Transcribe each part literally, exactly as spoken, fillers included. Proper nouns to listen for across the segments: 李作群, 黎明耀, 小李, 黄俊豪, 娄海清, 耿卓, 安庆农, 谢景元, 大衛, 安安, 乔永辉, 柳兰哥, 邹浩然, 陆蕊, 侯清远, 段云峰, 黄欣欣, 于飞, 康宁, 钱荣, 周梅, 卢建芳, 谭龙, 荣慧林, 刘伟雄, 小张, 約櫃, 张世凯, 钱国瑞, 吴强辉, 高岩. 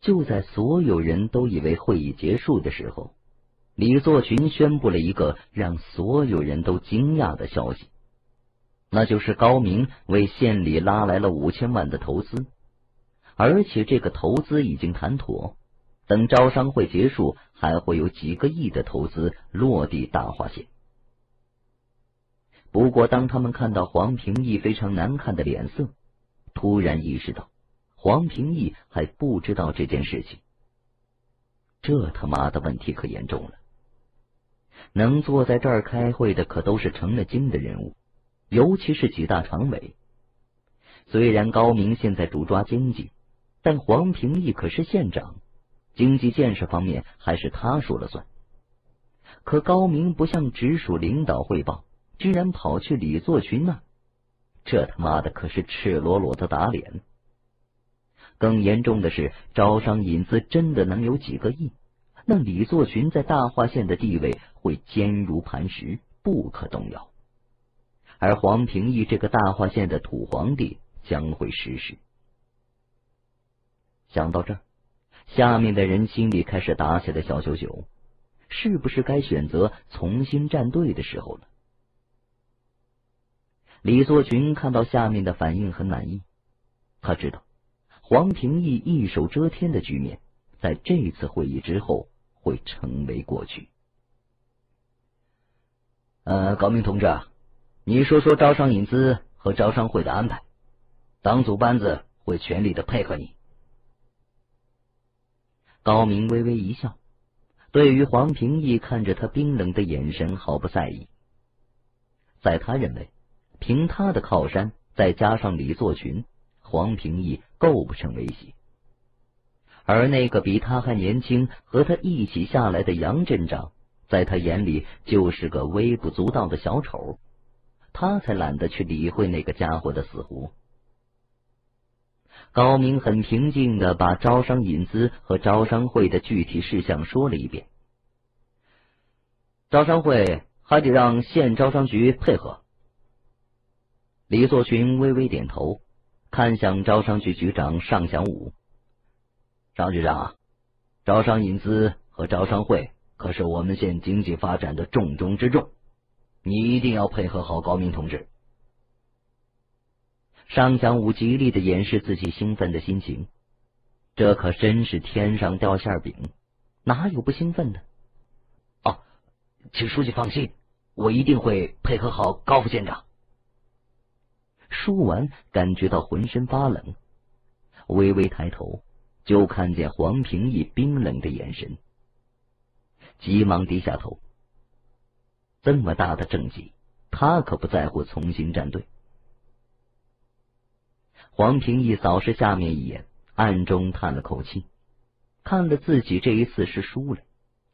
就在所有人都以为会议结束的时候，李作群宣布了一个让所有人都惊讶的消息，那就是高明为县里拉来了五千万的投资，而且这个投资已经谈妥，等招商会结束，还会有几个亿的投资落地大化县。不过，当他们看到黄平义非常难看的脸色，突然意识到，黄平义还不知道这件事情。这他妈的问题可严重了！能坐在这儿开会的可都是成了精的人物，尤其是几大常委。虽然高明现在主抓经济，但黄平义可是县长，经济建设方面还是他说了算。可高明不向直属领导汇报，居然跑去李作群那、啊，这他妈的可是赤裸裸的打脸。更严重的是，招商引资真的能有几个亿，那李作群在大化县的地位会坚如磐石，不可动摇。而黄平义这个大化县的土皇帝将会失势。想到这儿，下面的人心里开始打起了小九九，是不是该选择重新站队的时候了？李作群看到下面的反应很满意，他知道黄平义一手遮天的局面在这次会议之后会成为过去。呃，高明同志啊，你说说招商引资和招商会的安排，党组班子会全力的配合你。高明微微一笑，对于黄平义看着他冰冷的眼神毫不在意。在他认为，凭他的靠山再加上李作群，黄平义构不成威胁。而那个比他还年轻和他一起下来的杨镇长，在他眼里就是个微不足道的小丑，他才懒得去理会那个家伙的死活。高明很平静地把招商引资和招商会的具体事项说了一遍。招商会还得让县招商局配合。李作群微微点头，看向招商局局长尚祥武。张局长啊，招商引资和招商会可是我们县经济发展的重中之重，你一定要配合好高明同志。尚祥武极力的掩饰自己兴奋的心情，这可真是天上掉馅饼，哪有不兴奋的？哦，请书记放心，我一定会配合好高副县长。说完，感觉到浑身发冷，微微抬头，就看见黄平义冰冷的眼神，急忙低下头。这么大的政绩，他可不在乎重新站队。黄平义扫视下面一眼，暗中叹了口气，看了自己这一次是输了，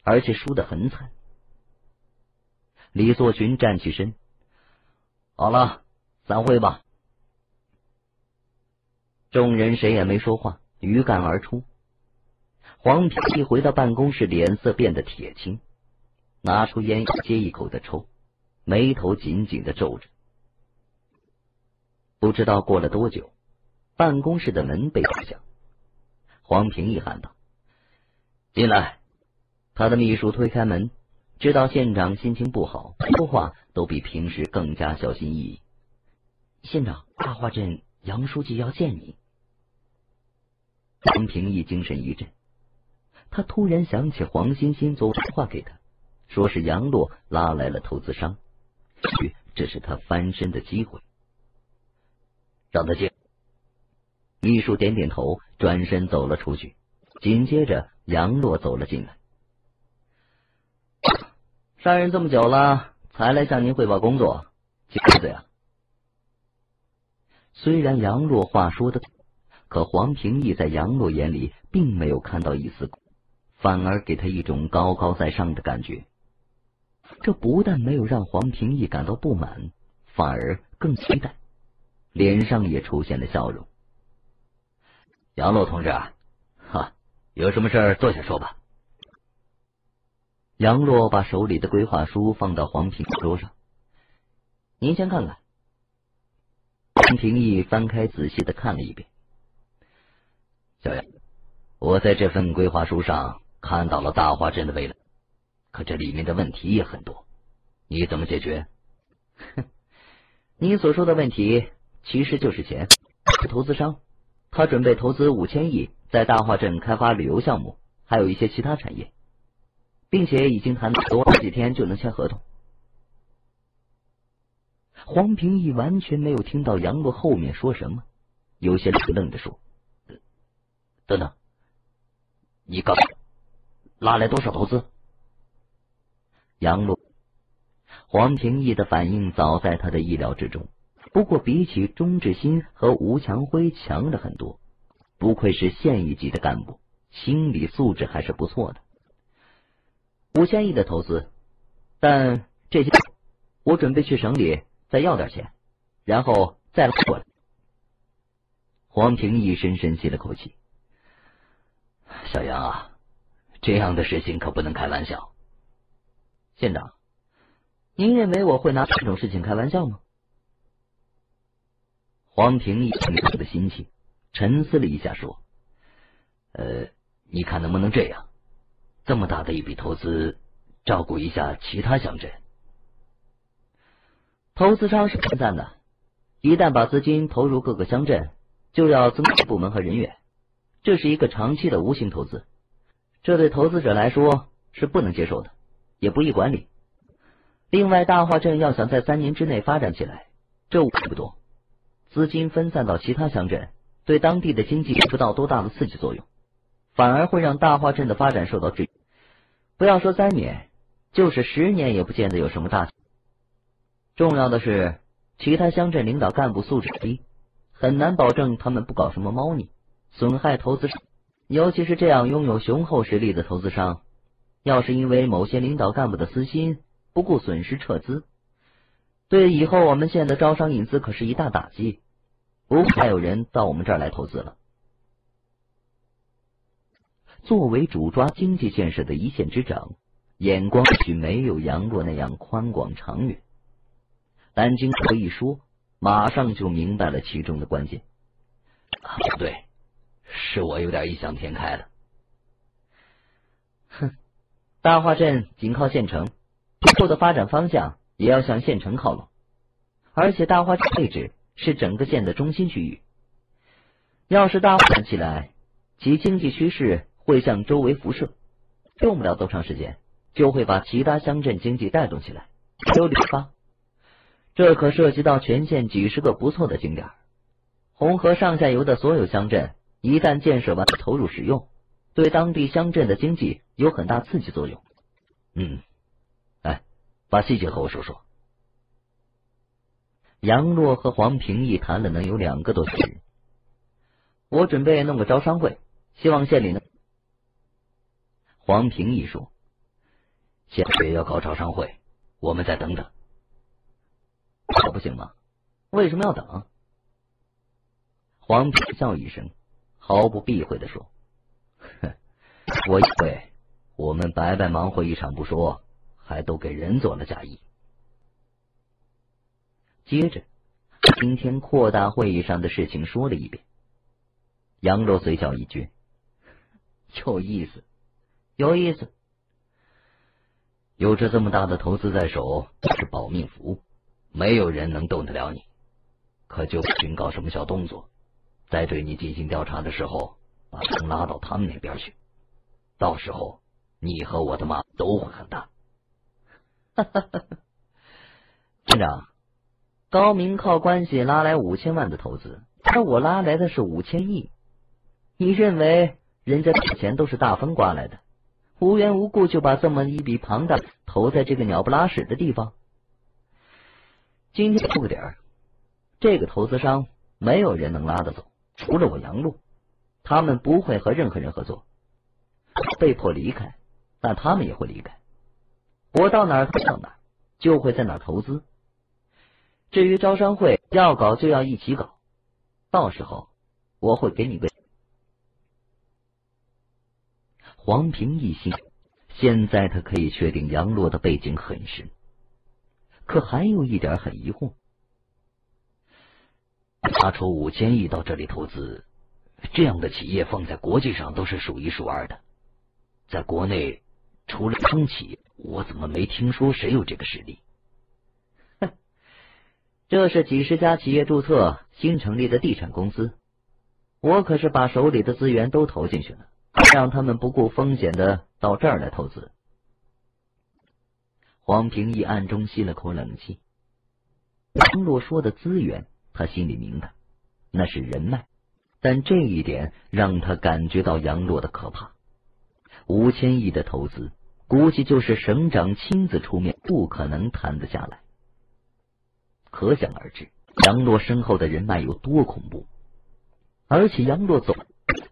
而且输得很惨。李作群站起身，好了，散会吧。众人谁也没说话，鱼干而出。黄平义回到办公室，脸色变得铁青，拿出烟接一口的抽，眉头紧紧的皱着。不知道过了多久，办公室的门被打响，黄平义喊道：“进来！”他的秘书推开门，知道县长心情不好，说话都比平时更加小心翼翼。县长，大化镇杨书记要见你。黄平义精神一振，他突然想起黄欣欣昨晚打电话给他，说是杨洛拉来了投资商，也许这是他翻身的机会。让他进。秘书点点头，转身走了出去。紧接着，杨洛走了进来。上任这么久了，才来向您汇报工作，急死呀！虽然杨洛话说的，可黄平义在杨洛眼里并没有看到一丝，反而给他一种高高在上的感觉。这不但没有让黄平义感到不满，反而更期待，脸上也出现了笑容。杨洛同志啊，哈，有什么事儿坐下说吧。杨洛把手里的规划书放到黄平义桌上，您先看看。黄平义翻开仔细的看了一遍，小杨，我在这份规划书上看到了大化镇的未来，可这里面的问题也很多，你怎么解决？哼，你所说的问题其实就是钱。是投资商，他准备投资五千亿在大化镇开发旅游项目，还有一些其他产业，并且已经谈多几天就能签合同。黄平义完全没有听到杨洛后面说什么，有些愣着说：“等等。” 你刚拉来多少投资？杨洛、黄平义的反应早在他的意料之中，不过比起钟志新和吴强辉强了很多。不愧是县一级的干部，心理素质还是不错的。五千亿的投资，但这些我准备去省里再要点钱，然后再拉过来。黄平义深深吸了口气。 小杨啊，这样的事情可不能开玩笑。县长，您认为我会拿这种事情开玩笑吗？黄平义紧张的心情，沉思了一下，说：“呃，你看能不能这样？这么大的一笔投资，照顾一下其他乡镇。投资商是分散的，一旦把资金投入各个乡镇，就要增加部门和人员。” 这是一个长期的无形投资，这对投资者来说是不能接受的，也不易管理。另外，大化镇要想在三年之内发展起来，这不多，资金分散到其他乡镇，对当地的经济起不到多大的刺激作用，反而会让大化镇的发展受到制约。不要说三年，就是十年也不见得有什么大。重要的是，其他乡镇领导干部素质低，很难保证他们不搞什么猫腻。 损害投资商，尤其是这样拥有雄厚实力的投资商，要是因为某些领导干部的私心，不顾损失撤资，对以后我们县的招商引资可是一大打击。不会再有人到我们这儿来投资了。作为主抓经济建设的一县之长，眼光也许没有杨洛那样宽广长远，但经过一说，马上就明白了其中的关键。啊，不对。 是我有点异想天开了。哼，大化镇紧靠县城，以后的发展方向也要向县城靠拢。而且大化镇位置是整个县的中心区域，要是大化镇起来，其经济趋势会向周围辐射，用不了多长时间就会把其他乡镇经济带动起来，有理发。这可涉及到全县几十个不错的景点，红河上下游的所有乡镇。 一旦建设完投入使用，对当地乡镇的经济有很大刺激作用。嗯，哎，把细节和我说说。杨洛和黄平义谈了能有两个多小时。我准备弄个招商会，希望县里能。黄平义说：“县里要搞招商会，我们再等等。”可不行吗？为什么要等？黄平笑一声。 毫不避讳的说：“哼，我以为我们白白忙活一场不说，还都给人做了嫁衣。”接着，今天扩大会议上的事情说了一遍。杨洛嘴角一撅：“有意思，有意思。有着这么大的投资在手，是保命符，没有人能动得了你。可就寻搞什么小动作。” 在对你进行调查的时候，把他拉到他们那边去，到时候你和我的妈都会很大。哈哈哈！县长，高明靠关系拉来五千万的投资，而我拉来的是五千亿。你认为人家以前都是大风刮来的，无缘无故就把这么一笔庞大投在这个鸟不拉屎的地方？今天出个底儿，这个投资商没有人能拉得走。 除了我杨洛，他们不会和任何人合作。被迫离开，那他们也会离开。我到哪儿他到哪儿，就会在哪儿投资。至于招商会，要搞就要一起搞，到时候我会给你个。黄平一心，现在他可以确定杨洛的背景很深，可还有一点很疑惑。 拿出五千亿到这里投资，这样的企业放在国际上都是数一数二的。在国内，除了央企，我怎么没听说谁有这个实力？哼，这是几十家企业注册新成立的地产公司，我可是把手里的资源都投进去了，让他们不顾风险的到这儿来投资。黄平义暗中吸了口冷气。张洛说的资源，他心里明白，那是人脉，但这一点让他感觉到杨洛的可怕。五千亿的投资，估计就是省长亲自出面，不可能谈得下来。可想而知，杨洛身后的人脉有多恐怖，而且杨洛走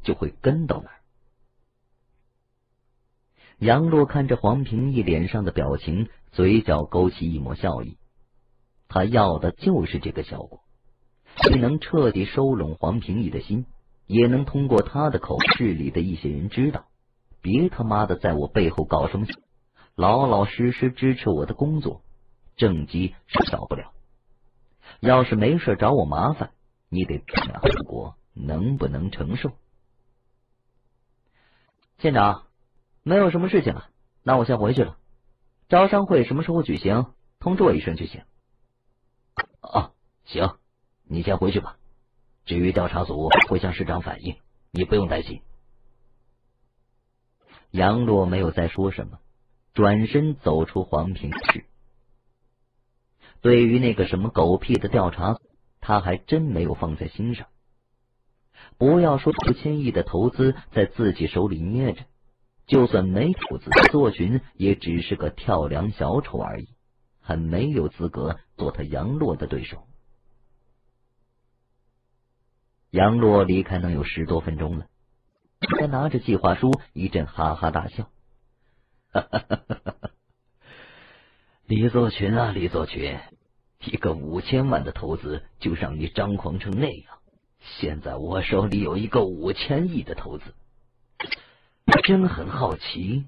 就会跟到哪儿。杨洛看着黄平义脸上的表情，嘴角勾起一抹笑意。他要的就是这个效果，既能彻底收拢黄平义的心，也能通过他的口市里的一些人知道，别他妈的在我背后搞什么，老老实实支持我的工作，政绩是少不了。要是没事找我麻烦，你得看看后果能不能承受。县长。没有什么事情了，那我先回去了。招商会什么时候举行，通知我一声就行。哦，行，你先回去吧。至于调查组会向市长反映，你不用担心。杨洛没有再说什么，转身走出黄平市。对于那个什么狗屁的调查，他还真没有放在心上。不要说五千亿的投资在自己手里捏着。就算没投资，做群也只是个跳梁小丑而已，还没有资格做他杨洛的对手。杨洛离开能有十多分钟了，他拿着计划书一阵哈哈大笑。李作群啊李作群，一个五千万的投资就让你张狂成那样，现在我手里有一个五千亿的投资。真很好奇，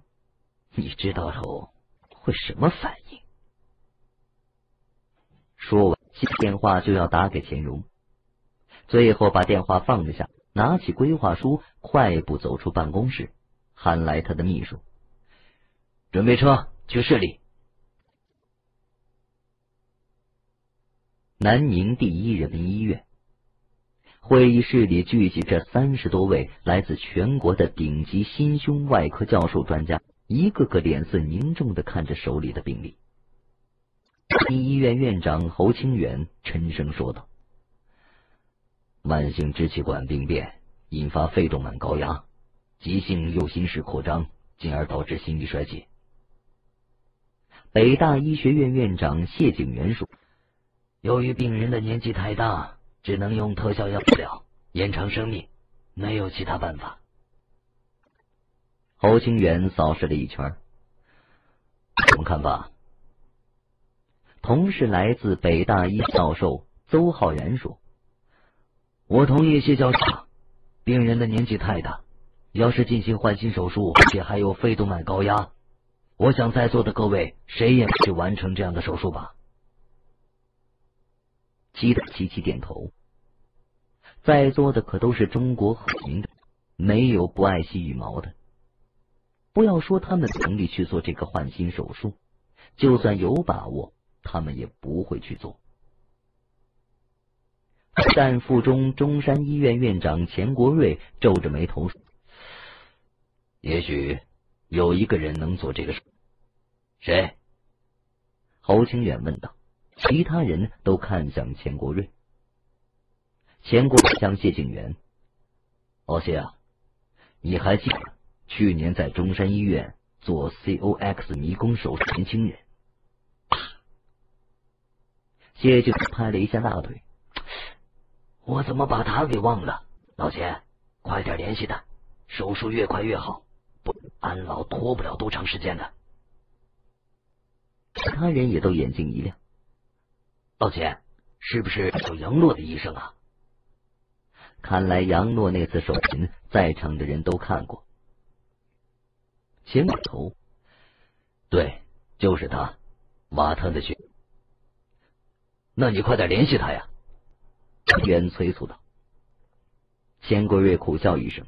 你知道后会什么反应？说完，电话就要打给钱荣，最后把电话放了下，拿起规划书，快步走出办公室，喊来他的秘书：“准备车去市里。”南宁第一人民医院。会议室里聚集着三十多位来自全国的顶级心胸外科教授专家，一个个脸色凝重地看着手里的病历。医院院长侯清远沉声说道：“慢性支气管病变引发肺动脉高压，急性右心室扩张，进而导致心力衰竭。”北大医学院院长谢景元说：“由于病人的年纪太大。”只能用特效药治疗，延长生命，没有其他办法。”侯清源扫视了一圈，什么看法？同是来自北大医教授邹浩然说：“我同意谢教授，病人的年纪太大，要是进行换心手术，且还有肺动脉高压，我想在座的各位谁也不去完成这样的手术吧。”急得齐齐点头。在座的可都是中国好民，没有不爱惜羽毛的。不要说他们能力去做这个换心手术，就算有把握，他们也不会去做。但附中中山医院院长钱国瑞皱着眉头说：“也许有一个人能做这个事。”“谁？”侯清远问道。其他人都看向钱国瑞。钱国瑞向谢景元：“老谢啊，你还记得去年在中山医院做 C O X 迷宫手术年轻人？”谢景拍了一下大腿：“我怎么把他给忘了？老钱，快点联系他，手术越快越好，不安老拖不了多长时间的。”其他人也都眼睛一亮。“老钱，是不是有杨洛的医生啊？”看来杨洛那次手淫，在场的人都看过。钱老头：“对，就是他，挖他的血。”“那你快点联系他呀！”远催促道。仙桂瑞苦笑一声，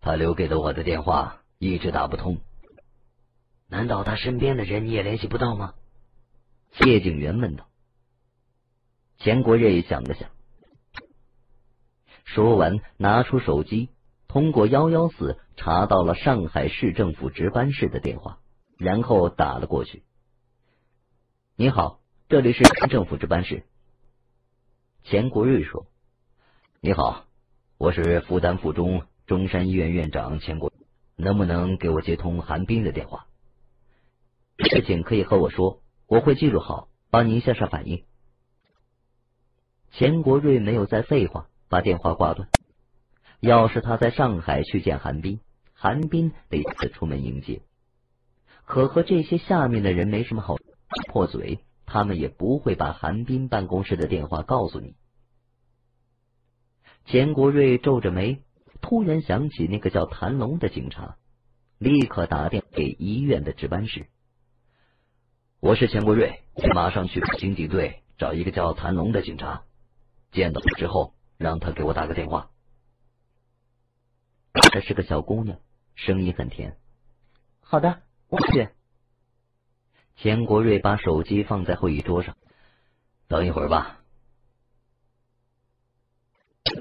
他留给了我的电话一直打不通，难道他身边的人你也联系不到吗？谢警员问道。钱国瑞想了想，说完拿出手机，通过一一四查到了上海市政府值班室的电话，然后打了过去。你好，这里是市政府值班室。钱国瑞说。你好，我是复旦附中中山医院院长钱国瑞，能不能给我接通韩冰的电话？事情可以和我说，我会记录好，帮您向上反映。钱国瑞没有再废话，把电话挂断。要是他在上海去见韩冰，韩冰得自出门迎接。可和这些下面的人没什么好破嘴，他们也不会把韩冰办公室的电话告诉你。钱国瑞皱着眉，突然想起那个叫谭龙的警察，立刻打电话给医院的值班室。我是钱国瑞，马上去刑警队找一个叫谭龙的警察，见到之后让他给我打个电话。她是个小姑娘，声音很甜。好的，我去。钱国瑞把手机放在会议桌上，等一会儿吧。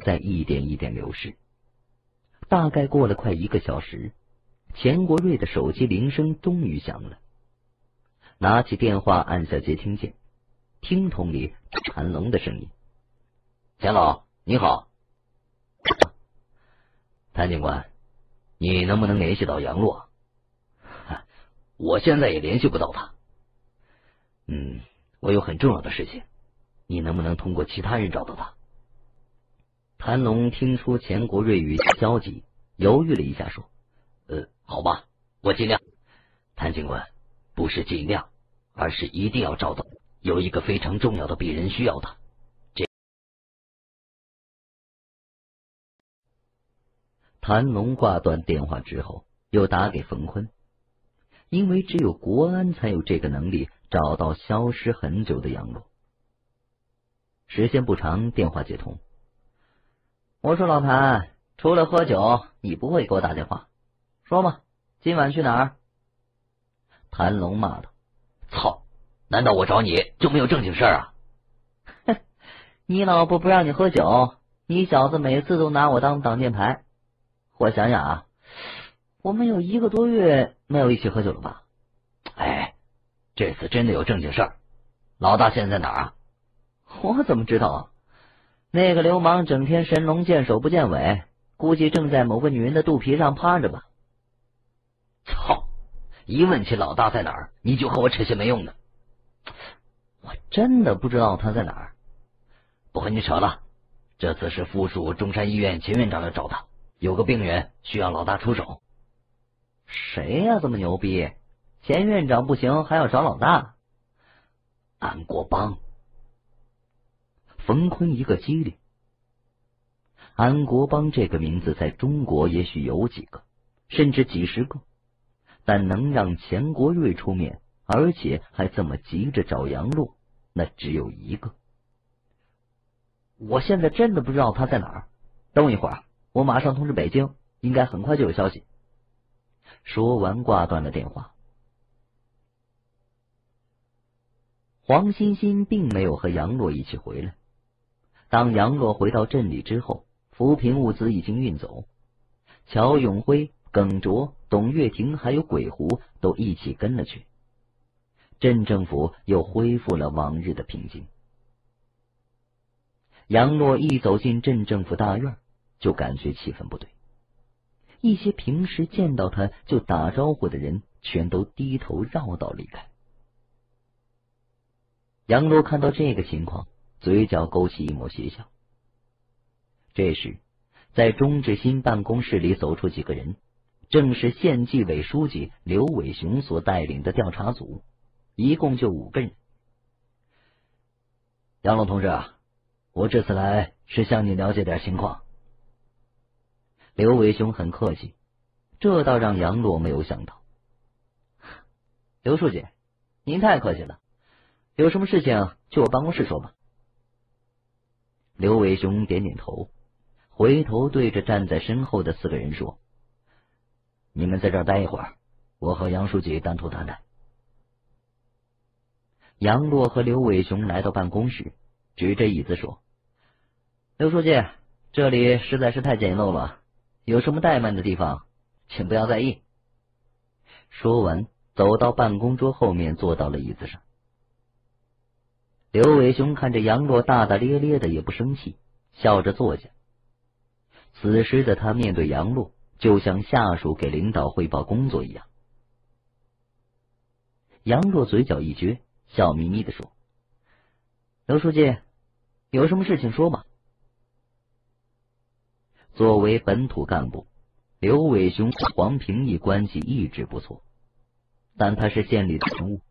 在一点一点流逝，大概过了快一个小时，钱国瑞的手机铃声终于响了。拿起电话，按下接听键，听筒里谭龙的声音：“钱老，你好。”谭警官，你能不能联系到杨洛？我现在也联系不到他。嗯，我有很重要的事情，你能不能通过其他人找到他？谭龙听出钱国瑞语气焦急，犹豫了一下，说：“呃，好吧，我尽量。”谭警官，不是尽量，而是一定要找到，有一个非常重要的病人需要他。谭龙挂断电话之后，又打给冯坤，因为只有国安才有这个能力找到消失很久的杨洛。时间不长，电话接通。我说老谭，除了喝酒，你不会给我打电话，说吧，今晚去哪儿？谭龙骂道：“操！难道我找你就没有正经事儿啊？”哼，你老婆不让你喝酒，你小子每次都拿我当挡箭牌。我想想啊，我们有一个多月没有一起喝酒了吧？哎，这次真的有正经事儿。老大现在在哪儿啊？我怎么知道啊？那个流氓整天神龙见首不见尾，估计正在某个女人的肚皮上趴着吧。操！一问起老大在哪儿，你就和我扯些没用的。我真的不知道他在哪儿。不和你扯了，这次是附属中山医院秦院长来找他。有个病人需要老大出手。谁呀、啊、这么牛逼？前院长不行还要找老大？安国邦。冯坤一个机灵。安国邦这个名字在中国也许有几个，甚至几十个，但能让钱国瑞出面，而且还这么急着找杨洛，那只有一个。我现在真的不知道他在哪儿，等一会儿。我马上通知北京，应该很快就有消息。说完挂断了电话。黄欣欣并没有和杨洛一起回来。当杨洛回到镇里之后，扶贫物资已经运走，乔永辉、耿卓、董月婷还有鬼狐都一起跟了去。镇政府又恢复了往日的平静。杨洛一走进镇政府大院，就感觉气氛不对，一些平时见到他就打招呼的人全都低头绕道离开。杨洛看到这个情况，嘴角勾起一抹邪笑。这时，在钟志新办公室里走出几个人，正是县纪委书记刘伟雄所带领的调查组，一共就五个人。杨洛同志啊，我这次来是向你了解点情况。刘伟雄很客气，这倒让杨洛没有想到。刘书记，您太客气了，有什么事情去我办公室说吧。刘伟雄点点头，回头对着站在身后的四个人说：“你们在这儿待一会儿，我和杨书记单独谈谈。”杨洛和刘伟雄来到办公室，指着椅子说：“刘书记，这里实在是太简陋了，有什么怠慢的地方，请不要在意。”说完，走到办公桌后面，坐到了椅子上。刘伟雄看着杨洛大大咧咧的，也不生气，笑着坐下。此时的他面对杨洛，就像下属给领导汇报工作一样。杨洛嘴角一撅，笑眯眯的说：“刘书记，有什么事情说吧。”作为本土干部，刘伟雄和黄平义关系一直不错，但他是县里的人物，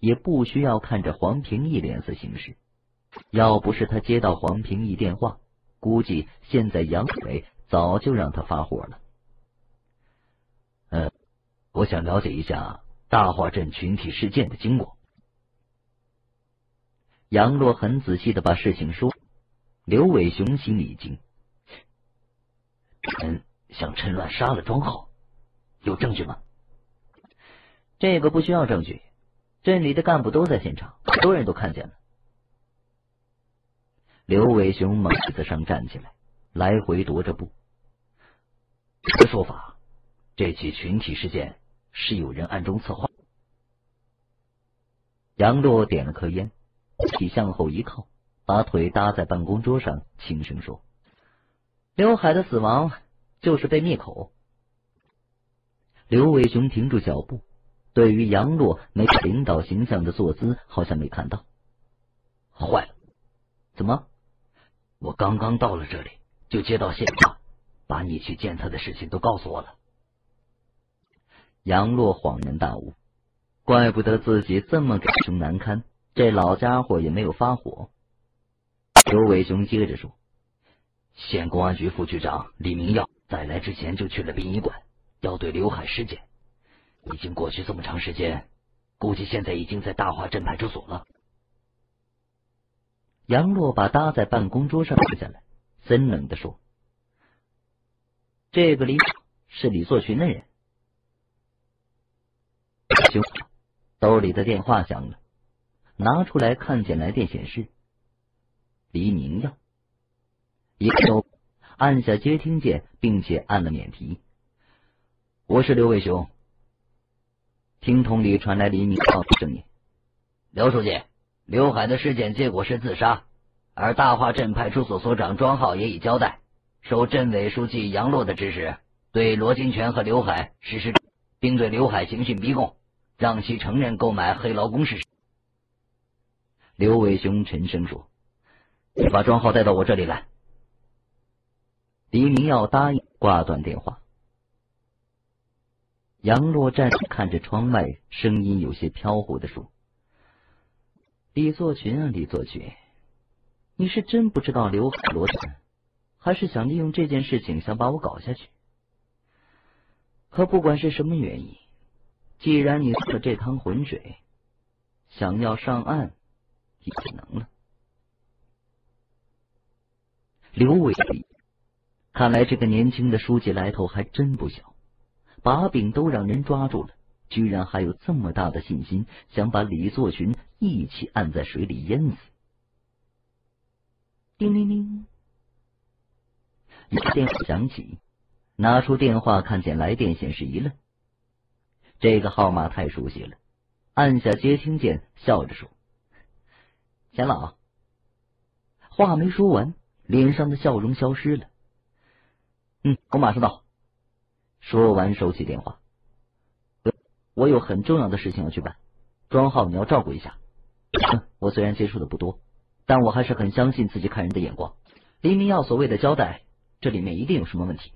也不需要看着黄平义脸色行事。要不是他接到黄平义电话，估计现在杨伟早就让他发火了。呃，我想了解一下大化镇群体事件的经过。杨洛很仔细的把事情说，刘伟雄心里一惊，人想趁乱杀了庄浩，有证据吗？这个不需要证据，镇里的干部都在现场，很多人都看见了。刘伟雄猛地上站起来，来回踱着步。这说法，这起群体事件是有人暗中策划。杨洛点了颗烟，体向后一靠，把腿搭在办公桌上，轻声说：“刘海的死亡就是被灭口。”刘伟雄停住脚步，对于杨洛没领导形象的坐姿好像没看到。坏了！怎么？我刚刚到了这里，就接到线话，把你去见他的事情都告诉我了。杨洛恍然大悟，怪不得自己这么给熊难堪。这老家伙也没有发火。刘伟雄接着说：“县公安局副局长李明耀在来之前就去了殡仪馆，要对刘海尸检。已经过去这么长时间，估计现在已经在大化镇派出所了。”杨洛把搭在办公桌上坐下来，森冷地说：“这个李是李作群的人。”兄，兜里的电话响了。拿出来看见来电显示黎明耀，一个手按下接听键，并且按了免提。“我是刘伟雄。”听筒里传来黎明耀的声音：“刘书记，刘海的尸检结果是自杀，而大化镇派出所所长庄浩也已交代，受镇委书记杨洛的指使，对罗金泉和刘海实施，并对刘海刑讯逼供，让其承认购买黑劳工事实。”刘伟雄沉声说：“你把庄浩带到我这里来。”黎明耀答应，挂断电话。杨洛站看着窗外，声音有些飘忽的说：“李作群啊，李作群，你是真不知道刘海罗的，还是想利用这件事情想把我搞下去？可不管是什么原因，既然你喝了这趟浑水，想要上岸也不能了。”刘伟立，看来这个年轻的书记来头还真不小，把柄都让人抓住了，居然还有这么大的信心，想把李作群一起按在水里淹死。叮铃铃，一个电话响起，拿出电话看见来电显示一愣，这个号码太熟悉了，按下接听键，笑着说：“钱老。”话没说完，脸上的笑容消失了。“嗯，我马上到。”说完收起电话。“我有很重要的事情要去办，庄浩你要照顾一下。”“嗯，我虽然接触的不多，但我还是很相信自己看人的眼光。黎明耀所谓的交代，这里面一定有什么问题。”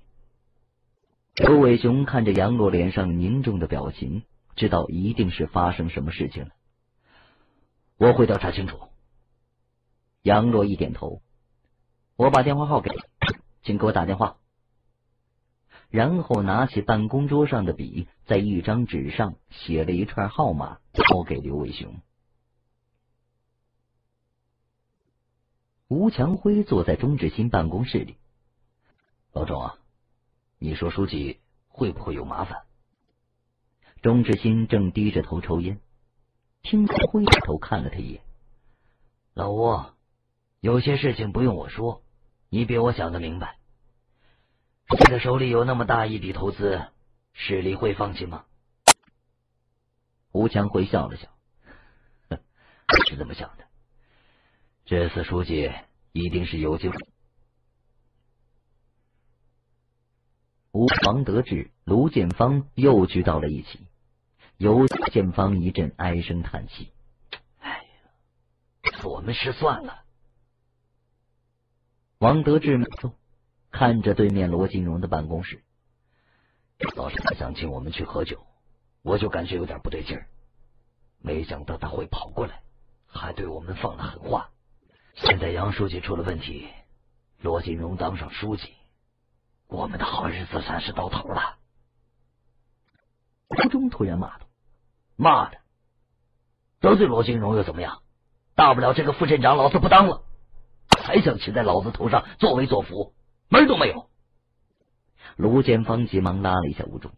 刘伟雄看着杨洛脸上凝重的表情，知道一定是发生什么事情了。“我会调查清楚。”杨洛一点头：“我把电话号给你，请给我打电话。”然后拿起办公桌上的笔，在一张纸上写了一串号码，交给刘伟雄。吴强辉坐在钟志新办公室里，老钟啊，你说书记会不会有麻烦？钟志新正低着头抽烟，听他灰着头看了他一眼。老吴，有些事情不用我说，你比我想的明白。你的手里有那么大一笔投资，史力会放弃吗？吴强回笑了笑，哼，是这么想的。这次书记一定是有救。吴王德志、卢建芳又聚到了一起，由建芳一阵唉声叹气：“哎呀，我们失算了。”王德志没动，看着对面罗金荣的办公室。老师想请我们去喝酒，我就感觉有点不对劲儿，没想到他会跑过来，还对我们放了狠话。现在杨书记出了问题，罗金荣当上书记。我们的好日子算是到头了。吴忠突然骂道：“骂的，得罪罗金荣又怎么样？大不了这个副镇长老子不当了，还想骑在老子头上作威作福，门都没有。”卢建芳急忙拉了一下吴忠：“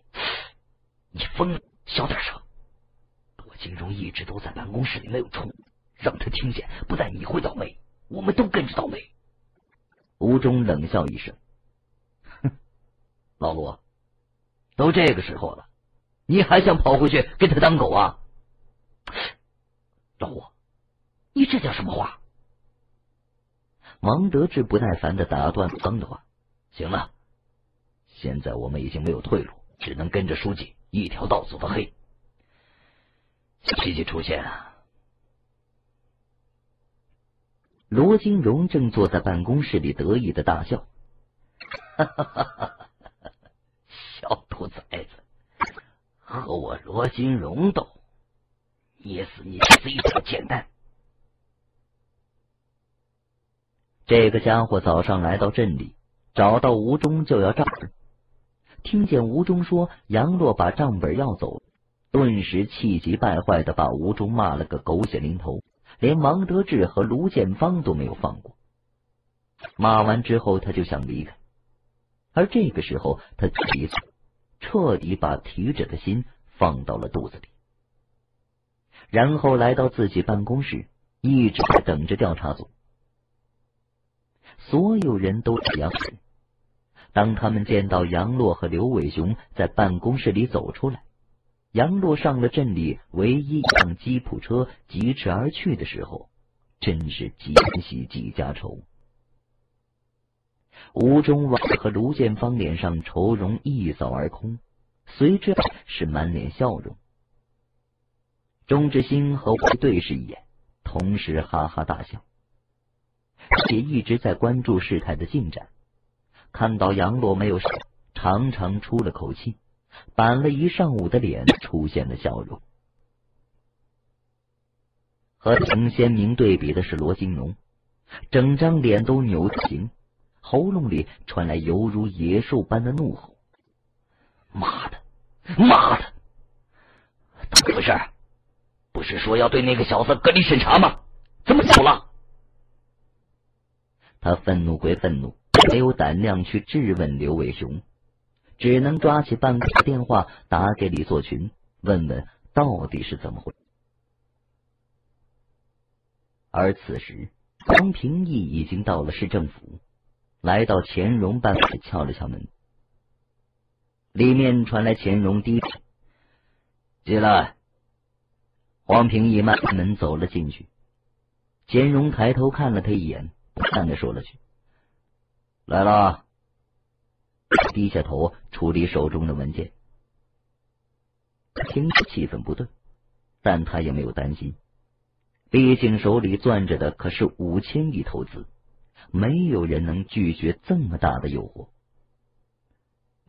你疯了，小点声！罗金荣一直都在办公室里没有出，让他听见，不但你会倒霉，我们都跟着倒霉。”吴忠冷笑一声。老罗，都这个时候了，你还想跑回去跟他当狗啊？老吴，你这叫什么话？王德志不耐烦的打断刚的话：“行了，现在我们已经没有退路，只能跟着书记一条道走到黑。”奇迹出现啊！罗金荣正坐在办公室里得意的大笑，哈哈哈哈。小兔崽子，和我罗金荣斗，捏死你非常简单。这个家伙早上来到镇里，找到吴忠就要账本，听见吴忠说杨洛把账本要走，顿时气急败坏的把吴忠骂了个狗血淋头，连王德志和卢建芳都没有放过。骂完之后，他就想离开，而这个时候他急促。彻底把提着的心放到了肚子里，然后来到自己办公室，一直在等着调查组。所有人都是杨氏。当他们见到杨洛和刘伟雄在办公室里走出来，杨洛上了镇里唯一一辆吉普车疾驰而去的时候，真是几人喜几家愁。吴中王和卢建芳脸上愁容一扫而空，随之是满脸笑容。钟志兴和我对视一眼，同时哈哈大笑。也一直在关注事态的进展，看到杨洛没有事，长长出了口气，板了一上午的脸出现了笑容。和呈鲜明对比的是罗金荣，整张脸都扭形，喉咙里传来犹如野兽般的怒吼：“妈的，妈的！怎么回事？不是说要对那个小子隔离审查吗？怎么走了？”他愤怒归愤怒，没有胆量去质问刘伟雄，只能抓起办公室电话打给李作群，问问到底是怎么回事。而此时，张平义已经到了市政府。来到钱荣办公室，敲了敲门，里面传来钱荣低沉：“进来。”黄平一迈门走了进去，钱荣抬头看了他一眼，不善地说了句：“来了。”低下头处理手中的文件。听着气氛不对，但他也没有担心，毕竟手里攥着的可是五千亿投资。没有人能拒绝这么大的诱惑。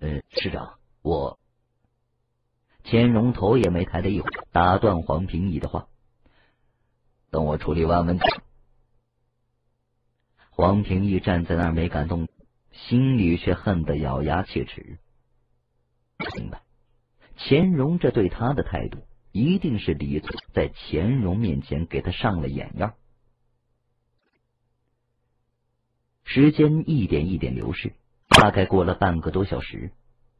呃，市长，我……钱荣头也没抬的一会儿，打断黄平义的话：“等我处理完问题。”黄平义站在那儿没敢动，心里却恨得咬牙切齿。明白，钱荣这对他的态度，一定是李总在钱荣面前给他上了眼药。时间一点一点流逝，大概过了半个多小时，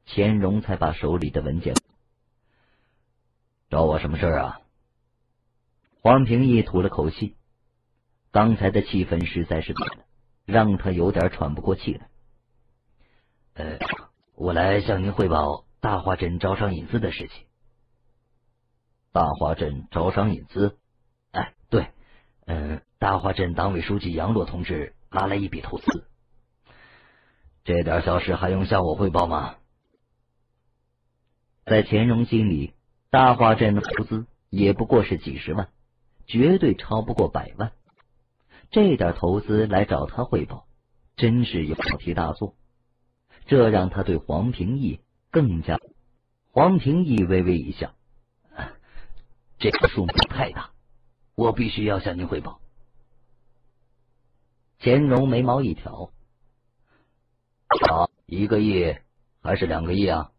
钱荣才把手里的文件。找我什么事啊？黄平义吐了口气，刚才的气氛实在是让他有点喘不过气来。呃，我来向您汇报大华镇招商引资的事情。大华镇招商引资？哎，对，嗯、呃，大华镇党委书记杨洛同志拉来一笔投资。这点小事还用向我汇报吗？在钱荣心里，大华镇的投资也不过是几十万，绝对超不过百万。这点投资来找他汇报，真是有题大做。这让他对黄平义更加……黄平义微微一笑：“这个数目太大，我必须要向您汇报。”钱荣眉毛一挑。好，一个亿还是两个亿啊？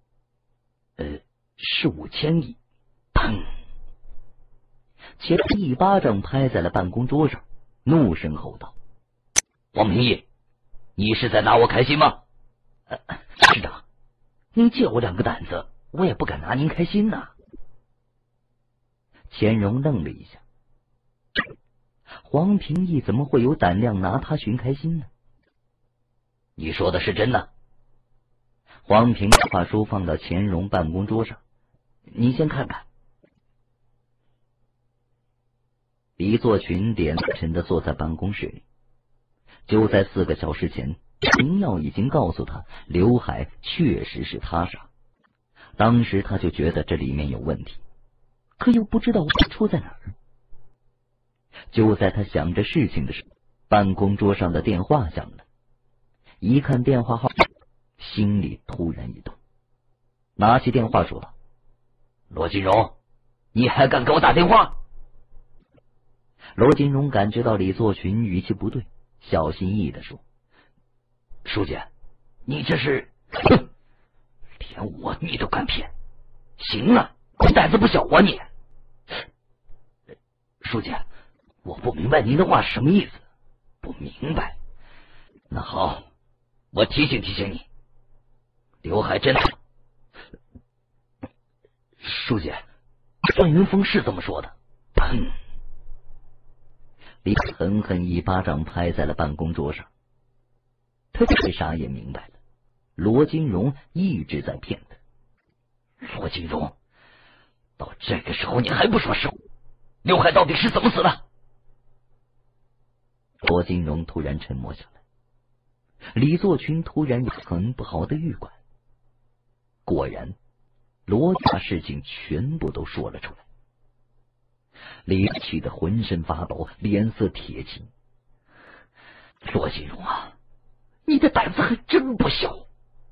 呃，是五千亿。砰！钱一巴掌拍在了办公桌上，怒声吼道：“王平义，你是在拿我开心吗？”呃，市长，您借我两个胆子，我也不敢拿您开心呐。钱荣愣了一下，黄平义怎么会有胆量拿他寻开心呢？你说的是真的？黄平把书放到钱荣办公桌上，您先看看。一座群点沉的坐在办公室里。就在四个小时前，秦耀已经告诉他，刘海确实是他杀。当时他就觉得这里面有问题，可又不知道出在哪儿。就在他想着事情的时候，办公桌上的电话响了。一看电话号，心里突然一动，拿起电话说道：“罗金荣，你还敢给我打电话？”罗金荣感觉到李作群语气不对，小心翼翼的说：“书记，你这是……哼，连我你都敢骗，行了，你胆子不小啊你！书记，我不明白您的话是什么意思，不明白。那好。”我提醒提醒你，刘海真的，书记，段云峰是这么说的。砰！李狠狠一巴掌拍在了办公桌上。他这啥也明白了，罗金荣一直在骗他。罗金荣，到这个时候你还不说实话？刘海到底是怎么死的？罗金荣突然沉默下来。李作群突然有很不好的预感，果然，罗家事情全部都说了出来。李气得浑身发抖，脸色铁青。罗金荣啊，你的胆子还真不小，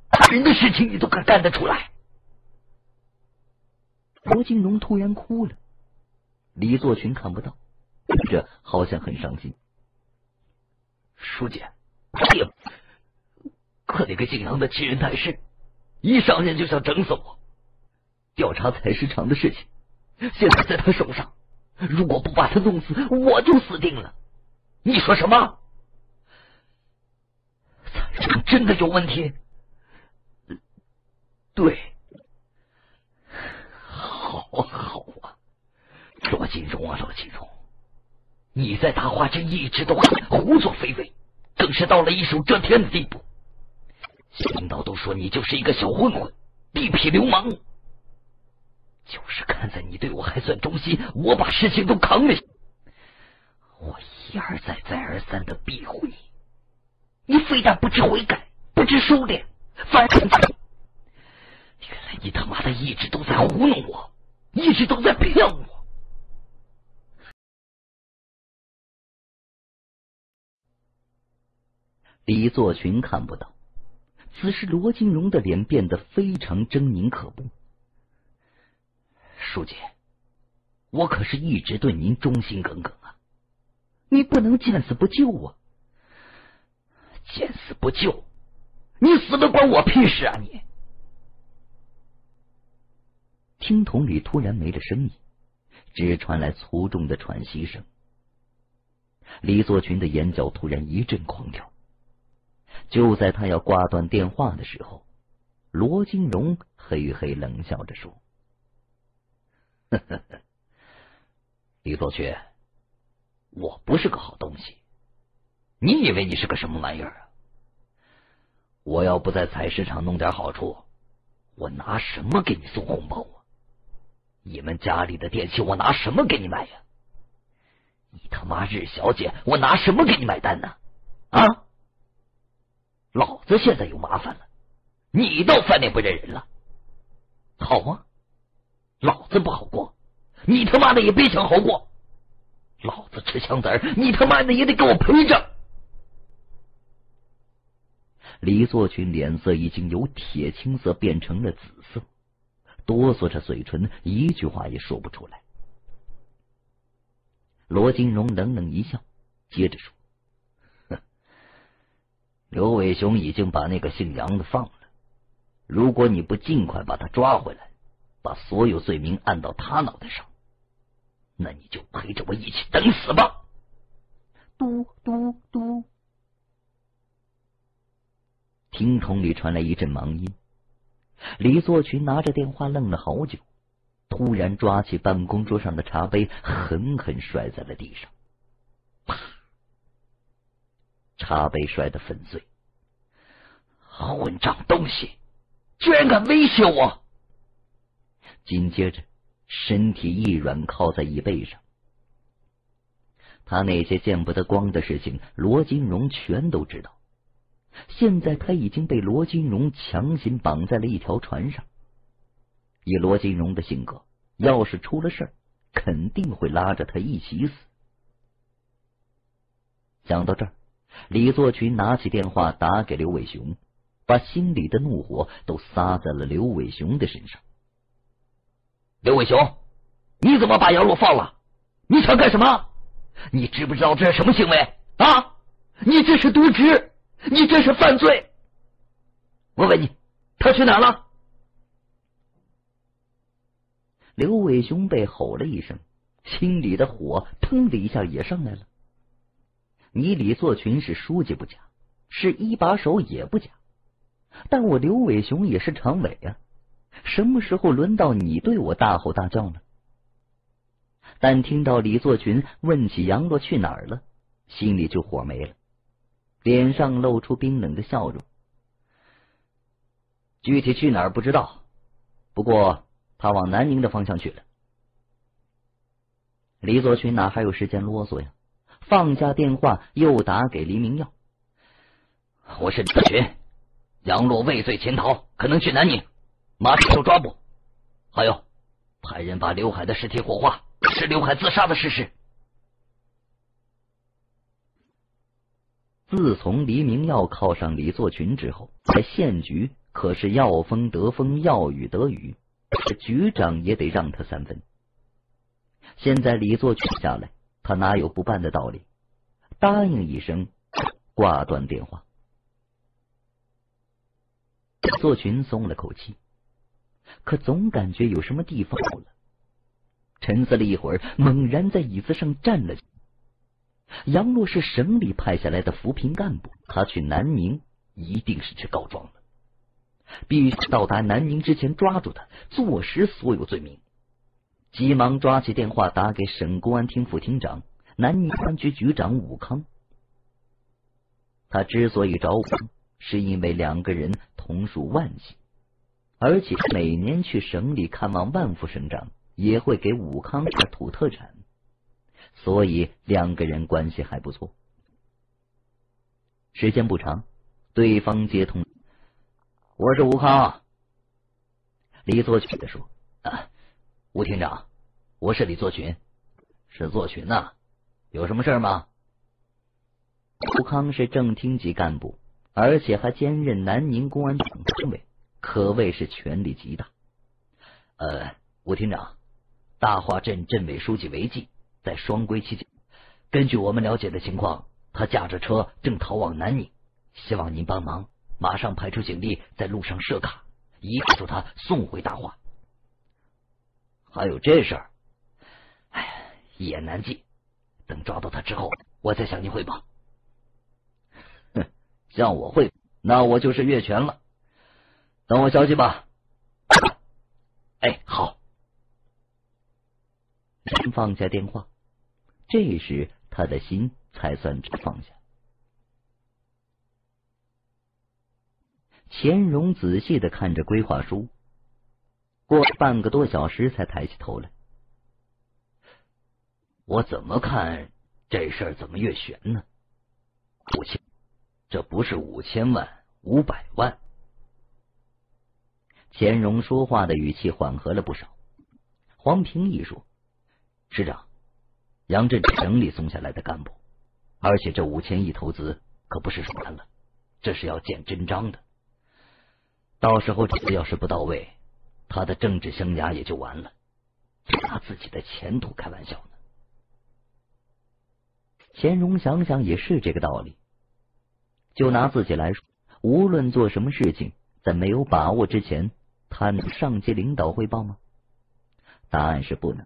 大人的事情你都敢干得出来。罗金荣突然哭了，李作群看不到，这好像很伤心。书记，爹。可那个姓杨的欺人太甚，一上任就想整死我。调查采石场的事情现在在他手上，如果不把他弄死，我就死定了。你说什么？采石场真的有问题？对，好啊好啊，罗金荣啊罗金荣，你在大华镇一直都胡作非为，更是到了一手遮天的地步。领导都说你就是一个小混混，地痞流氓。就是看在你对我还算忠心，我把事情都扛了。我一而再再而三的庇护你，你非但不知悔改，不知收敛，反而……原来你他妈的一直都在糊弄我，一直都在骗我。李作群看不到。此时罗金荣的脸变得非常狰狞可怖。书记，我可是一直对您忠心耿耿啊，你不能见死不救啊！见死不救，你死了关我屁事啊你！听筒里突然没了声音，只传来粗重的喘息声。李作群的眼角突然一阵狂跳。就在他要挂断电话的时候，罗金荣嘿嘿冷笑着说：“呵呵呵，李作学，我不是个好东西，你以为你是个什么玩意儿啊？我要不在采石场弄点好处，我拿什么给你送红包啊？你们家里的电器我拿什么给你买呀？你他妈日小姐，我拿什么给你买单呢？啊！老子现在有麻烦了，你倒翻脸不认人了，好啊，老子不好过，你他妈的也别想好过，老子吃枪子儿，你他妈的也得给我陪着。”李作群脸色已经由铁青色变成了紫色，哆嗦着嘴唇，一句话也说不出来。罗金荣冷冷一笑，接着说：“刘伟雄已经把那个姓杨的放了，如果你不尽快把他抓回来，把所有罪名按到他脑袋上，那你就陪着我一起等死吧！”嘟嘟嘟，听筒里传来一阵忙音。李作群拿着电话愣了好久，突然抓起办公桌上的茶杯，狠狠摔在了地上，啪！茶杯摔得粉碎。混账东西，居然敢威胁我！紧接着，身体一软，靠在椅背上。他那些见不得光的事情，罗金荣全都知道。现在他已经被罗金荣强行绑在了一条船上。以罗金荣的性格，要是出了事，肯定会拉着他一起死。想到这儿，李作群拿起电话打给刘伟雄，把心里的怒火都撒在了刘伟雄的身上。“刘伟雄，你怎么把杨洛放了？你想干什么？你知不知道这是什么行为啊？你这是渎职，你这是犯罪！我问你，他去哪了？”刘伟雄被吼了一声，心里的火腾的一下也上来了。你李作群是书记不假，是一把手也不假，但我刘伟雄也是常委啊，什么时候轮到你对我大吼大叫呢？但听到李作群问起杨洛去哪儿了，心里就火没了，脸上露出冰冷的笑容。“具体去哪儿不知道，不过他往南宁的方向去了。”李作群哪还有时间啰嗦呀？放下电话，又打给黎明耀：“我是李作群，杨洛畏罪潜逃，可能去南宁，马上就抓捕。还有，派人把刘海的尸体火化，是刘海自杀的事实。”自从黎明耀靠上李作群之后，在县局可是要风得风，要雨得雨，局长也得让他三分。现在李作群下来，他哪有不办的道理？答应一声，挂断电话。作群松了口气，可总感觉有什么地方漏了。沉思了一会儿，猛然在椅子上站了起来。杨洛是省里派下来的扶贫干部，他去南宁一定是去告状了，必须到达南宁之前抓住他，坐实所有罪名。急忙抓起电话打给省公安厅副厅长、南宁公安局局长武康。他之所以找武康，是因为两个人同属万姓，而且每年去省里看望万副省长，也会给武康的土特产，所以两个人关系还不错。时间不长，对方接通：“我是武康。”李作群的说：“啊，吴厅长，我是李作群。是作群呐、啊，有什么事吗？”吴康是正厅级干部，而且还兼任南宁公安局常委，可谓是权力极大。“呃，吴厅长，大化镇镇委书记韦记在双规期间，根据我们了解的情况，他驾着车正逃往南宁，希望您帮忙，马上派出警力在路上设卡，移送他送回大化。”“还有这事儿？哎呀，一言难尽。等抓到他之后，我再向您汇报。”“哼，向我汇报？那我就是越权了。等我消息吧。哎，好。放下电话，这时他的心才算放下。钱荣仔细的看着规划书，过半个多小时才抬起头来。我怎么看这事儿怎么越悬呢？五千，这不是五千万，五百万。钱荣说话的语气缓和了不少。黄平一说：“师长，杨震是省里送下来的干部，而且这五千亿投资可不是说谈了，这是要见真章的。到时候这次要是不到位，他的政治生涯也就完了，拿自己的前途开玩笑呢。”钱荣想想也是这个道理。就拿自己来说，无论做什么事情，在没有把握之前，他能上级领导汇报吗？答案是不能。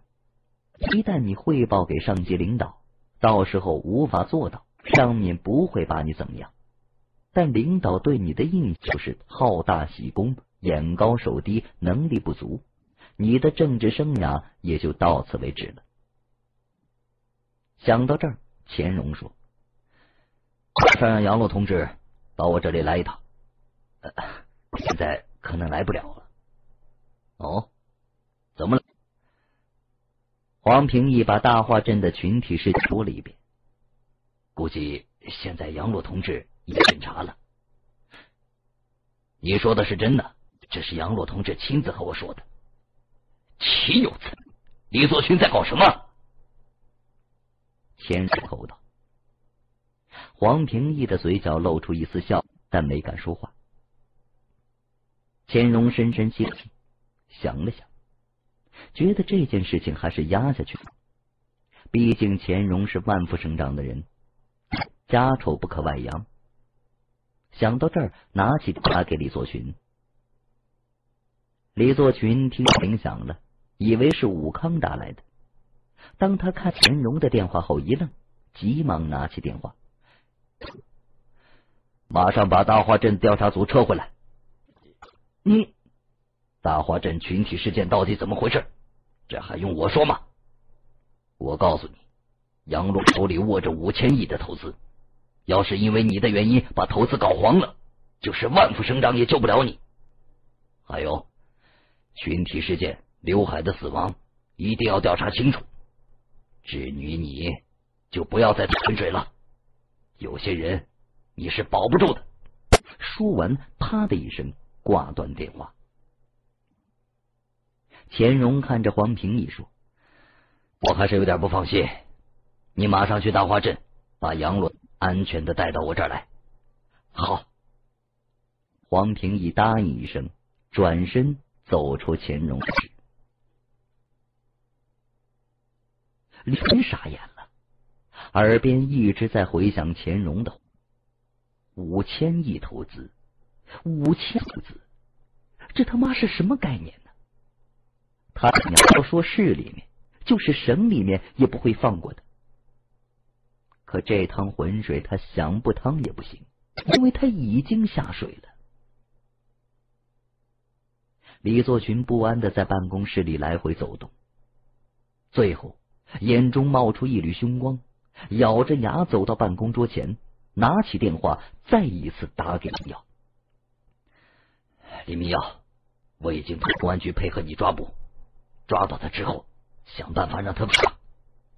一旦你汇报给上级领导，到时候无法做到，上面不会把你怎么样。但领导对你的印象就是好大喜功、眼高手低、能力不足，你的政治生涯也就到此为止了。想到这儿，钱荣说：“马上让杨璐同志到我这里来一趟。呃”现在可能来不了了。哦，怎么了？黄平义把大化镇的群体事件说了一遍。估计现在杨洛同志也审查了。你说的是真的？这是杨洛同志亲自和我说的。岂有此理！李作群在搞什么？钱荣吼道。黄平义的嘴角露出一丝笑，但没敢说话。钱荣深深吸气，想了想，觉得这件事情还是压下去。毕竟钱荣是万副省长的人，家丑不可外扬。想到这儿，拿起打给李作群。李作群听铃响了，以为是武康打来的。当他看钱荣的电话后一愣，急忙拿起电话：“马上把大化镇调查组撤回来。”你，大化镇群体事件到底怎么回事？这还用我说吗？我告诉你，杨璐手里握着五千亿的投资，要是因为你的原因把投资搞黄了，就是万副省长也救不了你。还有，群体事件刘海的死亡一定要调查清楚。至于你，就不要再浑水了。有些人你是保不住的。说完，啪的一声。挂断电话。钱荣看着黄平义说：“我还是有点不放心，你马上去大化镇，把杨洛安全的带到我这儿来。”好。黄平义答应一声，转身走出钱荣室。李真傻眼了，耳边一直在回响钱荣的五千亿投资。五千字，这他妈是什么概念呢？他你要说市里面，就是省里面也不会放过的。可这趟浑水他想不趟也不行，因为他已经下水了。李作群不安的在办公室里来回走动，最后眼中冒出一缕凶光，咬着牙走到办公桌前，拿起电话再一次打给林耀。李明耀，我已经同公安局配合你抓捕，抓到他之后，想办法让他们傻，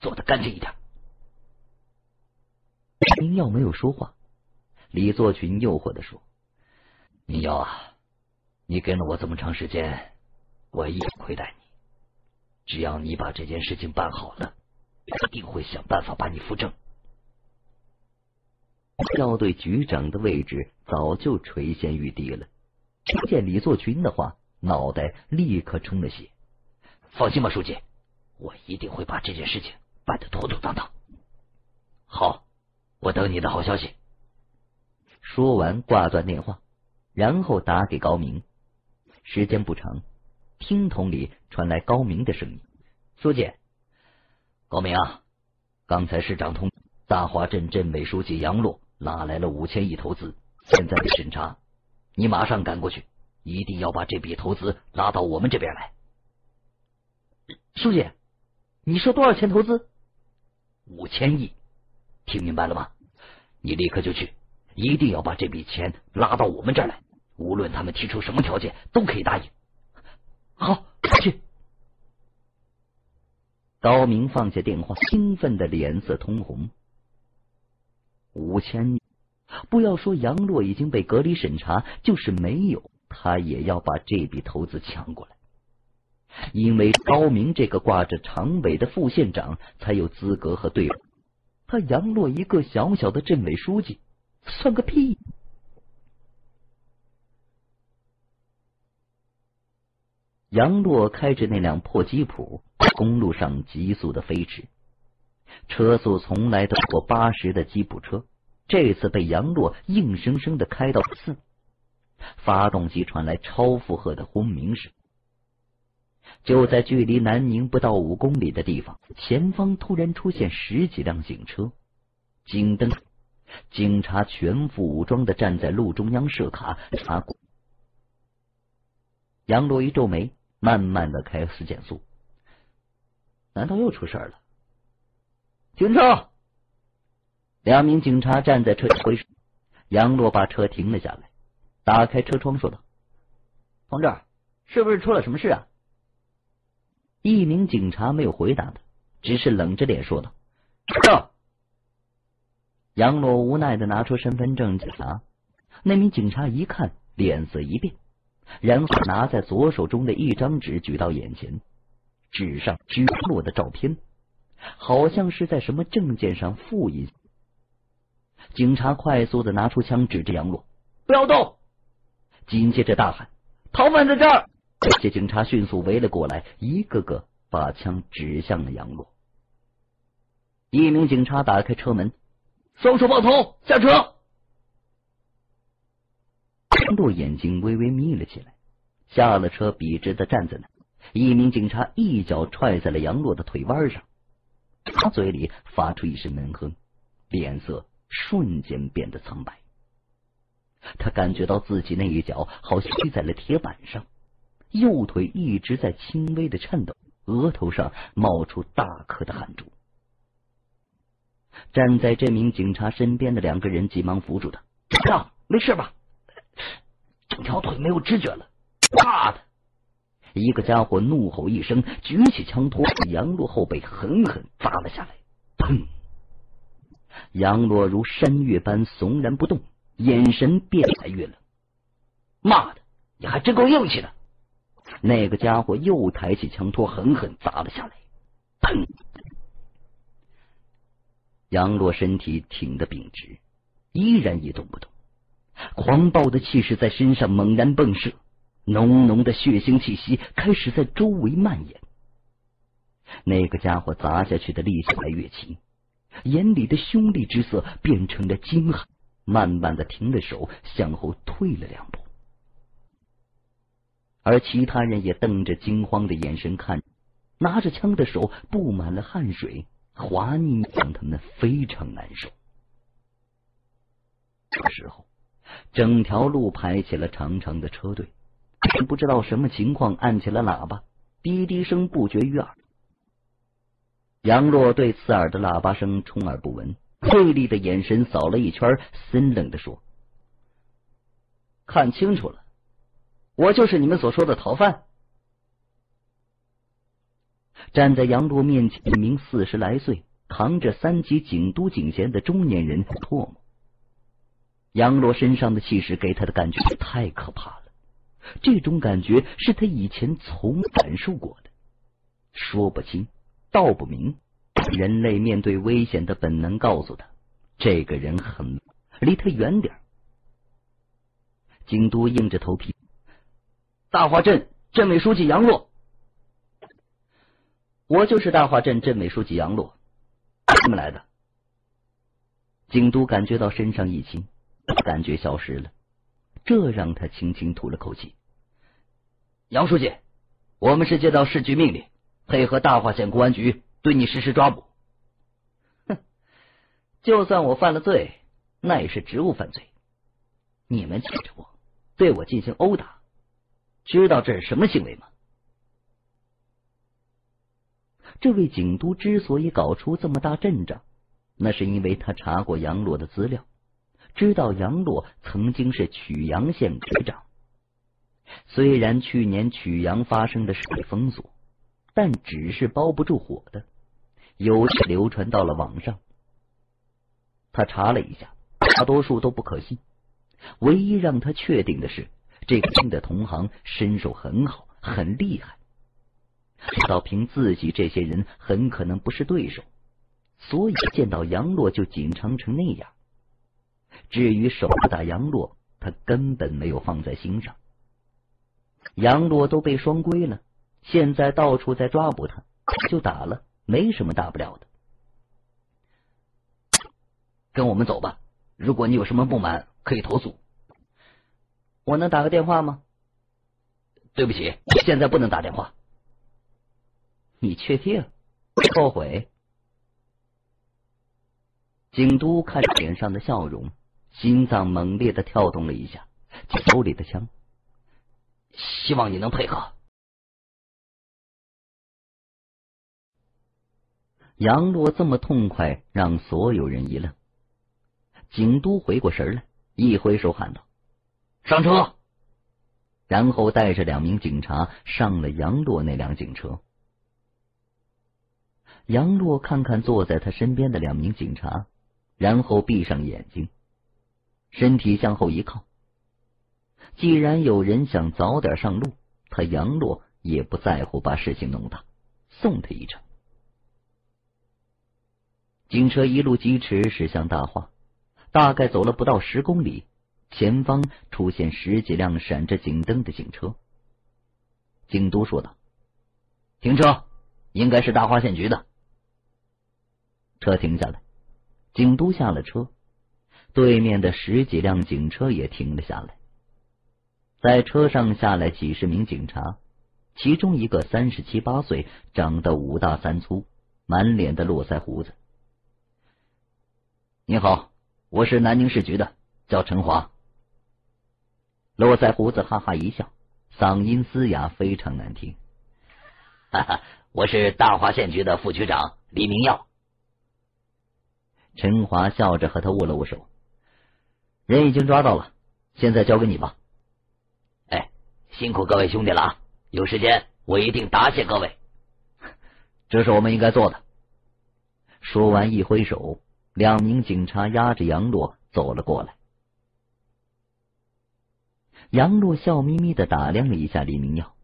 做得干净一点。明耀没有说话。李作群诱惑地说：“明耀啊，你跟了我这么长时间，我一直亏待你。只要你把这件事情办好了，一定会想办法把你扶正。”要对局长的位置早就垂涎欲滴了。听见李作群的话，脑袋立刻充了血。放心吧，书记，我一定会把这件事情办得妥妥当当。好，我等你的好消息。说完挂断电话，然后打给高明。时间不长，听筒里传来高明的声音：“书记，高明啊，刚才市长通大化镇镇委书记杨璐拉来了五千亿投资，现在的审查，你马上赶过去，一定要把这笔投资拉到我们这边来。书记，你说多少钱投资？五千亿，听明白了吗？你立刻就去，一定要把这笔钱拉到我们这儿来，无论他们提出什么条件，都可以答应。好，去。高明放下电话，兴奋的脸色通红。五千亿，不要说杨洛已经被隔离审查，就是没有，他也要把这笔投资抢过来。因为高明这个挂着常委的副县长才有资格和对付他，杨洛一个小小的镇委书记算个屁。杨洛开着那辆破吉普，公路上急速的飞驰，车速从来都过八十的吉普车，这次被杨洛硬生生的开到四，发动机传来超负荷的轰鸣声。就在距离南宁不到五公里的地方，前方突然出现十几辆警车，警灯，警察全副武装的站在路中央设卡查管。杨洛一皱眉，慢慢的开始减速。难道又出事了？停车！两名警察站在车前挥手，杨洛把车停了下来，打开车窗说道：“同志，是不是出了什么事啊？”一名警察没有回答他，只是冷着脸说道：“这。”杨洛无奈的拿出身份证检查，那名警察一看，脸色一变，然后拿在左手中的一张纸举到眼前，纸上居落的照片，好像是在什么证件上复印。警察快速的拿出枪指着杨洛：“不要动！”紧接着大喊：“逃犯在这儿！”这些警察迅速围了过来，一个个把枪指向了杨洛。一名警察打开车门，双手抱头下车。杨洛眼睛微微眯了起来，下了车，笔直的站在那。一名警察一脚踹在了杨洛的腿弯上，他嘴里发出一声闷哼，脸色瞬间变得苍白。他感觉到自己那一脚好像踢在了铁板上，右腿一直在轻微的颤抖，额头上冒出大颗的汗珠。站在这名警察身边的两个人急忙扶住他：“啊，没事吧？整条腿没有知觉了。”啪的一个家伙怒吼一声，举起枪托杨洛后背狠狠砸了下来。砰！杨洛如山岳般悚然不动，眼神变来越冷。“妈的，你还真够硬气的！”那个家伙又抬起枪托，狠狠砸了下来。砰！杨洛身体挺得笔直，依然一动不动。狂暴的气势在身上猛然迸射，浓浓的血腥气息开始在周围蔓延。那个家伙砸下去的力气来越轻，眼里的凶厉之色变成了惊骇，慢慢的停了手，向后退了两步。而其他人也瞪着惊慌的眼神看，拿着枪的手布满了汗水，滑腻让他们非常难受。这时候，整条路排起了长长的车队，不知道什么情况，按起了喇叭，滴滴声不绝于耳。杨洛对刺耳的喇叭声充耳不闻，锐利的眼神扫了一圈，森冷地说：“看清楚了。我就是你们所说的逃犯。”站在杨洛面前，一名四十来岁、扛着三级警督警衔的中年人唾沫。杨洛身上的气势给他的感觉太可怕了，这种感觉是他以前从感受过的，说不清，道不明。人类面对危险的本能告诉他，这个人很离他远点。警督硬着头皮：“大化镇镇委书记杨洛。”“我就是大化镇镇委书记杨洛，怎么来的？”警督感觉到身上一轻，感觉消失了，这让他轻轻吐了口气。“杨书记，我们是接到市局命令，配合大化县公安局对你实施抓捕。”“哼，就算我犯了罪，那也是职务犯罪。你们架着我，对我进行殴打，知道这是什么行为吗？”这位警督之所以搞出这么大阵仗，那是因为他查过杨洛的资料，知道杨洛曾经是曲阳县局长。虽然去年曲阳发生的市里封锁，但纸是包不住火的，有的流传到了网上。他查了一下，大多数都不可信，唯一让他确定的是，这个新的同行身手很好，很厉害。知道凭自己这些人很可能不是对手，所以见到杨洛就紧张成那样。至于手打杨洛，他根本没有放在心上。杨洛都被双规了，现在到处在抓捕他，就打了，没什么大不了的。跟我们走吧，如果你有什么不满可以投诉。我能打个电话吗？对不起，现在不能打电话。你确定？后悔？警督看着脸上的笑容，心脏猛烈的跳动了一下，手里的枪。希望你能配合。杨洛这么痛快，让所有人一愣。警督回过神来，一挥手喊道：“上车！”然后带着两名警察上了杨洛那辆警车。杨洛看看坐在他身边的两名警察，然后闭上眼睛，身体向后一靠。既然有人想早点上路，他杨洛也不在乎把事情弄大，送他一程。警车一路疾驰驶向大化，大概走了不到十公里，前方出现十几辆闪着警灯的警车。警督说道：“停车，应该是大化县局的。”车停下来，警督下了车，对面的十几辆警车也停了下来。在车上下来几十名警察，其中一个三十七八岁，长得五大三粗，满脸的络腮胡子。“你好，我是南宁市局的，叫陈华。”络腮胡子哈哈一笑，嗓音嘶哑，非常难听。“哈哈，我是大化县局的副局长李明耀。”陈华笑着和他握了握手。“人已经抓到了，现在交给你吧。”“哎，辛苦各位兄弟了啊！有时间我一定答谢各位，这是我们应该做的。”说完一挥手，两名警察押着杨洛走了过来。杨洛笑眯眯的打量了一下李明耀。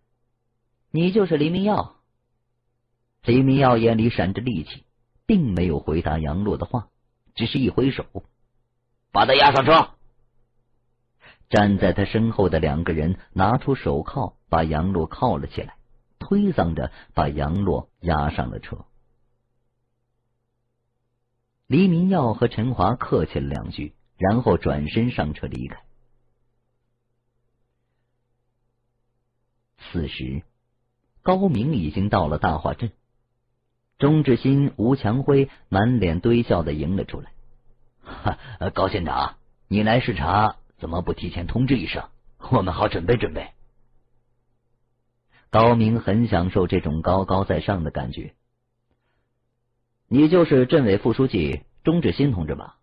“你就是黎明耀？”黎明耀眼里闪着戾气，并没有回答杨洛的话，只是一挥手，“把他押上车。”站在他身后的两个人拿出手铐，把杨洛铐了起来，推搡着把杨洛押上了车。黎明耀和陈华客气了两句，然后转身上车离开。此时高明已经到了大化镇，钟志新、吴强辉满脸堆笑的迎了出来。“哈，高县长，你来视察，怎么不提前通知一声，我们好准备准备。”高明很享受这种高高在上的感觉。“你就是镇委副书记钟志新同志吧？”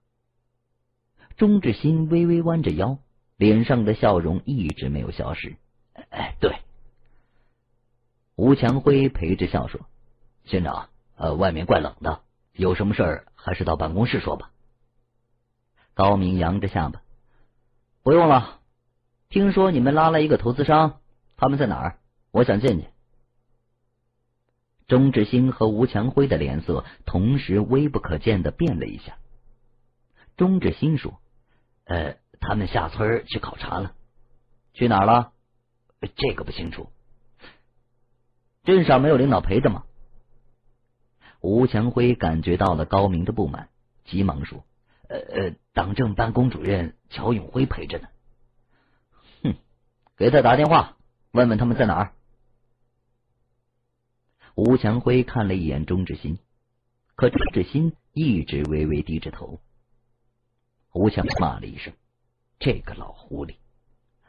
钟志新微微弯着腰，脸上的笑容一直没有消失。“哎，对。”吴强辉陪着笑说：“县长，呃，外面怪冷的，有什么事儿还是到办公室说吧。”高明扬着下巴：“不用了，听说你们拉来一个投资商，他们在哪儿？我想见见。”钟志兴和吴强辉的脸色同时微不可见的变了一下。钟志兴说：“呃，他们下村去考察了。去哪儿了？这个不清楚。”“镇上没有领导陪着吗？”吴强辉感觉到了高明的不满，急忙说：“呃呃，党政办公主任乔永辉陪着呢。”“哼，给他打电话，问问他们在哪儿。”吴强辉看了一眼钟志新，可钟志新一直微微低着头。吴强骂了一声，这个老狐狸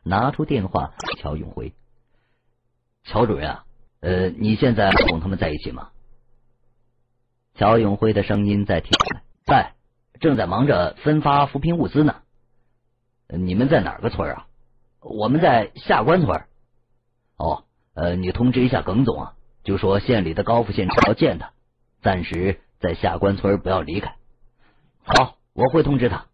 拿出电话，乔永辉，乔主任啊，呃，你现在同他们在一起吗？乔永辉的声音在听来，在，正在忙着分发扶贫物资呢。你们在哪个村啊？我们在下关村。哦，呃，你通知一下耿总啊，就说县里的高副县长要见他，暂时在下关村不要离开。好，我会通知他。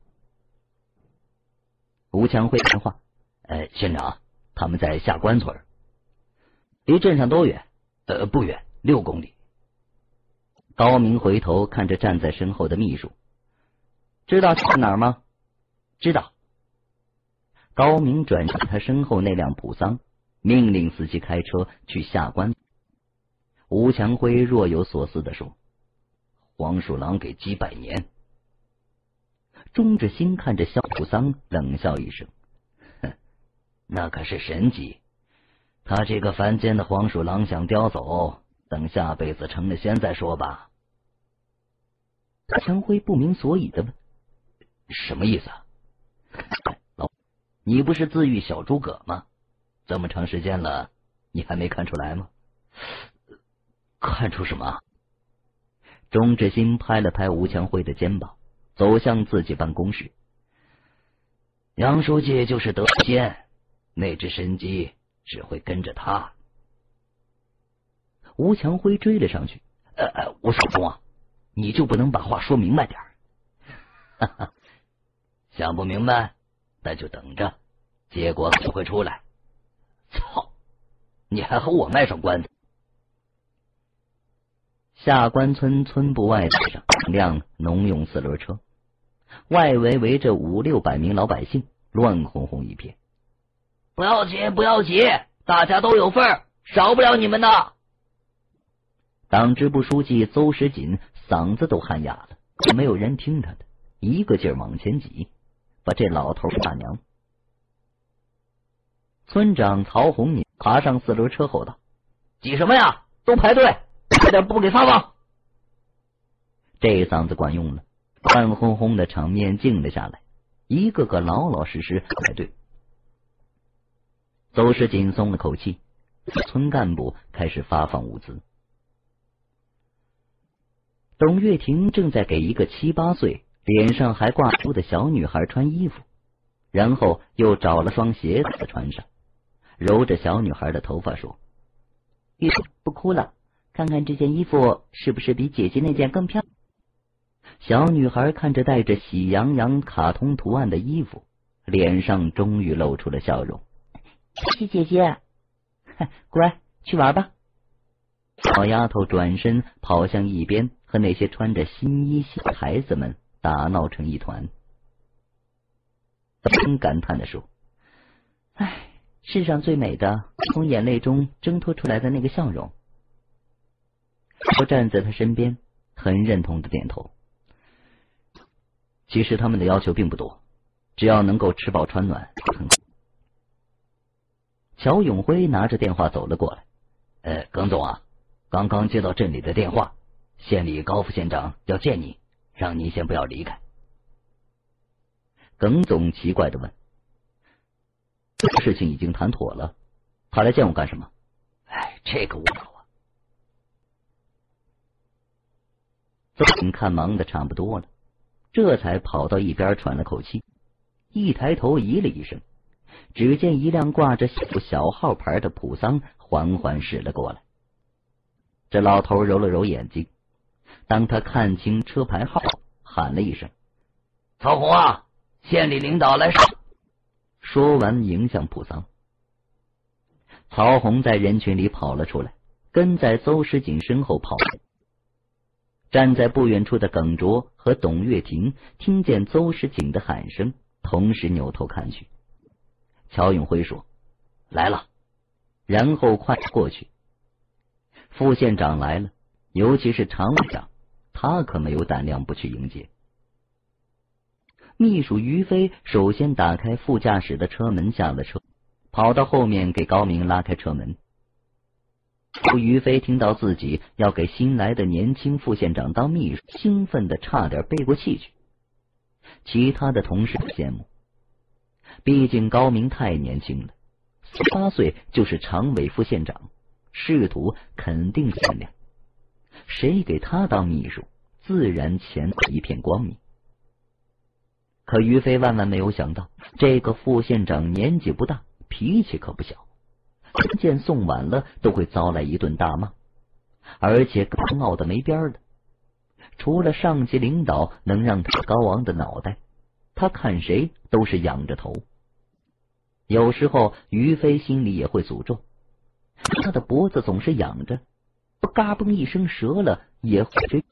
吴强辉电话，呃，县长，他们在下关村，离镇上多远？呃，不远，六公里。高明回头看着站在身后的秘书，知道是哪儿吗？知道。高明转向他身后那辆普桑，命令司机开车去下关。吴强辉若有所思地说：“黄鼠狼给鸡拜年。”钟志新看着肖普桑，冷笑一声：“哼，那可是神鸡，他这个凡间的黄鼠狼想叼走，等下辈子成了仙再说吧。”强辉不明所以的问：“什么意思啊？”老，你不是自诩小诸葛吗？这么长时间了，你还没看出来吗？看出什么？钟志新拍了拍吴强辉的肩膀，走向自己办公室。杨书记就是德仙，那只神鸡只会跟着他。吴强辉追了上去，呃呃，我说风啊，你就不能把话说明白点儿？哈哈，想不明白，那就等着，结果就会出来。操，你还和我卖上关子？下关村村部外道上辆农用四轮车，外围围着五六百名老百姓，乱哄哄一片。不要急，不要急，大家都有份儿，少不了你们的。党支部书记邹石锦嗓子都喊哑了，没有人听他的，一个劲儿往前挤，把这老头大娘。村长曹红年爬上四轮车吼道：“挤什么呀？都排队！”快点，不给发放！这嗓子管用了，乱哄哄的场面静了下来，一个个老老实实排队。邹世锦松了口气，村干部开始发放物资。董月婷正在给一个七八岁、脸上还挂珠的小女孩穿衣服，然后又找了双鞋子穿上，揉着小女孩的头发说：“玉，不哭了。看看这件衣服是不是比姐姐那件更漂亮？”小女孩看着带着喜羊羊卡通图案的衣服，脸上终于露出了笑容。“谢谢姐姐，乖，去玩吧。”小丫头转身跑向一边，和那些穿着新衣新孩子们打闹成一团。很感叹地说：“哎，世上最美的，从眼泪中挣脱出来的那个笑容。”我站在他身边，很认同的点头。其实他们的要求并不多，只要能够吃饱穿暖，很好。乔永辉拿着电话走了过来：“呃，耿总啊，刚刚接到镇里的电话，县里高副县长要见你，让您先不要离开。”耿总奇怪地问：“事情已经谈妥了，他来见我干什么？”“哎，这个无脑。”你看忙的差不多了，这才跑到一边喘了口气，一抬头咦了一声，只见一辆挂着小号牌的普桑缓缓驶了过来。这老头揉了揉眼睛，当他看清车牌号，喊了一声：“曹红啊，县里领导来上。”说完迎向普桑。曹红在人群里跑了出来，跟在邹石锦身后跑来。站在不远处的耿卓和董月婷听见邹石锦的喊声，同时扭头看去。乔永辉说：“来了。”然后快过去。副县长来了，尤其是常务长，他可没有胆量不去迎接。秘书于飞首先打开副驾驶的车门，下了车，跑到后面给高明拉开车门。傅于飞听到自己要给新来的年轻副县长当秘书，兴奋的差点背过气去。其他的同事羡慕，毕竟高明太年轻了，十八岁就是常委副县长，仕途肯定限量。谁给他当秘书，自然前途一片光明。可于飞万万没有想到，这个副县长年纪不大，脾气可不小，参见送晚了都会遭来一顿大骂，而且高傲的没边儿的。除了上级领导能让他高昂的脑袋，他看谁都是仰着头。有时候于飞心里也会诅咒，他的脖子总是仰着，不嘎嘣一声折了也会追。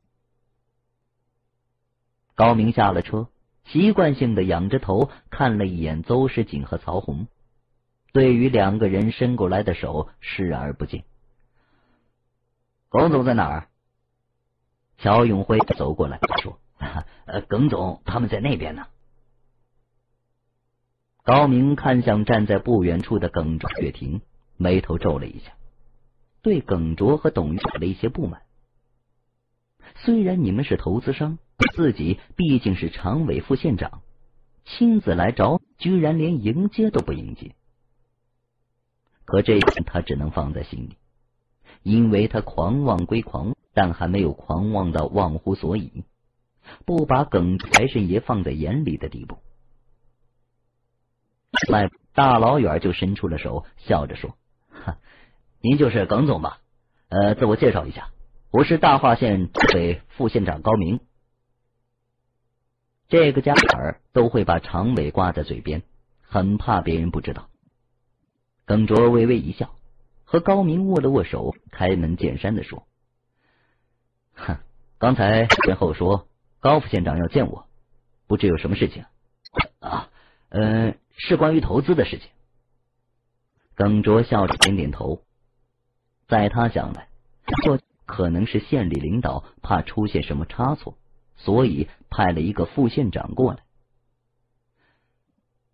高明下了车，习惯性的仰着头看了一眼邹世锦和曹红，对于两个人伸过来的手视而不见。耿总在哪儿？乔永辉走过来说：“呃，耿总他们在那边呢。”高明看向站在不远处的耿卓、雪婷，眉头皱了一下，对耿卓和董玉有了一些不满。虽然你们是投资商，自己毕竟是常委副县长，亲自来找，居然连迎接都不迎接。可这一点他只能放在心里，因为他狂妄归狂妄，但还没有狂妄到忘乎所以，不把耿财神爷放在眼里的地步。赖大老远就伸出了手，笑着说：“哈，您就是耿总吧？呃，自我介绍一下，我是大化县委副县长高明。”这个家伙都会把常委挂在嘴边，很怕别人不知道。耿卓微微一笑，和高明握了握手，开门见山的说。哼，刚才身后说高副县长要见我，不知有什么事情啊？呃，是关于投资的事情。耿卓笑着点点头。在他想来，这可能是县里领导怕出现什么差错，所以派了一个副县长过来。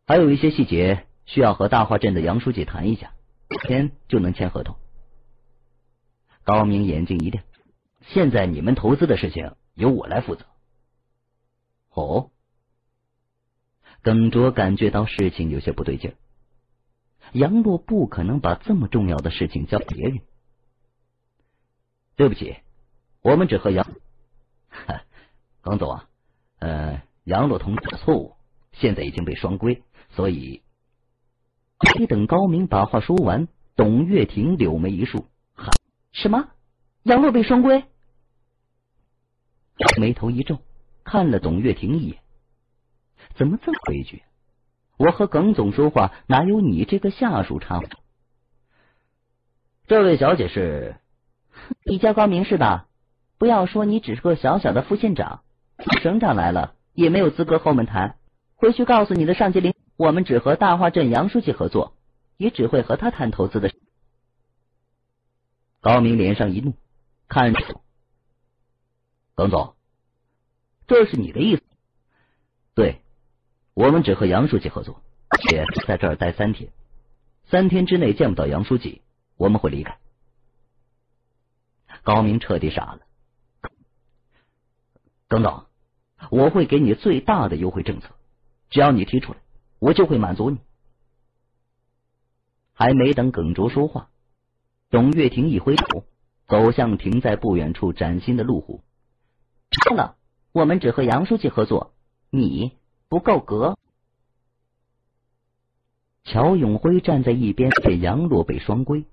还有一些细节需要和大化镇的杨书记谈一下，今天就能签合同。高明眼睛一亮。现在你们投资的事情由我来负责。哦，耿卓感觉到事情有些不对劲儿。杨洛不可能把这么重要的事情交别人。对不起，我们只和杨。耿总啊，呃，杨洛同志的错误现在已经被双规，所以。没等高明把话说完，董月婷柳眉一竖，喊：“什么？杨洛被双规？”眉头一皱，看了董月婷一眼，怎么这么规矩？我和耿总说话哪有你这个下属差乎？这位小姐是？你叫高明是吧？不要说你只是个小小的副县长，省长来了也没有资格和我们谈。回去告诉你的上级领，我们只和大化镇杨书记合作，也只会和他谈投资的事。高明脸上一怒，看着耿总，这是你的意思？对，我们只和杨书记合作，且在这儿待三天，三天之内见不到杨书记，我们会离开。高明彻底傻了。耿总，我会给你最大的优惠政策，只要你提出来，我就会满足你。还没等耿卓说话，董月婷一挥手，走向停在不远处崭新的路虎。错了，我们只和杨书记合作，你不够格。乔永辉站在一边，被杨洛被双规，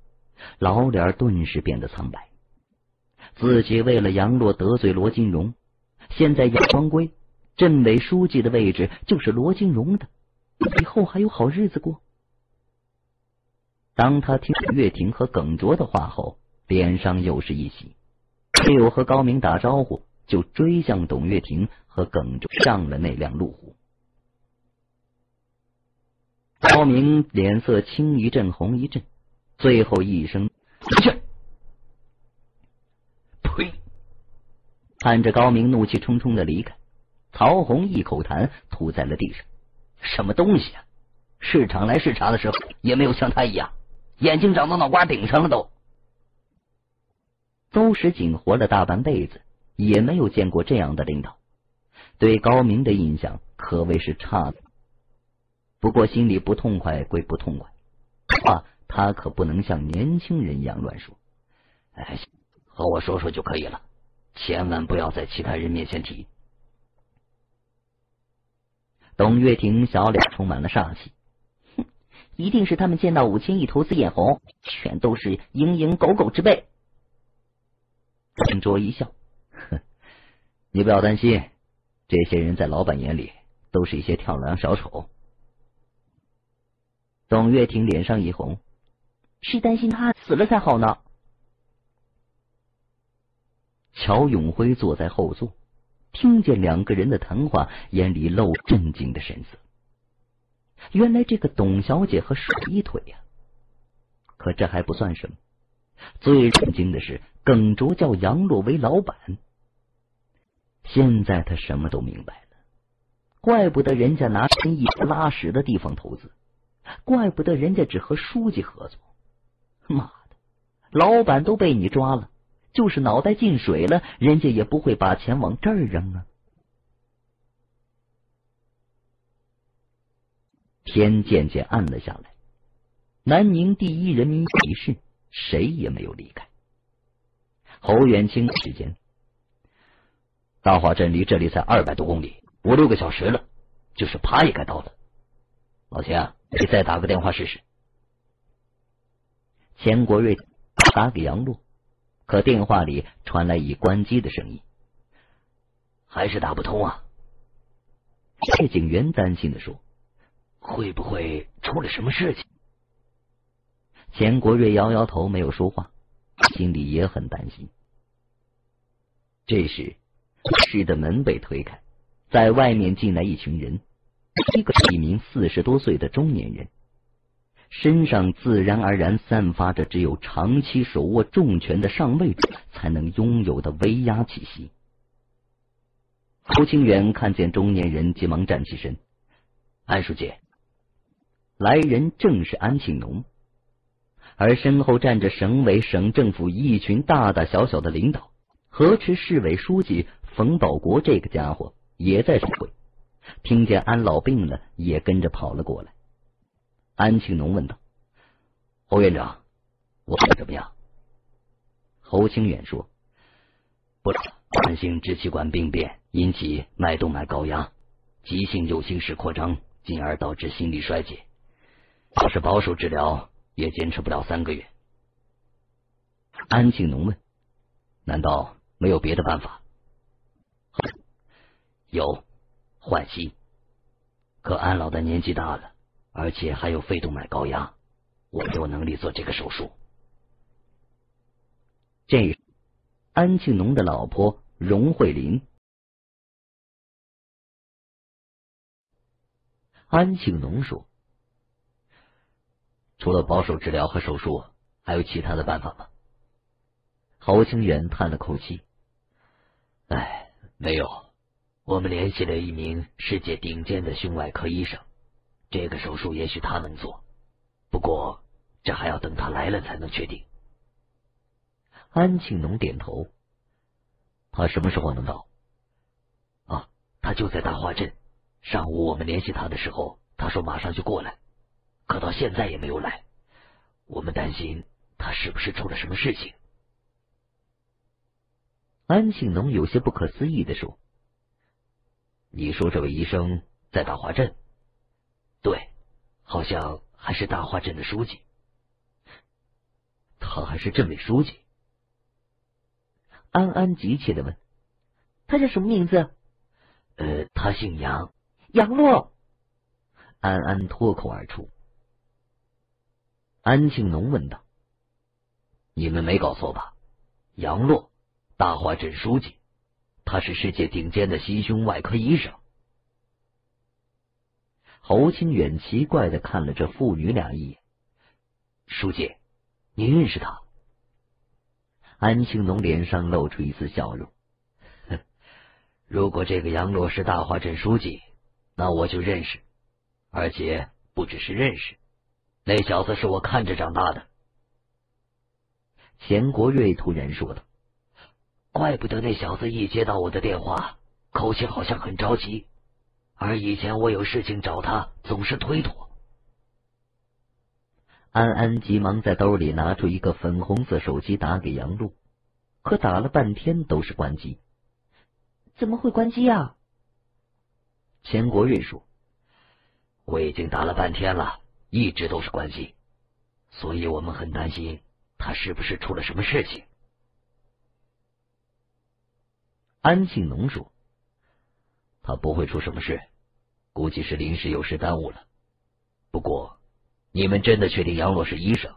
老脸顿时变得苍白。自己为了杨洛得罪罗金荣，现在杨双规，镇委书记的位置就是罗金荣的，以后还有好日子过。当他听岳婷和耿卓的话后，脸上又是一喜，没有和高明打招呼，就追向董岳婷和耿卓，上了那辆路虎。高明脸色青一阵红一阵，最后一声去，呸！看着高明怒气冲冲的离开，曹红一口痰吐在了地上。什么东西啊！市场来视察的时候也没有像他一样。眼睛长到脑瓜顶上了都。邹石锦活了大半辈子，也没有见过这样的领导，对高明的印象可谓是差的。不过心里不痛快归不痛快，话他可不能像年轻人一样乱说。哎，和我说说就可以了，千万不要在其他人面前提。董月婷小脸充满了煞气，哼，一定是他们见到五千亿投资眼红，全都是蝇营狗苟之辈。郑卓一笑，哼，你不要担心，这些人在老板眼里都是一些跳梁小丑。董月婷脸上一红，是担心他死了才好呢。乔永辉坐在后座，听见两个人的谈话，眼里露震惊的神色。原来这个董小姐和水一腿呀、啊！可这还不算什么，最震惊的是耿卓叫杨洛为老板。现在他什么都明白了，怪不得人家拿生意不拉屎的地方投资，怪不得人家只和书记合作。妈的，老板都被你抓了，就是脑袋进水了，人家也不会把钱往这儿扔啊！天渐渐暗了下来，南宁第一人民集市谁也没有离开。侯元清时间，大华镇离这里才二百多公里，五六个小时了，就是爬也该到了。老钱、啊，你再打个电话试试。钱国瑞打给杨璐，可电话里传来已关机的声音，还是打不通啊。谢警员担心的说：“会不会出了什么事情？”钱国瑞摇摇头，没有说话，心里也很担心。这时，市的门被推开，在外面进来一群人，一个是一名四十多岁的中年人，身上自然而然散发着只有长期手握重权的上位者才能拥有的威压气息。胡清源看见中年人，急忙站起身：“安书记。”来人正是安庆农，而身后站着省委、省政府一群大大小小的领导。河池市委书记冯保国这个家伙也在开会，听见安老病了，也跟着跑了过来。安庆农问道：“侯院长，我病怎么样？”侯清远说：“不了，慢性支气管病变引起脉动脉高压，急性右心室扩张，进而导致心力衰竭。要是保守治疗，也坚持不了三个月。”安庆农问：“难道？”没有别的办法？有，换息。可安老的年纪大了，而且还有肺动脉高压，我没有能力做这个手术。这安庆农的老婆荣慧林，安庆农说：“除了保守治疗和手术，还有其他的办法吗？”侯清源叹了口气。哎，没有，我们联系了一名世界顶尖的胸外科医生，这个手术也许他能做，不过这还要等他来了才能确定。安庆农点头。他什么时候能到？啊，他就在大化镇，上午我们联系他的时候，他说马上就过来，可到现在也没有来，我们担心他是不是出了什么事情。安庆农有些不可思议的说：“你说这位医生在大华镇？对，好像还是大华镇的书记。他还是镇委书记。”安安急切的问：“他叫什么名字？”“呃，他姓杨，杨洛。”安安脱口而出。安庆农问道：“你们没搞错吧？杨洛？”大华镇书记，他是世界顶尖的心胸外科医生。侯清远奇怪的看了这父女俩一眼。“书记，您认识他？”安庆农脸上露出一丝笑容。“如果这个杨洛是大华镇书记，那我就认识，而且不只是认识，那小子是我看着长大的。”钱国瑞突然说道：“怪不得那小子一接到我的电话，口气好像很着急，而以前我有事情找他，总是推脱。安安急忙在兜里拿出一个粉红色手机打给杨璐，可打了半天都是关机。怎么会关机啊？钱国瑞说：“我已经打了半天了，一直都是关机，所以我们很担心他是不是出了什么事情。”安庆农说：“他不会出什么事，估计是临时有事耽误了。不过……”你们真的确定杨洛是医生？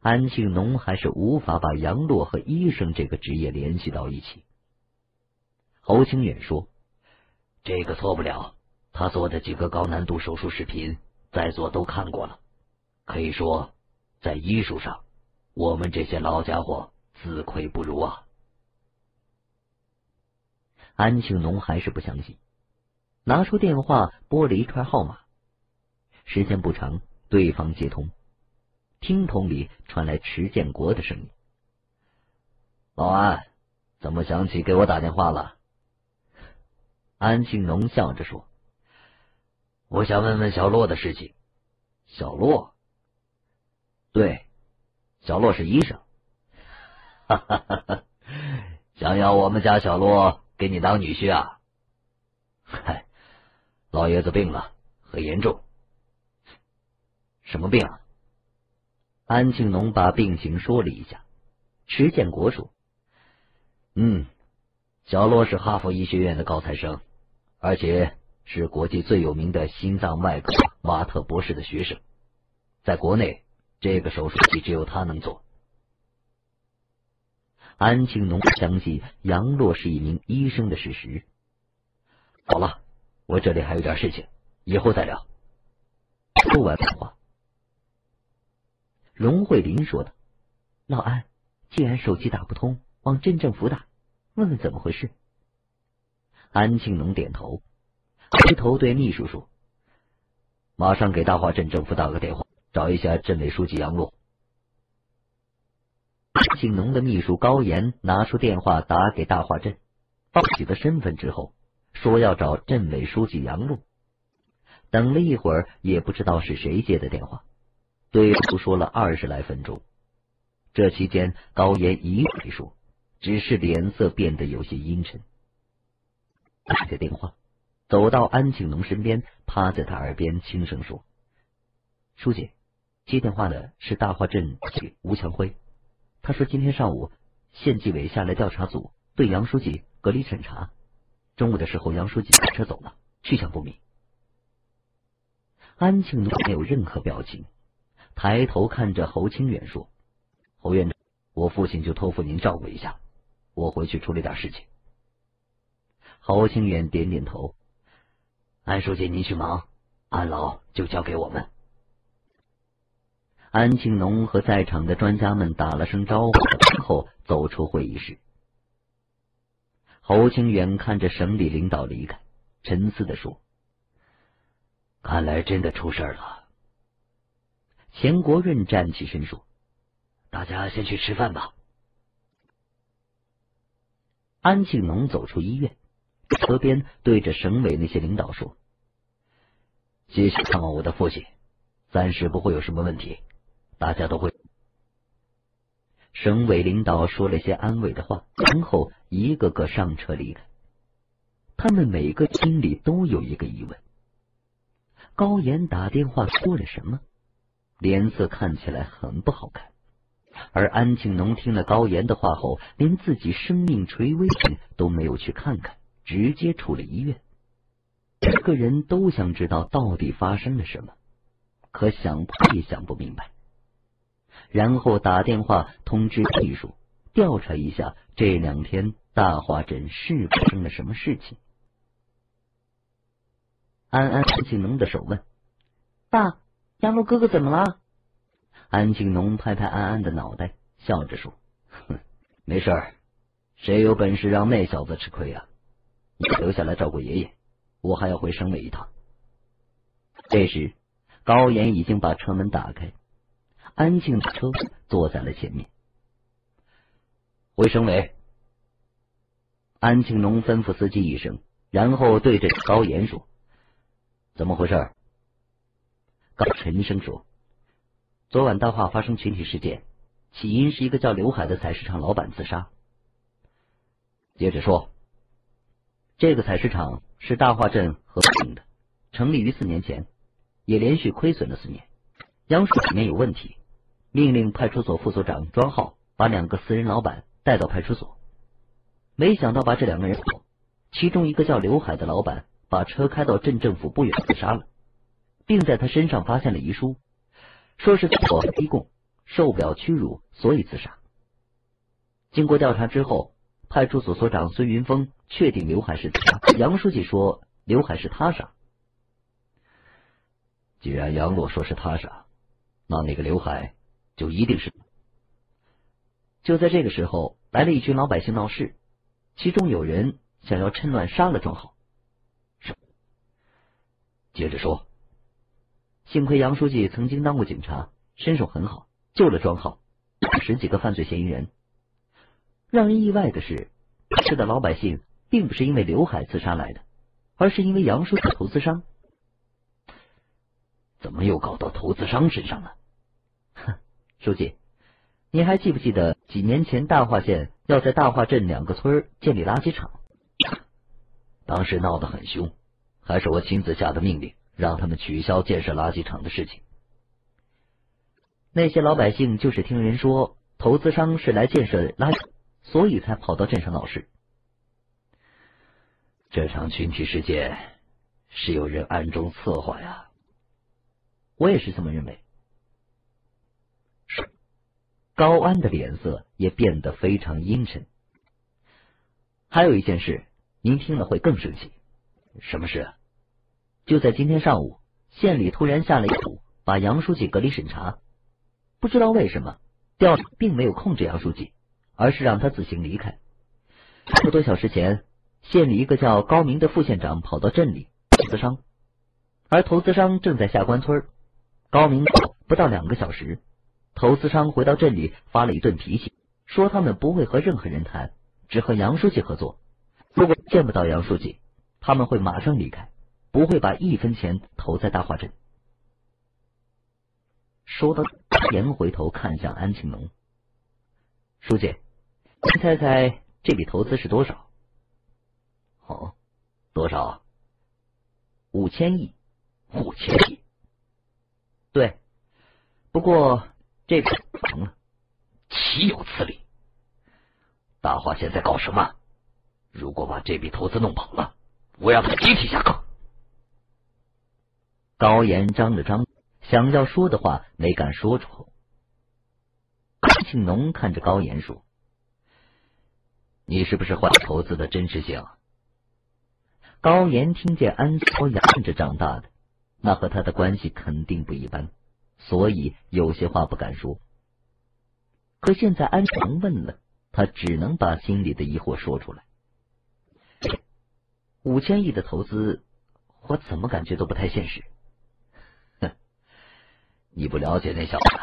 安庆农还是无法把杨洛和医生这个职业联系到一起。侯清远说：“这个错不了，他做的几个高难度手术视频，在座都看过了。可以说，在医术上，我们这些老家伙自愧不如啊。”安庆农还是不相信，拿出电话拨了一串号码。时间不长，对方接通，听筒里传来迟建国的声音：“老安，怎么想起给我打电话了？”安庆农笑着说：“我想问问小洛的事情。”“小洛？”“对，小洛是医生。”“哈哈哈哈，想要我们家小洛给你当女婿啊？”“嗨，老爷子病了，很严重。”“什么病啊？”安庆农把病情说了一下。迟建国说：“嗯，小洛是哈佛医学院的高材生，而且是国际最有名的心脏外科马特博士的学生。在国内，这个手术器只有他能做。”安庆农想起杨洛是一名医生的事实。“好了，我这里还有点事情，以后再聊。”说完电话，荣慧林说道：“老安，既然手机打不通，往镇政府打，问问怎么回事。”安庆农点头，回头对秘书说：“马上给大化镇政府打个电话，找一下镇委书记杨洛。”安庆农的秘书高岩拿出电话打给大化镇，报取的身份之后，说要找镇委书记杨洛。等了一会儿，也不知道是谁接的电话。对付说了二十来分钟，这期间高岩一直没说，只是脸色变得有些阴沉。打下电话，走到安庆农身边，趴在他耳边轻声说：“书记，接电话的是大化镇吴强辉，他说今天上午县纪委下来调查组对杨书记隔离审查，中午的时候杨书记打车走了，去向不明。”安庆农没有任何表情。抬头看着侯清远说：“侯院长，我父亲就托付您照顾一下，我回去处理点事情。”侯清远点点头：“安书记您去忙，安老就交给我们。”安庆农和在场的专家们打了声招呼后走出会议室。侯清远看着省里领导离开，沉思地说：“看来真的出事了。”钱国润站起身说：“大家先去吃饭吧。”安庆农走出医院，车边对着省委那些领导说：“继续看望我的父亲，暂时不会有什么问题，大家都会。”省委领导说了些安慰的话，然后一个个上车离开。他们每个心里都有一个疑问：高岩打电话说了什么？脸色看起来很不好看，而安庆农听了高岩的话后，连自己生命垂危险都没有去看看，直接出了医院。每个人都想知道到底发生了什么，可想也想不明白。然后打电话通知秘书，调查一下这两天大化镇是发生了什么事情。安安庆农的手问：“爸，杨洛哥哥怎么了？”安庆农拍拍安安的脑袋，笑着说：“哼，没事儿，谁有本事让那小子吃亏啊？你留下来照顾爷爷，我还要回省委一趟。”这时，高岩已经把车门打开，安庆的车坐在了前面。“回省委。”安庆农吩咐司机一声，然后对着高岩说：“怎么回事？”高沉声说：“昨晚大化发生群体事件，起因是一个叫刘海的采石场老板自杀。”接着说：“这个采石场是大化镇合并的，成立于四年前，也连续亏损了四年，央视里面有问题，命令派出所副所长庄浩把两个私人老板带到派出所，没想到把这两个人走，其中一个叫刘海的老板把车开到镇政府不远自杀了，并在他身上发现了遗书，说是自我逼供，受不了屈辱，所以自杀。经过调查之后，派出所所长孙云峰确定刘海是自杀，杨书记说刘海是他杀。既然杨洛说是他杀，那那个刘海就一定是。”就在这个时候，来了一群老百姓闹事，其中有人想要趁乱杀了庄浩。接着说：“幸亏杨书记曾经当过警察，身手很好，救了庄浩十几个犯罪嫌疑人。让人意外的是，这的老百姓并不是因为刘海自杀来的，而是因为杨书记投资商。”“怎么又搞到投资商身上了？”“哼，书记，您还记不记得几年前大化县要在大化镇两个村建立垃圾场？当时闹得很凶，还是我亲自下的命令，让他们取消建设垃圾场的事情。那些老百姓就是听人说投资商是来建设垃圾，所以才跑到镇上闹事。这场群体事件是有人暗中策划呀。”“我也是这么认为。”高安的脸色也变得非常阴沉。“还有一件事，您听了会更生气。”“什么事啊？”“就在今天上午，县里突然下了一图，把杨书记隔离审查。不知道为什么，调查并没有控制杨书记，而是让他自行离开。一个多小时前，县里一个叫高明的副县长跑到镇里投资商，而投资商正在下关村。高明跑不到两个小时，投资商回到镇里发了一顿脾气，说他们不会和任何人谈，只和杨书记合作。如果见不到杨书记，他们会马上离开，不会把一分钱投在大化镇。”说到严回头看向安庆龙：“书记，您猜猜这笔投资是多少？”“哦，多少？”“五千亿。”“五千亿？”“对，不过这个成了。”“岂有此理！大化县在搞什么？如果把这笔投资弄跑了，我让他集体下岗。”高岩张了张想要说的话，没敢说出口。安庆农看着高岩说：“你是不是怀疑投资的真实性啊？”高岩听见安乔阳看着长大的，那和他的关系肯定不一般，所以有些话不敢说。可现在安乔问了，他只能把心里的疑惑说出来。“五千亿的投资，我怎么感觉都不太现实。”“哼，你不了解那小子，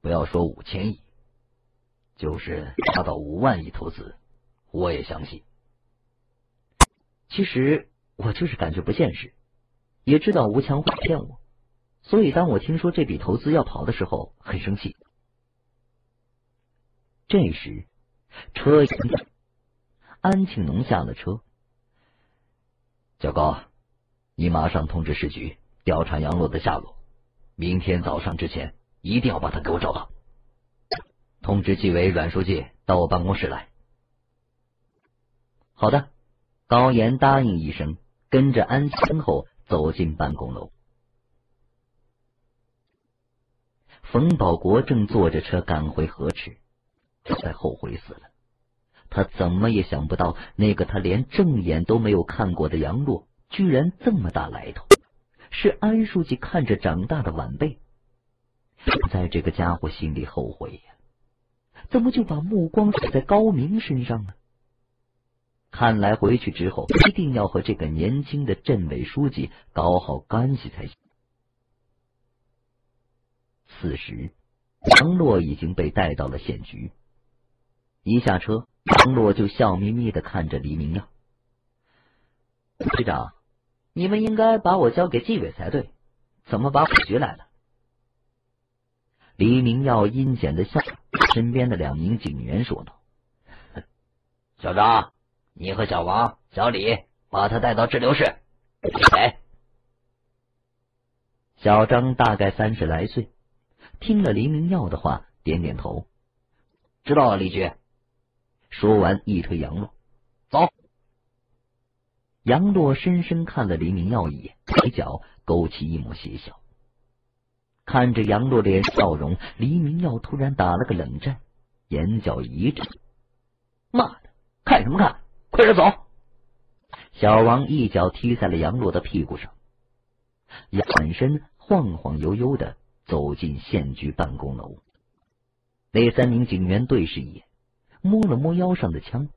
不要说五千亿，就是达到五万亿投资，我也相信。其实我就是感觉不现实，也知道吴强会骗我，所以当我听说这笔投资要跑的时候，很生气。”这时，车停了，安庆农下了车。“小高，你马上通知市局调查杨洛的下落，明天早上之前一定要把他给我找到。通知纪委阮书记到我办公室来。”“好的。”高岩答应一声，跟着安身后走进办公楼。冯保国正坐着车赶回河池，才后悔死了。他怎么也想不到，那个他连正眼都没有看过的杨洛，居然这么大来头，是安书记看着长大的晚辈。在这个家伙心里后悔呀，怎么就把目光锁在高明身上呢？看来回去之后，一定要和这个年轻的镇委书记搞好关系才行。此时，杨洛已经被带到了县局。一下车，杨洛就笑眯眯的看着黎明耀：“局长，你们应该把我交给纪委才对，怎么把我局来了？黎明耀阴险的笑，身边的两名警员说道：“小张，你和小王、小李把他带到滞留室。给谁？”小张大概三十来岁，听了黎明耀的话，点点头：“知道了，李局。”说完，一推杨洛，走。杨洛深深看了黎明耀一眼，嘴角勾起一抹邪笑。看着杨洛脸笑容，黎明耀突然打了个冷战，眼角一震：“妈的，看什么看？快点走！”小王一脚踢在了杨洛的屁股上，转身晃晃悠悠的走进县局办公楼。那三名警员对视一眼，摸了摸腰上的枪，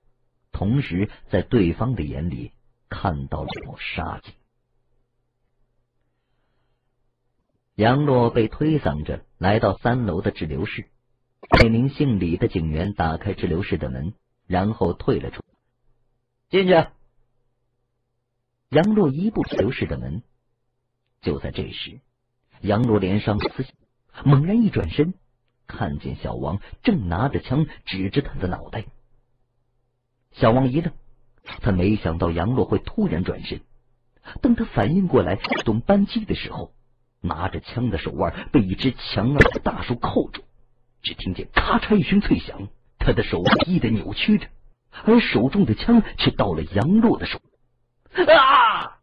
同时在对方的眼里看到了一抹杀机。杨洛被推搡着来到三楼的滞留室，那名姓李的警员打开滞留室的门，然后退了出来。进去。杨洛一步滞留室的门。就在这时，杨洛脸上撕心，猛然一转身，看见小王正拿着枪指着他的脑袋。小王一愣，他没想到杨洛会突然转身。当他反应过来懂扳机的时候，拿着枪的手腕被一只强大的大树扣住，只听见咔嚓一声脆响，他的手腕一的扭曲着，而手中的枪却到了杨洛的手。啊！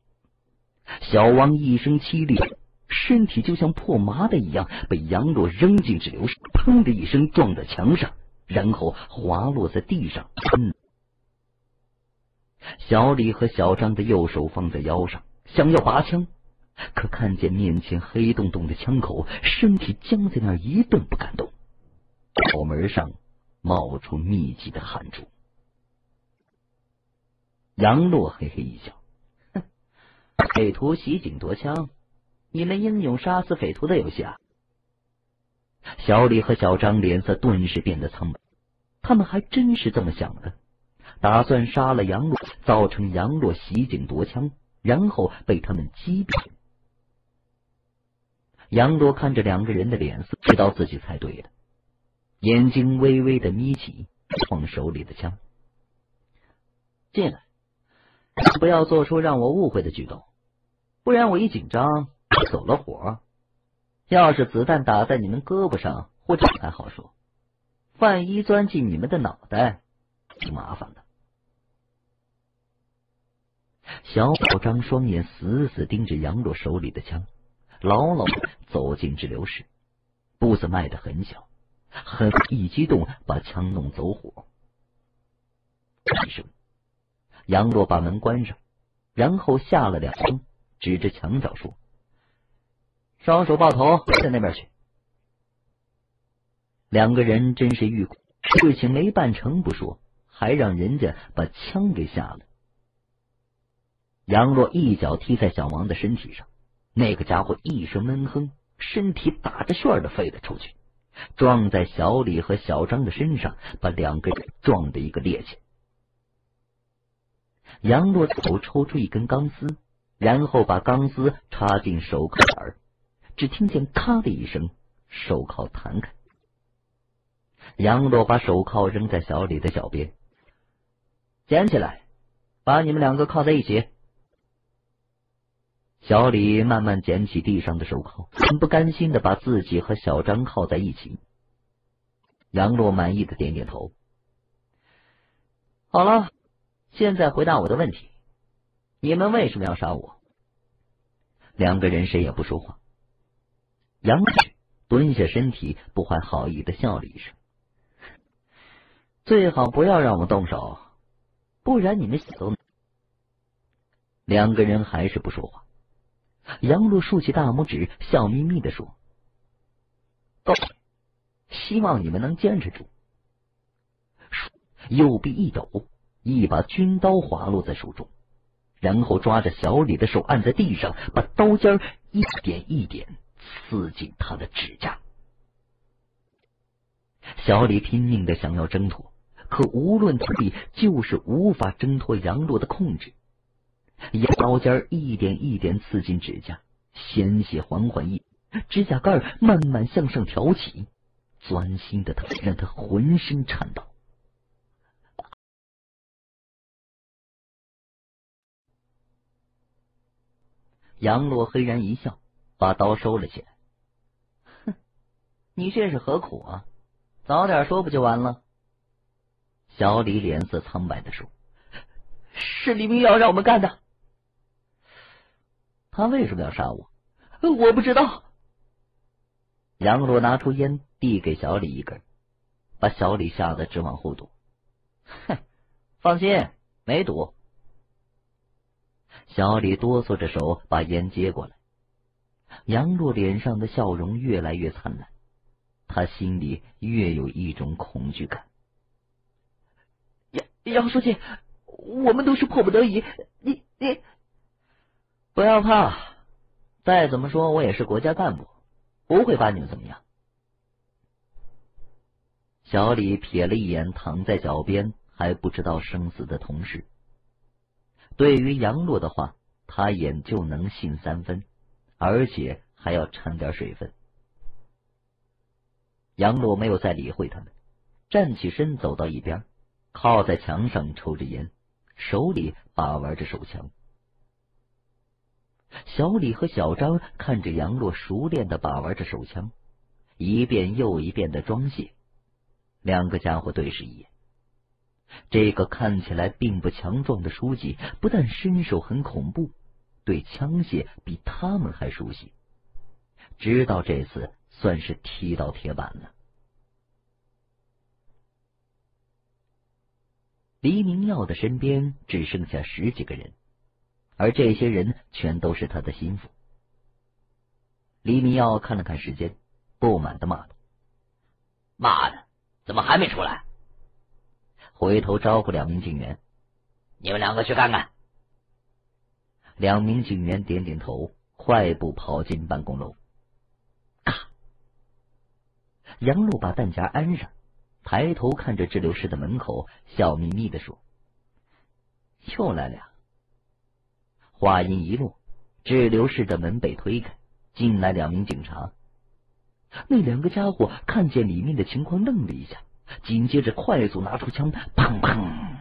小王一声凄厉，身体就像破麻的一样被杨洛扔进滞留室，砰的一声撞在墙上，然后滑落在地上。嗯、小李和小张的右手放在腰上，想要拔枪，可看见面前黑洞洞的枪口，身体僵在那儿一动不敢动，脑门上冒出密集的汗珠。杨洛嘿嘿一笑。匪徒袭警夺枪，你们英勇杀死匪徒的游戏啊！小李和小张脸色顿时变得苍白，他们还真是这么想的，打算杀了杨洛，造成杨洛袭警夺枪，然后被他们击毙。杨洛看着两个人的脸色，知道自己猜对了，眼睛微微的眯起，放手里的枪。进来，不要做出让我误会的举动。不然我一紧张走了火，要是子弹打在你们胳膊上或者还好说，万一钻进你们的脑袋挺麻烦的。小宝张双眼死死盯着杨洛手里的枪，牢牢走进滞留室，步子迈得很小，很一激动把枪弄走火。一声，杨洛把门关上，然后下了两枪，指着墙角说：“双手抱头，在那边去。”两个人真是欲哭，事情没办成不说，还让人家把枪给下了。杨洛一脚踢在小王的身体上，那个家伙一声闷哼，身体打着旋的飞了出去，撞在小李和小张的身上，把两个人撞得一个趔趄。杨洛手抽出一根钢丝，然后把钢丝插进手铐眼儿，只听见咔的一声，手铐弹开。杨洛把手铐扔在小李的脚边，捡起来，把你们两个铐在一起。小李慢慢捡起地上的手铐，很不甘心的把自己和小张铐在一起。杨洛满意的点点头。好了，现在回答我的问题。你们为什么要杀我？两个人谁也不说话。杨志蹲下身体，不怀好意的笑了一声：“最好不要让我动手，不然你们死都……”两个人还是不说话。杨洛竖起大拇指，笑眯眯的说：“够了，希望你们能坚持住。”右臂一抖，一把军刀滑落在手中。然后抓着小李的手按在地上，把刀尖一点一点刺进他的指甲。小李拼命的想要挣脱，可无论怎么地，就是无法挣脱杨洛的控制。腰尖一点一点刺进指甲，鲜血缓缓溢，指甲盖慢慢向上挑起，钻心的疼让他浑身颤抖。杨洛黑然一笑，把刀收了起来。哼，你这是何苦啊？早点说不就完了？小李脸色苍白的说：“是黎明耀让我们干的。”他为什么要杀我？我不知道。杨洛拿出烟递给小李一根，把小李吓得直往后躲。哼，放心，没赌。小李哆嗦着手把烟接过来，杨洛脸上的笑容越来越灿烂，他心里越有一种恐惧感。杨杨书记，我们都是迫不得已，你你不要怕，再怎么说我也是国家干部，不会把你们怎么样。小李瞥了一眼躺在脚边还不知道生死的同事。对于杨洛的话，他也就能信三分，而且还要掺点水分。杨洛没有再理会他们，站起身走到一边，靠在墙上抽着烟，手里把玩着手枪。小李和小张看着杨洛熟练的把玩着手枪，一遍又一遍的装卸，两个家伙对视一眼。这个看起来并不强壮的书记，不但身手很恐怖，对枪械比他们还熟悉，知道这次算是踢到铁板了。黎明耀的身边只剩下十几个人，而这些人全都是他的心腹。黎明耀看了看时间，不满的骂道：“妈的，怎么还没出来？”回头招呼两名警员：“你们两个去看看。”两名警员点点头，快步跑进办公楼。咔！杨璐把弹夹安上，抬头看着治疗室的门口，笑眯眯的说：“又来了呀。”话音一落，治疗室的门被推开，进来两名警察。那两个家伙看见里面的情况，愣了一下。紧接着快速拿出枪，砰砰，